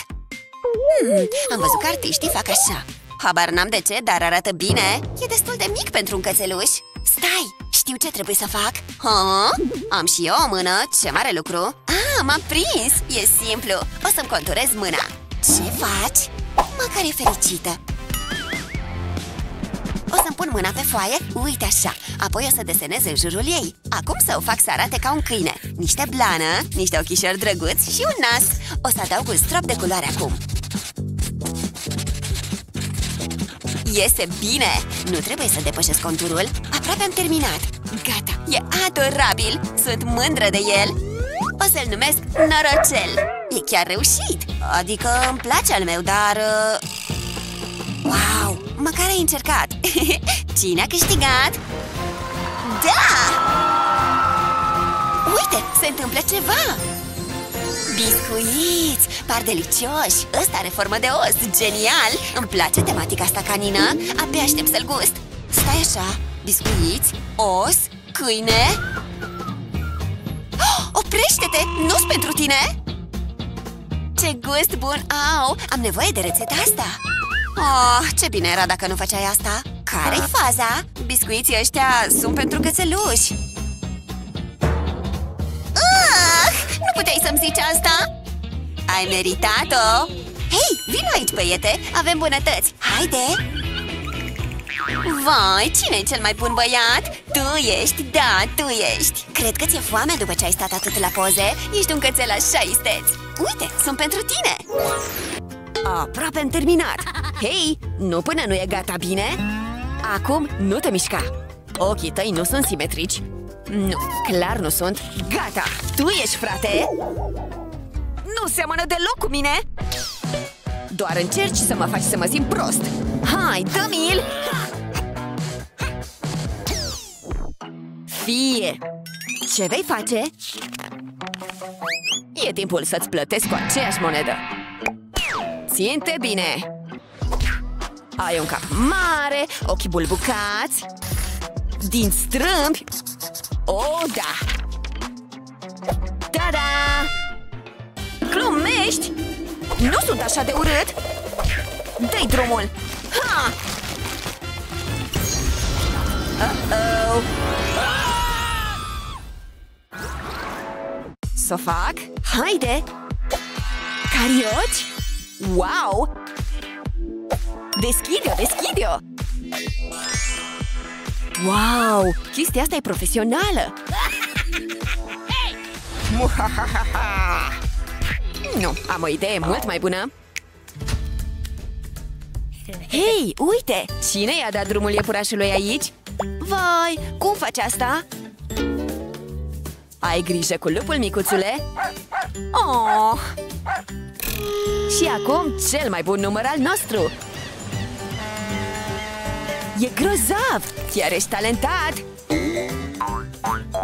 Hmm, am văzut că artiștii fac așa. Habar n-am de ce, dar arată bine. E destul de mic pentru un cățeluș. Stai, știu ce trebuie să fac. Ha? Am și eu o mână, ce mare lucru. Ah, m-am prins, e simplu. O să-mi conturez mâna. Ce faci? Măcar e fericită. O să-mi pun mâna pe foaie, uite așa. Apoi o să desenez în jurul ei. Acum să o fac să arate ca un câine. Niște blană, niște ochișori drăguți și un nas. O să adaug un strop de culoare acum. Iese bine! Nu trebuie să depășesc conturul. Aproape am terminat. Gata, e adorabil! Sunt mândră de el. O să-l numesc Norocel. E chiar reușit. Adică îmi place al meu, dar... Wow! Măcar ai încercat. Cine a câștigat? Da! Uite, se întâmplă ceva! Biscuiți! Par delicioși! Ăsta are formă de os! Genial! Îmi place tematica asta canină! Abia aștept să-l gust! Stai așa! Biscuiți, os, câine... Oh, oprește-te! Nu-s pentru tine! Ce gust bun au! Am nevoie de rețeta asta! Oh, ce bine era dacă nu făceai asta! Care-i faza? Biscuiții ăștia sunt pentru cățeluși! Nu puteai să-mi zici asta? Ai meritat-o! Hei, vino aici, băiete! Avem bunătăți! Haide! Vai, cine e cel mai bun băiat? Tu ești, da, tu ești! Cred că ți-e foame după ce ai stat atât la poze? Ești un cățel așa isteț! Uite, sunt pentru tine! Aproape am terminat! Hei, nu până nu e gata, bine? Acum nu te mișca! Ochii tăi nu sunt simetrici! Nu, clar nu sunt. Gata! Tu ești, frate! Nu seamănă deloc cu mine! Doar încerci să mă faci să mă simt prost! Hai, dă-mi-l! Fie! Ce vei face? E timpul să-ți plătesc cu aceeași monedă! Ține-te bine! Ai un cap mare, ochi bulbucați, din strâmbi... Oh, da! Ta-da! Glumești? Nu sunt așa de urât! Dă-i drumul! Ha! Uh-oh! S-o fac? Haide! Carioci? Wow! Deschide-o, deschide-o! Wow! Chestia asta e profesională! Nu, am o idee mult mai bună! Hei, uite! Cine i-a dat drumul iepurașului aici? Vai, cum faci asta? Ai grijă cu lupul, micuțule! Oh! Și acum, cel mai bun număr al nostru! E grozav! Chiar ești talentat!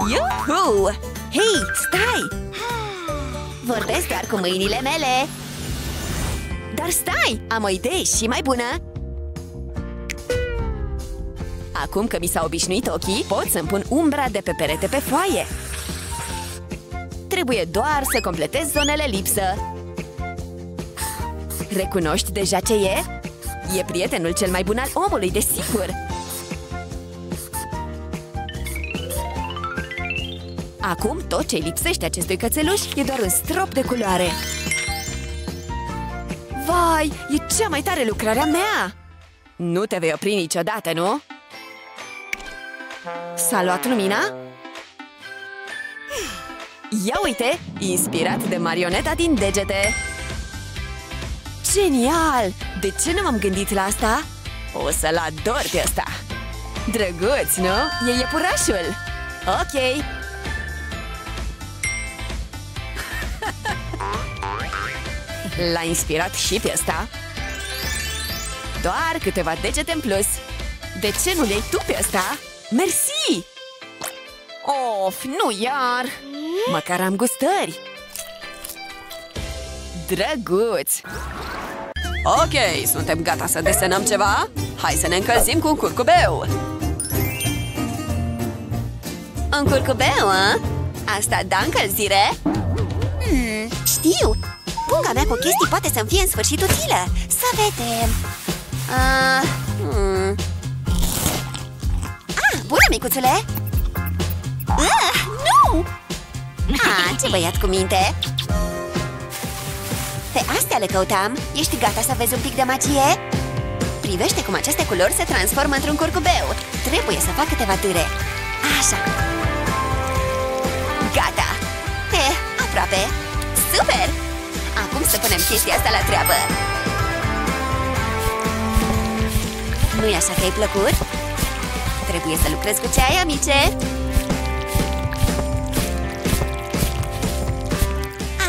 Iuhu! Hei, stai! Vorbesc doar cu mâinile mele! Dar stai! Am o idee și mai bună! Acum că mi s-au obișnuit ochii, pot să-mi pun umbra de pe perete pe foaie! Trebuie doar să completez zonele lipsă! Recunoști deja ce e? E prietenul cel mai bun al omului, desigur! Acum, tot ce lipsește acestui cățeluș e doar un strop de culoare. Vai, e cea mai tare lucrarea mea! Nu te vei opri niciodată, nu? S-a luat lumina? Ia uite! Inspirat de marioneta din degete! Genial! De ce nu m-am gândit la asta? O să-l ador pe ăsta! Drăguț, nu? E iepurașul! Ok! L-a inspirat și pe asta. Doar câteva degete în plus. De ce nu le-ai tu pe asta? Mersi! Of, nu iar! Măcar am gustări! Drăguț! Ok, suntem gata să desenăm ceva? Hai să ne încălzim cu un curcubeu! Un curcubeu, a? Asta da încălzire? Hmm, știu! Punga mea cu chestii poate să-mi fie în sfârșit utilă! Să vedem! Ah, hmm. ah bună, micuțule! Ah, nu! Ah, ce băiat cu minte! Pe astea le căutam! Ești gata să vezi un pic de magie? Privește cum aceste culori se transformă într-un curcubeu! Trebuie să fac câteva târe! Așa! Gata! Eh, aproape! Super! Acum să punem chestia asta la treabă! Nu-i așa că ai plăcut? Trebuie să lucrez cu ce ai, amice!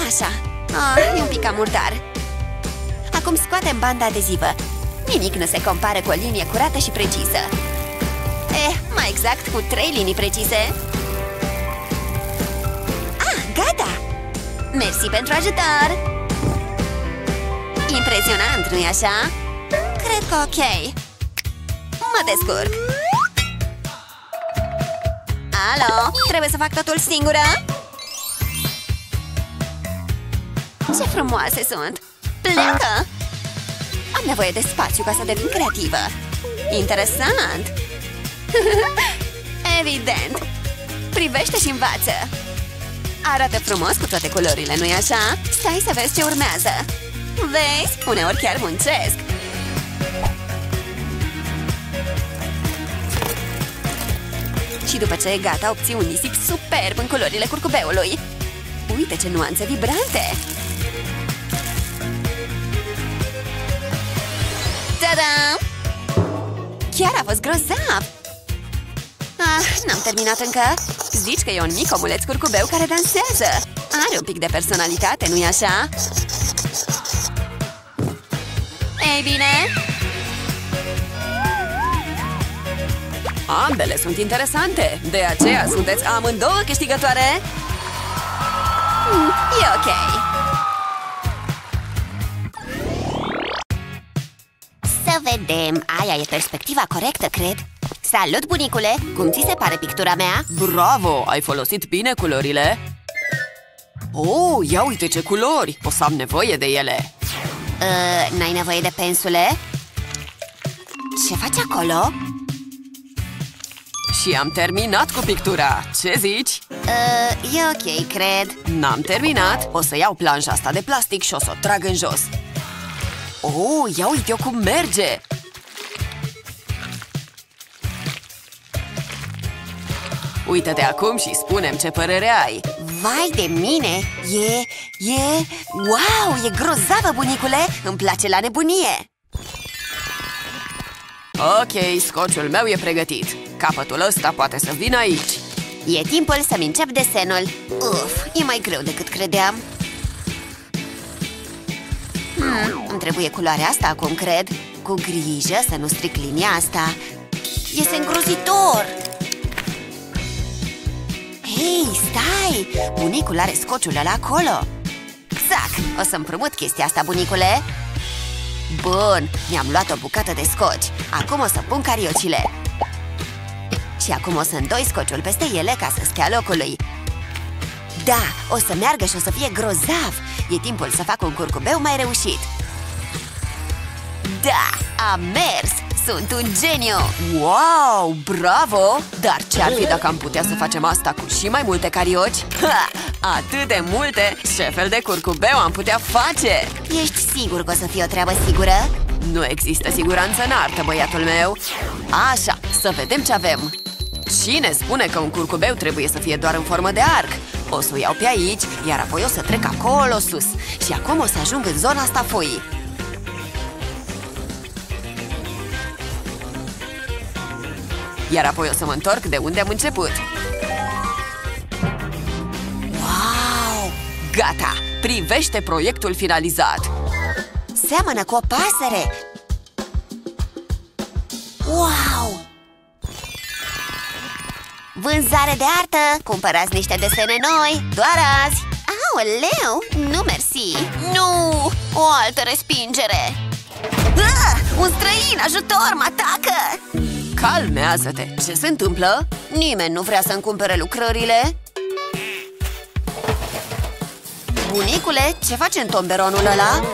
Așa! Ah, e un pic cam murdar! Acum scoatem banda adezivă! Nimic nu se compară cu o linie curată și precisă! Eh, mai exact cu trei linii precise! Ah, gata! Mersi pentru ajutor! Impresionant, nu-i așa? Cred că ok! Mă descurc! Alo, trebuie să fac totul singură? Ce frumoase sunt! Pleacă! Am nevoie de spațiu ca să devin creativă! Interesant! Evident! Privește și învață! Arată frumos cu toate culorile, nu-i așa? Stai să vezi ce urmează! Vezi? Uneori chiar muncesc! Și după ce e gata, obții un nisip superb în culorile curcubeului! Uite ce nuanțe vibrante! Ta-da! Chiar a fost grozav! Ah, n-am terminat încă! Zici că e un mic omuleț curcubeu care dansează! Are un pic de personalitate, nu-i așa? Ei bine! Ambele sunt interesante! De aceea sunteți amândouă câștigătoare! Mm, e ok! Să vedem! Aia e perspectiva corectă, cred! Salut, bunicule! Cum ți se pare pictura mea? Bravo! Ai folosit bine culorile! Oh, ia uite ce culori! O să am nevoie de ele! Uh, n-ai nevoie de pensule? Ce faci acolo? Și am terminat cu pictura! Ce zici? Uh, e ok, cred! N-am terminat! O să iau planșa asta de plastic și o să o trag în jos! Oh, ia uite-o cum merge! Uită-te acum și spune-mi ce părere ai! Vai de mine! E... e... wow! E grozavă, bunicule! Îmi place la nebunie! Ok, scociul meu e pregătit! Capătul ăsta poate să vină aici! E timpul să-mi încep desenul! Uf, e mai greu decât credeam! Hmm, îmi trebuie culoarea asta acum, cred! Cu grijă să nu stric linia asta! Este îngrozitor! Hei, stai! Bunicul are scociul ăla acolo! Zac! O să împrumut chestia asta, bunicule! Bun! Mi-am luat o bucată de scoci! Acum o să pun cariocile! Și acum o să îndoi scociul peste ele ca să stea locului! Da! O să meargă și o să fie grozav! E timpul să fac un curcubeu mai reușit! Da! A mers! Sunt un geniu! Wow! Bravo! Dar ce-ar fi dacă am putea să facem asta cu și mai multe carioci? Ha! Atât de multe! Ce fel de curcubeu am putea face? Ești sigur că o să fie o treabă sigură? Nu există siguranță în artă, băiatul meu! Așa, să vedem ce avem! Cine spune că un curcubeu trebuie să fie doar în formă de arc? O să o iau pe aici, iar apoi o să trec acolo sus. Și acum o să ajung în zona asta foii. Iar apoi o să mă întorc de unde am început. Wow! Gata! Privește proiectul finalizat! seamănă cu o pasăre. Wow! Vânzare de artă! Cumpărați niște desene noi! Doar azi! Aoleu! Nu mersi! Nu! O altă respingere! Ah! Un străin! Ajutor! Mă atacă! Calmează-te! Ce se întâmplă? Nimeni nu vrea să-mi cumpere lucrările. Bunicule, ce faci în tomberonul ăla?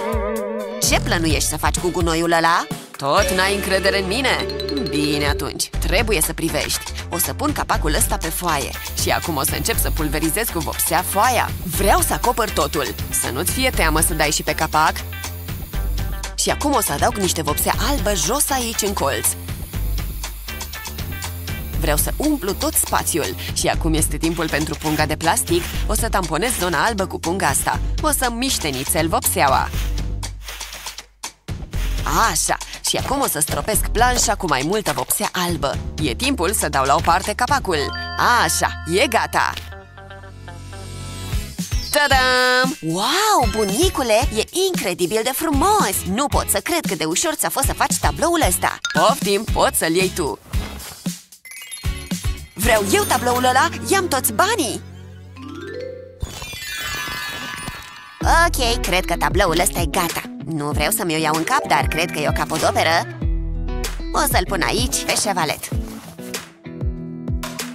Ce plănuiești să faci cu gunoiul ăla? Tot n-ai încredere în mine? Bine atunci, trebuie să privești. O să pun capacul ăsta pe foaie. Și acum o să încep să pulverizez cu vopsea foaia. Vreau să acopăr totul. Să nu-ți fie teamă să dai și pe capac. Și acum o să adaug niște vopsea albă jos aici în colț. Vreau să umplu tot spațiul. Și acum este timpul pentru punga de plastic. O să tamponez zona albă cu punga asta. O să miște nițel vopseaua. Așa, și acum o să stropesc planșa cu mai multă vopsea albă. E timpul să dau la o parte capacul. Așa, e gata. Tadam! Wow, bunicule, e incredibil de frumos. Nu pot să cred cât de ușor ți-a fost să faci tabloul ăsta. Poftim, poți să-l iei tu. Vreau eu tabloul ăla, i-am toți banii. Ok, cred că tabloul ăsta e gata. Nu vreau să mi-o iau în cap, dar cred că e o capodoperă. O să-l pun aici, pe șevalet.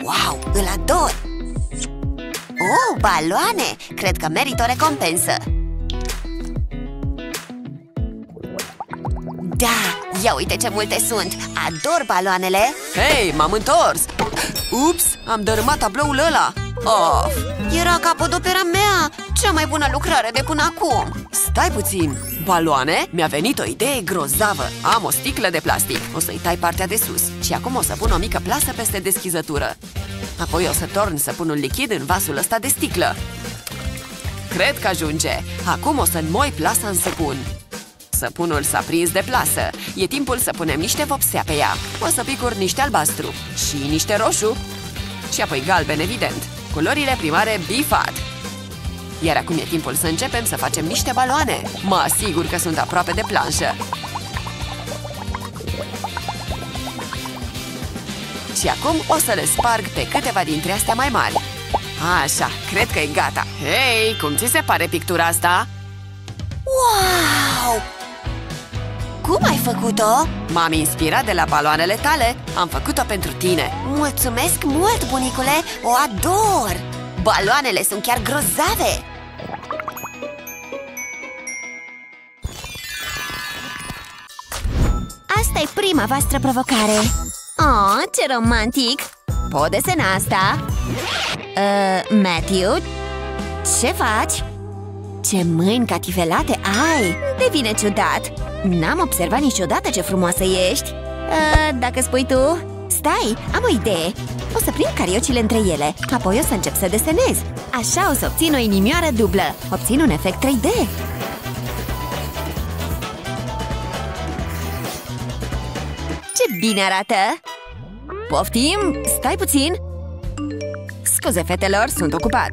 Wow, îl ador! Oh, baloane! Cred că merită o recompensă. Da! Ia uite ce multe sunt! Ador baloanele! Hei, m-am întors! Ups, am dărâmat tabloul ăla! Of! Era capodopera mea! Cea mai bună lucrare de până acum! Stai puțin! Baloane? Mi-a venit o idee grozavă! Am o sticlă de plastic! O să-i tai partea de sus și acum o să pun o mică plasă peste deschizătură. Apoi o să torn săpunul lichid în vasul ăsta de sticlă. Cred că ajunge! Acum o să înmoi plasa în săpun. Săpunul s-a prins de plasă. E timpul să punem niște vopsea pe ea. O să picur niște albastru și niște roșu. Și apoi galben, evident. Culorile primare bifat. Iar acum e timpul să începem să facem niște baloane. Mă asigur că sunt aproape de planșă. Și acum o să le sparg pe câteva dintre astea mai mari. Așa, cred că e gata. Hei, cum ți se pare pictura asta? Wow! Cum ai făcut-o? M-am inspirat de la baloanele tale. Am făcut-o pentru tine. Mulțumesc mult, bunicule! O ador! Baloanele sunt chiar grozave! Asta e prima voastră provocare. Oh, ce romantic! Pot desena asta? Uh, Matthew, ce faci? Ce mâini catifelate ai! Devine ciudat! N-am observat niciodată ce frumoasă ești! A, dacă spui tu... Stai, am o idee! O să prind cariocile între ele, apoi o să încep să desenez. Așa o să obțin o inimioară dublă. Obțin un efect trei D. Ce bine arată! Poftim? Stai puțin! Scuze, fetelor, sunt ocupat.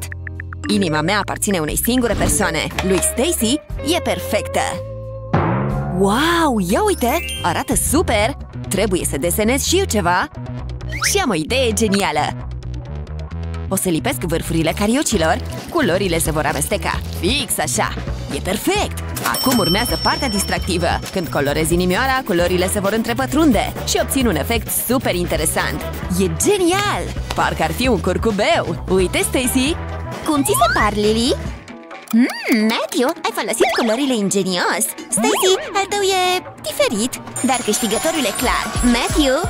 Inima mea aparține unei singure persoane. Lui Stacy e perfectă! Wow, ia uite! Arată super! Trebuie să desenez și eu ceva! Și am o idee genială! O să lipesc vârfurile cariocilor, culorile se vor amesteca. Fix așa! E perfect! Acum urmează partea distractivă. Când colorez inimioara, culorile se vor întrepătrunde și obțin un efect super interesant. E genial! Parcă ar fi un curcubeu! Uite, Stacy! Cum ți se par, Lily? Mmm, Matthew, ai folosit culorile ingenios. Stacy, al tău e diferit, dar câștigătorul e clar. Matthew!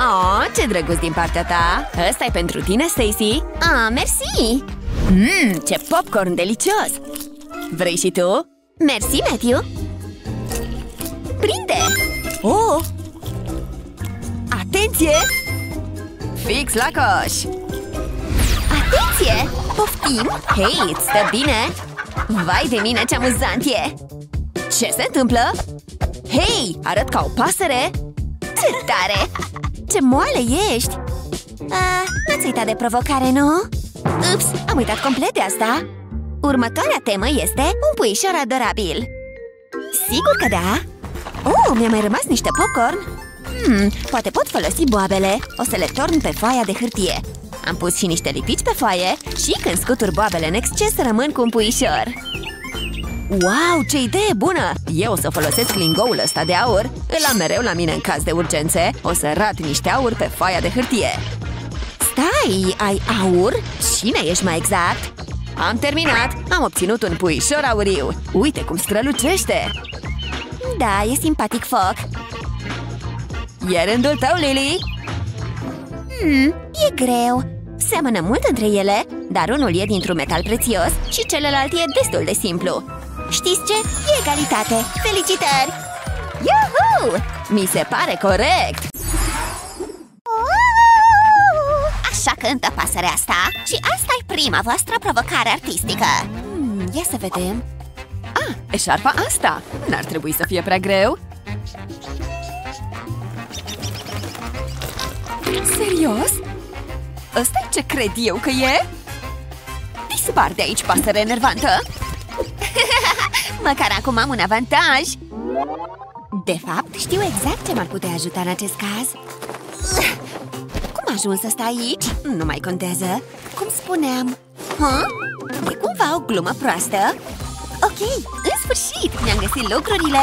Oh, ce drăguț din partea ta! Ăsta e pentru tine, Stacy! Ah, mersi! Mmm, ce popcorn delicios! Vrei și tu? Mersi, Matthew! Prinde! Oh! Atenție! Fix la coș! Atenție! Poftim! Hei, îți stă bine? Vai de mine, ce amuzant e! Ce se întâmplă? Hei, arăt ca o pasăre! Ce tare! Ce moale ești! A, n-ați uitat de provocare, nu? Ups, am uitat complet de asta! Următoarea temă este un puișor adorabil! Sigur că da! Oh, mi-a mai rămas niște popcorn! Hmm, poate pot folosi boabele. O să le torn pe foaia de hârtie. Am pus și niște lipici pe foaie. Și când scutur boabele în exces, rămân cu un puișor. Wow, ce idee bună! Eu o să folosesc lingoul ăsta de aur. Îl am mereu la mine în caz de urgențe. O să rat niște aur pe foaia de hârtie. Stai, ai aur? Cine ești mai exact? Am terminat! Am obținut un puișor auriu. Uite cum strălucește! Da, e simpatic foc. E rândul tău, Lily! Hmm, e greu. Seamănă mult între ele, dar unul e dintr-un metal prețios și celălalt e destul de simplu. Știți ce? E egalitate! Felicitări! Iuhu! Mi se pare corect! Așa cântă pasărea asta și asta e prima voastră provocare artistică. Hmm, ia să vedem. Ah, eșarfa asta! N-ar trebui să fie prea greu. Serios? Ăsta-i ce cred eu că e? Dispar de aici, pasăre enervantă! Măcar acum am un avantaj! De fapt, știu exact ce m-ar putea ajuta în acest caz. Cum a ajuns ăsta aici? Nu mai contează. Cum spuneam? Ha? E cumva o glumă proastă? Ok, în sfârșit! Mi-am găsit lucrurile!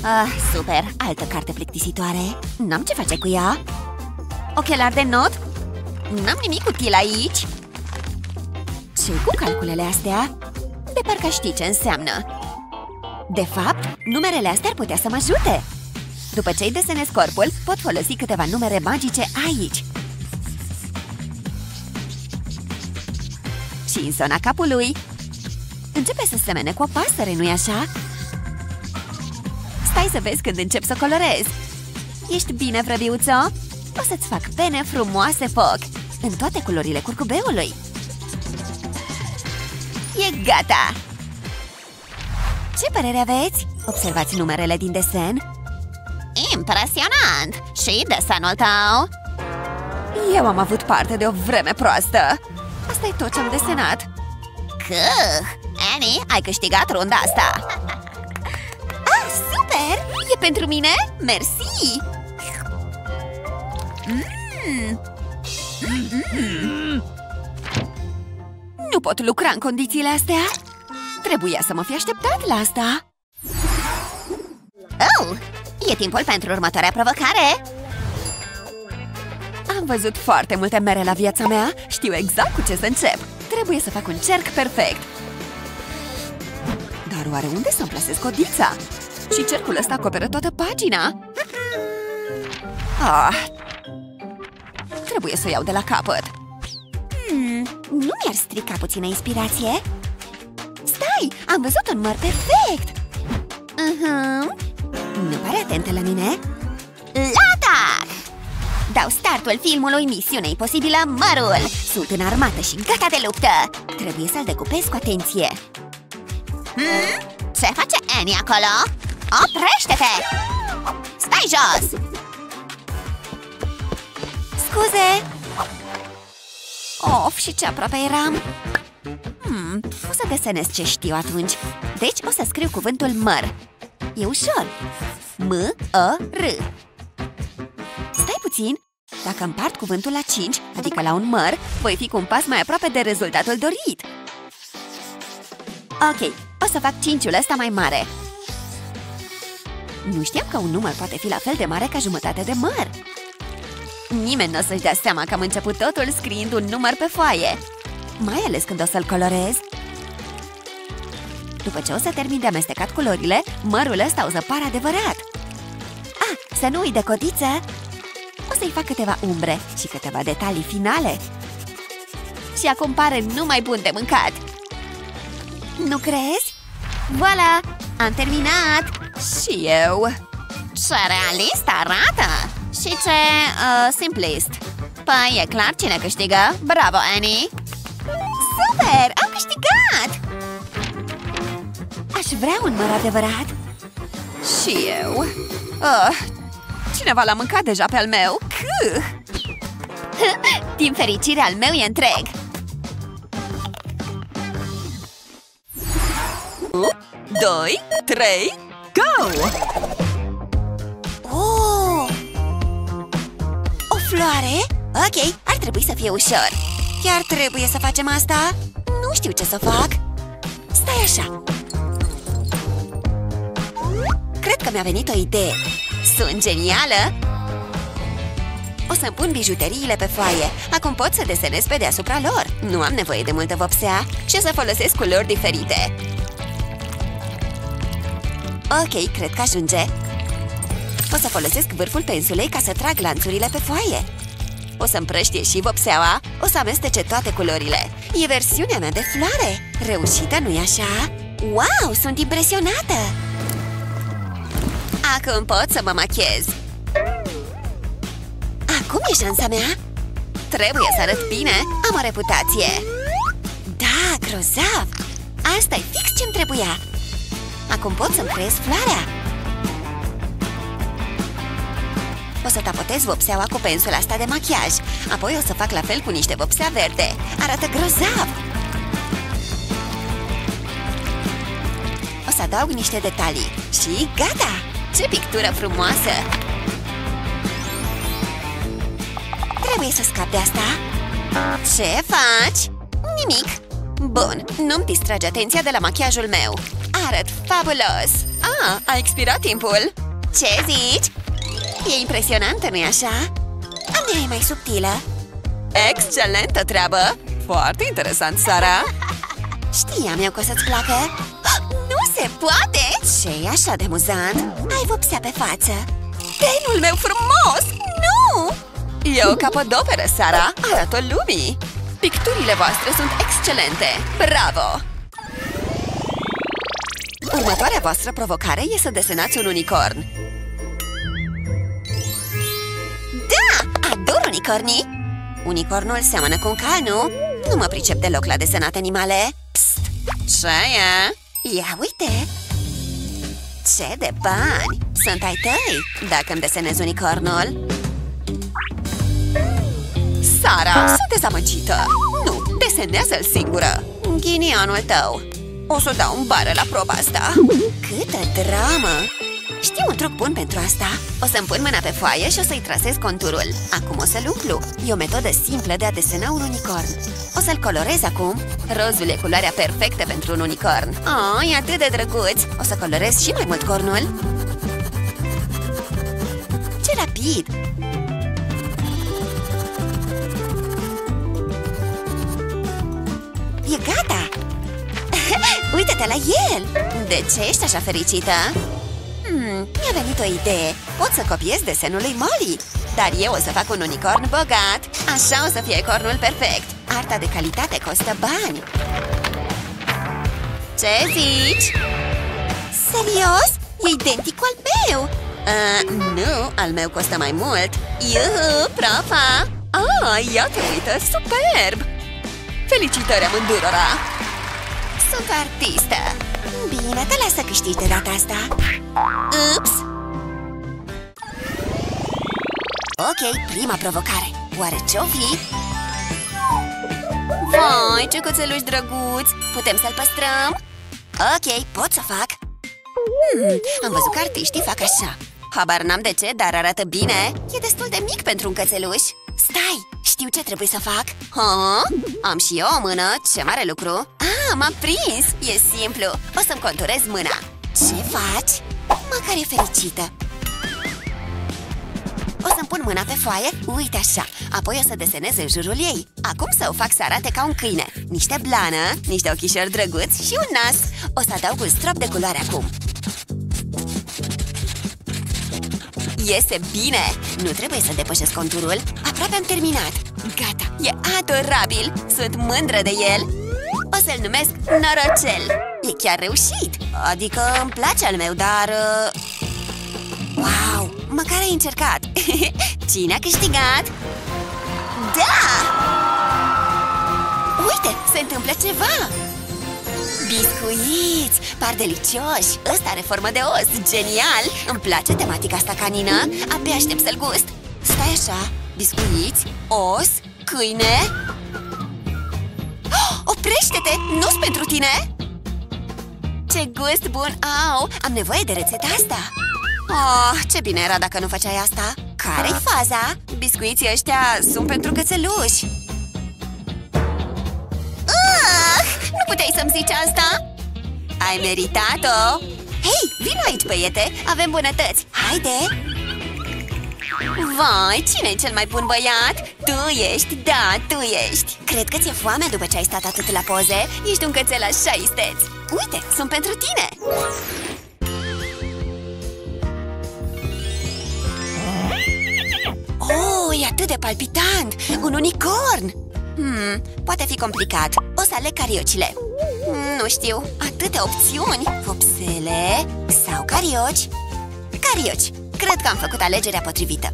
Ah, super! Altă carte plictisitoare! N-am ce face cu ea! Ochelari de not? N-am nimic util aici! Ce-i cu calculele astea? De parcă știi ce înseamnă! De fapt, numerele astea ar putea să mă ajute! După ce-i desenez corpul, pot folosi câteva numere magice aici! Și în zona capului! Începe să semene cu o pasăre, nu-i așa? Stai să vezi când încep să colorez! Ești bine, vrăbiuțo? O să-ți fac pene frumoase foc! În toate culorile curcubeului! E gata! Ce părere aveți? Observați numerele din desen? Impresionant! Și desenul tău? Eu am avut parte de o vreme proastă! Asta e tot ce am desenat! Căh! Annie, ai câștigat runda asta! Ah, super! E pentru mine? Mersi! Mm. Mm -mm. Nu pot lucra în condițiile astea. Trebuia să mă fi așteptat la asta. Oh, e timpul pentru următoarea provocare. Am văzut foarte multe mere la viața mea. Știu exact cu ce să încep. Trebuie să fac un cerc perfect. Dar oare unde să-mi plasez codița? Și cercul ăsta acoperă toată pagina. Ah, trebuie să o iau de la capăt. Hmm, nu mi-ar strica puțină inspirație? Stai, am văzut un măr perfect! Uh-huh. Nu pare atentă la mine? La atac! Dau startul filmului Misiune Imposibilă Mărul! Sunt în armată și gata de luptă! Trebuie să-l decupez cu atenție. Hmm? Ce face Annie acolo? Oprește-te! Stai jos! Scuze! Of, și ce aproape eram! Hmm, o să desenez ce știu atunci. Deci o să scriu cuvântul măr. E ușor. M-ă-r. Stai puțin! Dacă împart cuvântul la cinci, adică la un măr, voi fi cu un pas mai aproape de rezultatul dorit. Ok, o să fac cinciul ăsta mai mare. Nu știam că un număr poate fi la fel de mare ca jumătate de măr. Nimeni nu o să-și dea seama că am început totul scriind un număr pe foaie. Mai ales când o să-l colorez. După ce o să termin de amestecat culorile, mărul ăsta o să pară adevărat. Ah, să nu uit de codiță! O să-i fac câteva umbre și câteva detalii finale. Și acum pare numai bun de mâncat! Nu crezi? Voila! Am terminat! Și eu! Ce realist arată! Și ce uh, simplist! Păi, e clar cine câștigă! Bravo, Annie! Super! Am câștigat! Aș vrea un măr adevărat! Și eu! Uh, cineva l-a mâncat deja pe al meu! Căh! Din fericire, al meu e întreg! doi, trei, go! Oh! O floare? Ok, ar trebui să fie ușor. Chiar trebuie să facem asta? Nu știu ce să fac. Stai așa. Cred că mi-a venit o idee. Sunt genială! O să-mi pun bijuteriile pe foaie. Acum pot să desenez pe deasupra lor. Nu am nevoie de multă vopsea. Și o să folosesc culori diferite. Ok, cred că ajunge. O să folosesc vârful pensulei ca să trag lanțurile pe foaie. O să împrăștie și vopseaua. O să amestece toate culorile. E versiunea mea de floare. Reușită, nu-i așa? Wow, sunt impresionată! Acum pot să mă machiez. Acum e șansa mea? Trebuie să arăt bine. Am o reputație. Da, grozav! Asta e fix ce-mi trebuia. Acum pot să-mi creez floarea. O să tapotez vopseaua cu pensula asta de machiaj. Apoi o să fac la fel cu niște vopsea verde. Arată grozav! O să adaug niște detalii. Și gata! Ce pictură frumoasă! Trebuie să scap de asta. Ce faci? Nimic. Bun, nu-mi distrage atenția de la machiajul meu. Arăt fabulos! Ah, a expirat timpul! Ce zici? E impresionantă, nu-i așa? A mea e mai subtilă. Excelentă treabă! Foarte interesant, Sara! Știam eu că o să-ți placă. Nu se poate! Ce-i așa de amuzant? Ai vopsea pe față. Tenul meu frumos! Nu! E o capodoperă, Sara! Arată-o lumii! Picturile voastre sunt excelente! Bravo! Următoarea voastră provocare e să desenați un unicorn. Da! Ador unicornii! Unicornul seamănă cu un canu. Nu mă pricep deloc la desenat animale. Psst! Ce-aia? Ia uite! Ce de bani! Sunt ai tăi! Dacă îmi desenez unicornul... Sara, sunt dezamăgită! Nu, desenează-l singură! Ghinionul tău! O să dau un bară la proba asta. Câtă dramă! Știu un truc bun pentru asta. O să-mi pun mâna pe foaie și o să-i trasez conturul. Acum o să-l umplu. E o metodă simplă de a desena un unicorn. O să-l colorez acum. Rozul e culoarea perfectă pentru un unicorn. Oh, e atât de drăguț! O să colorez și mai mult cornul. Ce rapid! E gata! Uită-te la el! De ce ești așa fericită? Hmm, mi-a venit o idee. Pot să copiez desenul lui Molly. Dar eu o să fac un unicorn bogat. Așa o să fie cornul perfect. Arta de calitate costă bani. Ce zici? Serios? E identic cu al meu! Uh, nu, al meu costă mai mult. Iuhu, profa! Ah, iată, uită, superb! Felicitări amândurora! Sunt artistă. Bine, te las să câștigi de data asta. Ups! Ok, prima provocare. Oare ce-o fi? Vai, ce cățeluși drăguți! Putem să-l păstrăm? Ok, pot să fac. Hmm, am văzut că artiștii fac așa. Habar n-am de ce, dar arată bine. E destul de mic pentru un cățeluș. Stai! Știu ce trebuie să fac. Ha? Am și eu o mână. Ce mare lucru! Ah, m-am prins! E simplu. O să-mi conturez mâna. Ce faci? Măcar e fericită. O să-mi pun mâna pe foaie. Uite așa. Apoi o să desenez în jurul ei. Acum să o fac să arate ca un câine. Niște blană, niște ochișori drăguți și un nas. O să adaug un strop de culoare acum. Iese bine! Nu trebuie să depășesc conturul. Aproape am terminat. Gata! E adorabil! Sunt mândră de el! O să-l numesc Norocel. E chiar reușit! Adică îmi place al meu, dar... Wow! Măcar ai încercat! Cine a câștigat? Da! Uite! Se întâmplă ceva! Biscuiți! Par delicioși! Ăsta are formă de os! Genial! Îmi place tematica asta canină! Abia aștept să-l gust! Stai așa! Biscuiți, os, câine... Oh, oprește-te! Nu-s pentru tine! Ce gust bun au! Am nevoie de rețeta asta! Oh, ce bine era dacă nu făceai asta! Care-i faza? Biscuiții ăștia sunt pentru cățeluși! Ah, nu puteai să-mi zici asta! Ai meritat-o! Hei, vino aici, băiete! Avem bunătăți! Haide! Vai, cine e cel mai bun băiat? Tu ești, da, tu ești! Cred că ți-e foame după ce ai stat atât la poze. Ești un cățel așa isteț. Uite, sunt pentru tine! Oh, e atât de palpitant! Un unicorn! Hmm, poate fi complicat. O să aleg cariocile. Nu știu, atâtea opțiuni. Vopsele sau carioci? Carioci! Cred că am făcut alegerea potrivită.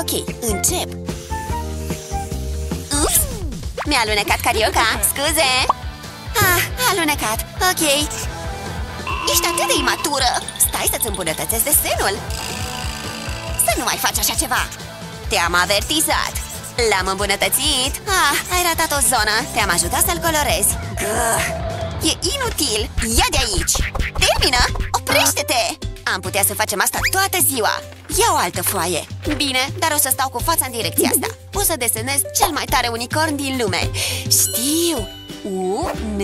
Ok, încep! Ups! Mi-a alunecat carioca, scuze! Ah, a alunecat, ok! Ești atât de imatură! Stai să-ți îmbunătățesc desenul! Să nu mai faci așa ceva! Te-am avertizat! L-am îmbunătățit! Ah, ai ratat o zonă! Te-am ajutat să-l colorezi! Gah, e inutil! Ia de aici! Termină! Oprește-te! Am putea să facem asta toată ziua! Ia o altă foaie! Bine, dar o să stau cu fața în direcția asta! O să desenez cel mai tare unicorn din lume! Știu! U N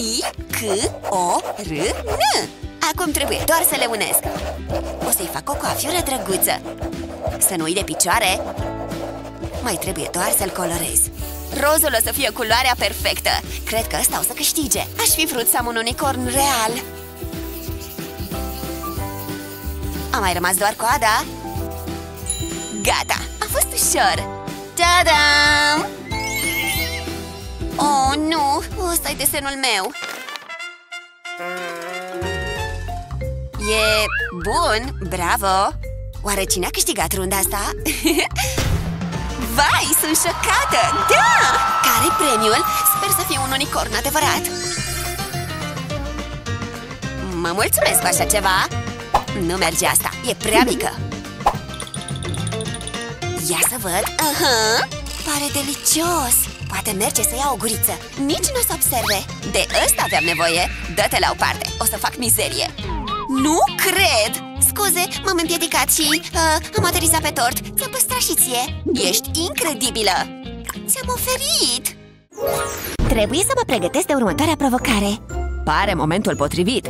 I C O R N! Acum trebuie doar să le unesc! O să-i fac o coafiură drăguță! Să nu-i de picioare! Mai trebuie doar să-l colorez! Rozul o să fie culoarea perfectă! Cred că ăsta o să câștige! Aș fi vrut să am un unicorn real! A mai rămas doar coada. Gata, a fost ușor. Ta-dam! Oh, nu! Ăsta-i desenul meu. E bun, bravo! Oare cine a câștigat runda asta? Vai, sunt șocată! Da! Care-i premiul? Sper să fie un unicorn adevărat. Mă mulțumesc cu așa ceva! Nu merge asta, e prea mică. Ia să văd. Aha, pare delicios. Poate merge să iau o guriță. Nici nu o să observe. De ăsta aveam nevoie. Dă-te la o parte, o să fac mizerie. Nu cred. Scuze, m-am împiedicat și uh, am aterizat pe tort. Ți-am păstrat și ție. Ești incredibilă. Ți-am oferit. Trebuie să mă pregătesc de următoarea provocare. Pare momentul potrivit.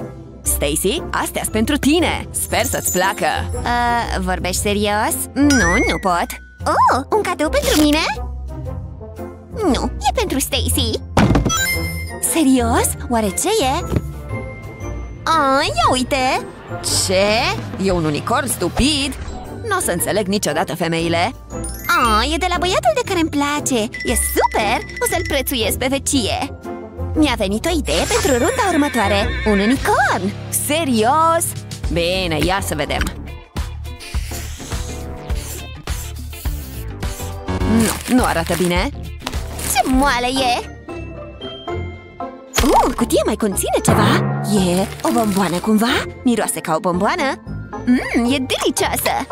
Stacy, astea-s pentru tine! Sper să-ți placă! Uh, vorbești serios? Nu, nu pot! Oh, un cadou pentru mine? Nu, e pentru Stacy! Serios? Oare ce e? Ah, ia uite! Ce? E un unicorn stupid? Nu o să înțeleg niciodată femeile! Ah, e de la băiatul de care îmi place! E super! O să-l prețuiesc pe vecie! Mi-a venit o idee pentru runda următoare! Un unicorn! Serios? Bine, ia să vedem! Nu, nu arată bine! Ce moale e! Uh, cutia mai conține ceva! E o bomboană cumva? Miroase ca o bomboană? Mm, e delicioasă!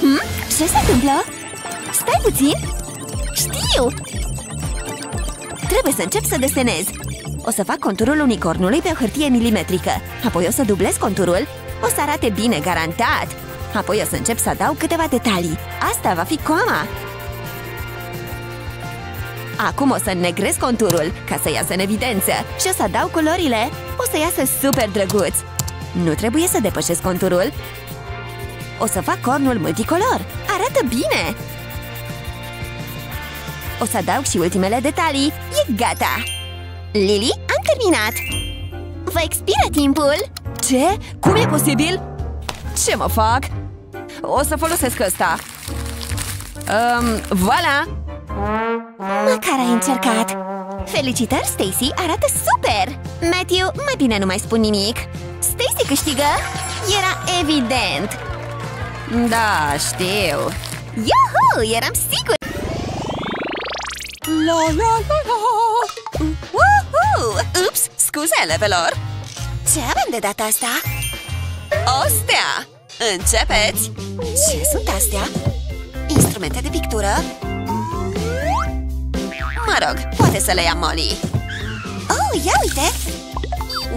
Mm, ce se întâmplă? Stai puțin! Știu! Trebuie să încep să desenez! O să fac conturul unicornului pe o hârtie milimetrică. Apoi o să dublez conturul. O să arate bine, garantat! Apoi o să încep să adaug câteva detalii. Asta va fi coma! Acum o să înnegrez conturul, ca să iasă în evidență. Și o să adaug culorile. O să iasă super drăguț! Nu trebuie să depășesc conturul. O să fac cornul multicolor. Arată bine! O să adaug și ultimele detalii. E gata! Lily, am terminat! Vă expiră timpul! Ce? Cum e posibil? Ce mă fac? O să folosesc ăsta. Um, voilà! Măcar ai încercat! Felicitări, Stacy, arată super! Matthew, mai bine nu mai spun nimic. Stacy câștigă? Era evident! Da, știu! Iuhu, eram sigur! La, la, la, la! Woohoo! Ups! Scuze, elevelor! Ce avem de data asta? O stea! Începeți! Ce sunt astea? Instrumente de pictură? Mă rog, poate să le ia Molly! Oh, ia uite!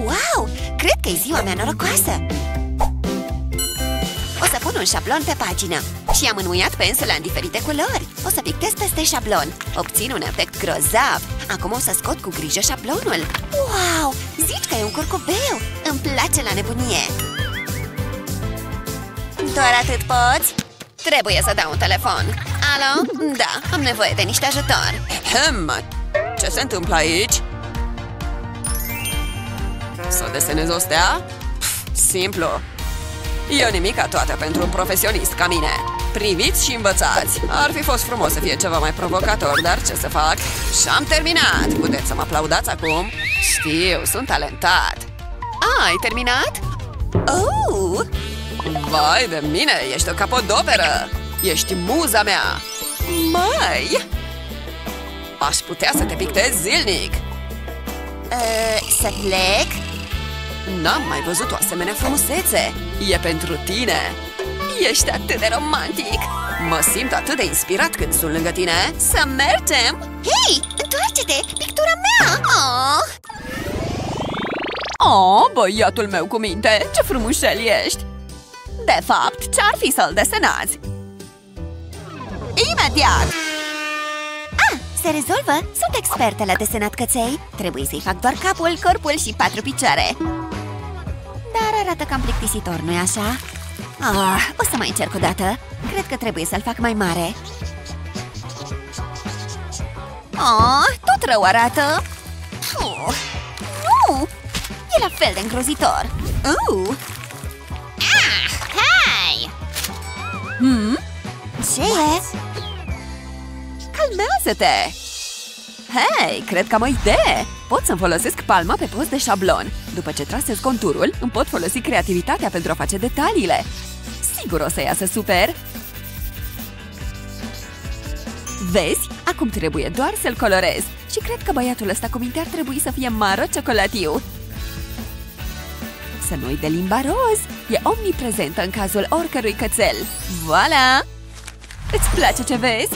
Wow! Cred că e ziua mea norocoasă! O să pun un șablon pe pagină. Și am înmuiat pensula în diferite culori. O să pictez peste șablon. Obțin un efect grozav. Acum o să scot cu grijă șablonul. Wow! Zici că e un curcubeu! Îmi place la nebunie! Doar atât poți? Trebuie să dau un telefon. Alo? Da, am nevoie de niște ajutor. Hem! Ce se întâmplă aici? Să desenez o stea? Pf, simplu. E nimica toată pentru un profesionist ca mine. Priviți și învățați. Ar fi fost frumos să fie ceva mai provocator, dar ce să fac? Și-am terminat. Puteți să mă aplaudați acum? Știu, sunt talentat. A, ai terminat? Oh! Vai de mine, ești o capodoperă! Ești muza mea! Mai! Aș putea să te pictez zilnic! Uh, să plec? N-am mai văzut o asemenea frumusețe! E pentru tine! Ești atât de romantic! Mă simt atât de inspirat când sunt lângă tine! Să mergem! Hei! Întoarce-te! Pictura mea! Oh! Oh, băiatul meu cu minte! Ce frumușel ești! De fapt, ce-ar fi să-l desenați? Imediat! Ah, se rezolvă! Sunt expertă la desenat căței! Trebuie să-i fac doar capul, corpul și patru picioare! Dar arată cam plictisitor, nu-i așa? Ah, o să mai încerc o dată! Cred că trebuie să-l fac mai mare! Ah, tot rău arată! Uh, nu! E la fel de îngrozitor! Uh. Ah, hai! Hmm? Ce e? Calmează-te! Hei, cred că am o idee! Pot să-mi folosesc palma pe post de șablon. După ce trasez conturul, îmi pot folosi creativitatea pentru a face detaliile. Sigur o să iasă super! Vezi? Acum trebuie doar să-l colorez. Și cred că băiatul ăsta cu minte ar trebui să fie maro ciocolatiu. Să nu-i de limba roz! E omniprezentă în cazul oricărui cățel. Voila! Îți place ce vezi?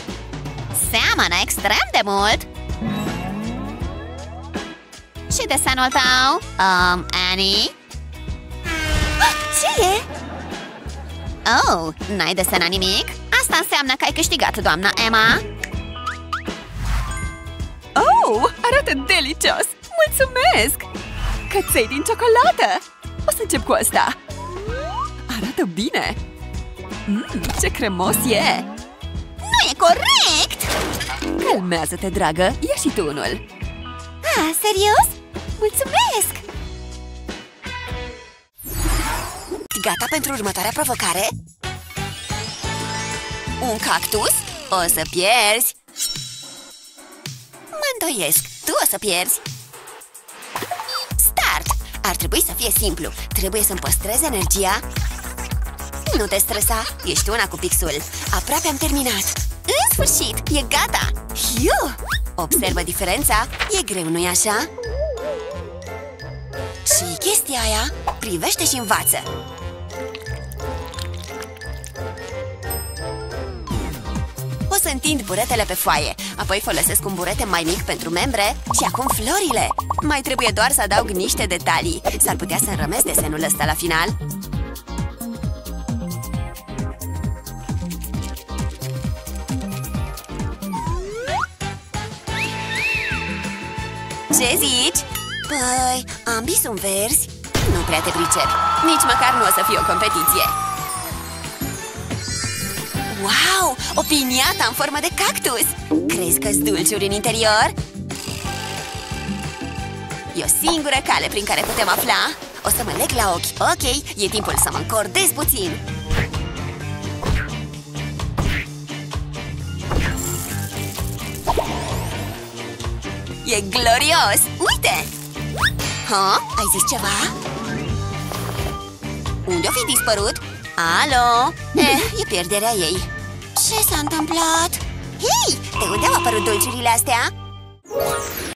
Seamănă extrem de mult! Și desenul tău? Um, Annie? Ah, ce e? Oh, n-ai desenat nimic? Asta înseamnă că ai câștigat, doamna Emma! Oh, arată delicios! Mulțumesc! Căței din ciocolată! O să încep cu asta! Arată bine! Mm, ce cremos e! Nu e corect! Calmează-te, dragă! Ia și tu unul! Ah, serios? Mulțumesc! Gata pentru următoarea provocare? Un cactus? O să pierzi! Mă îndoiesc! Tu o să pierzi! Start! Ar trebui să fie simplu! Trebuie să-mi păstrez energia... Nu te stresa, ești una cu pixul. Aproape am terminat. În sfârșit, e gata. Hiu! Observă diferența, e greu, nu-i așa? Și chestia aia, privește și învață. O să întind buretele pe foaie. Apoi folosesc un burete mai mic pentru membre. Și acum florile. Mai trebuie doar să adaug niște detalii. S-ar putea să înrămesc desenul ăsta la final. Ce zici? Păi, ambii sunt verzi. Nu prea te pricep. Nici măcar nu o să fie o competiție. Wow! O piniata în formă de cactus! Crezi că-s dulciuri în interior? E o singură cale prin care putem afla. O să mă leg la ochi. Ok, e timpul să mă încordez puțin. E glorios! Uite! Ha? Ai zis ceva? Unde-o fi dispărut? Alo? Eh, e pierderea ei. Ce s-a întâmplat? Hei! De unde au apărut dulciurile astea?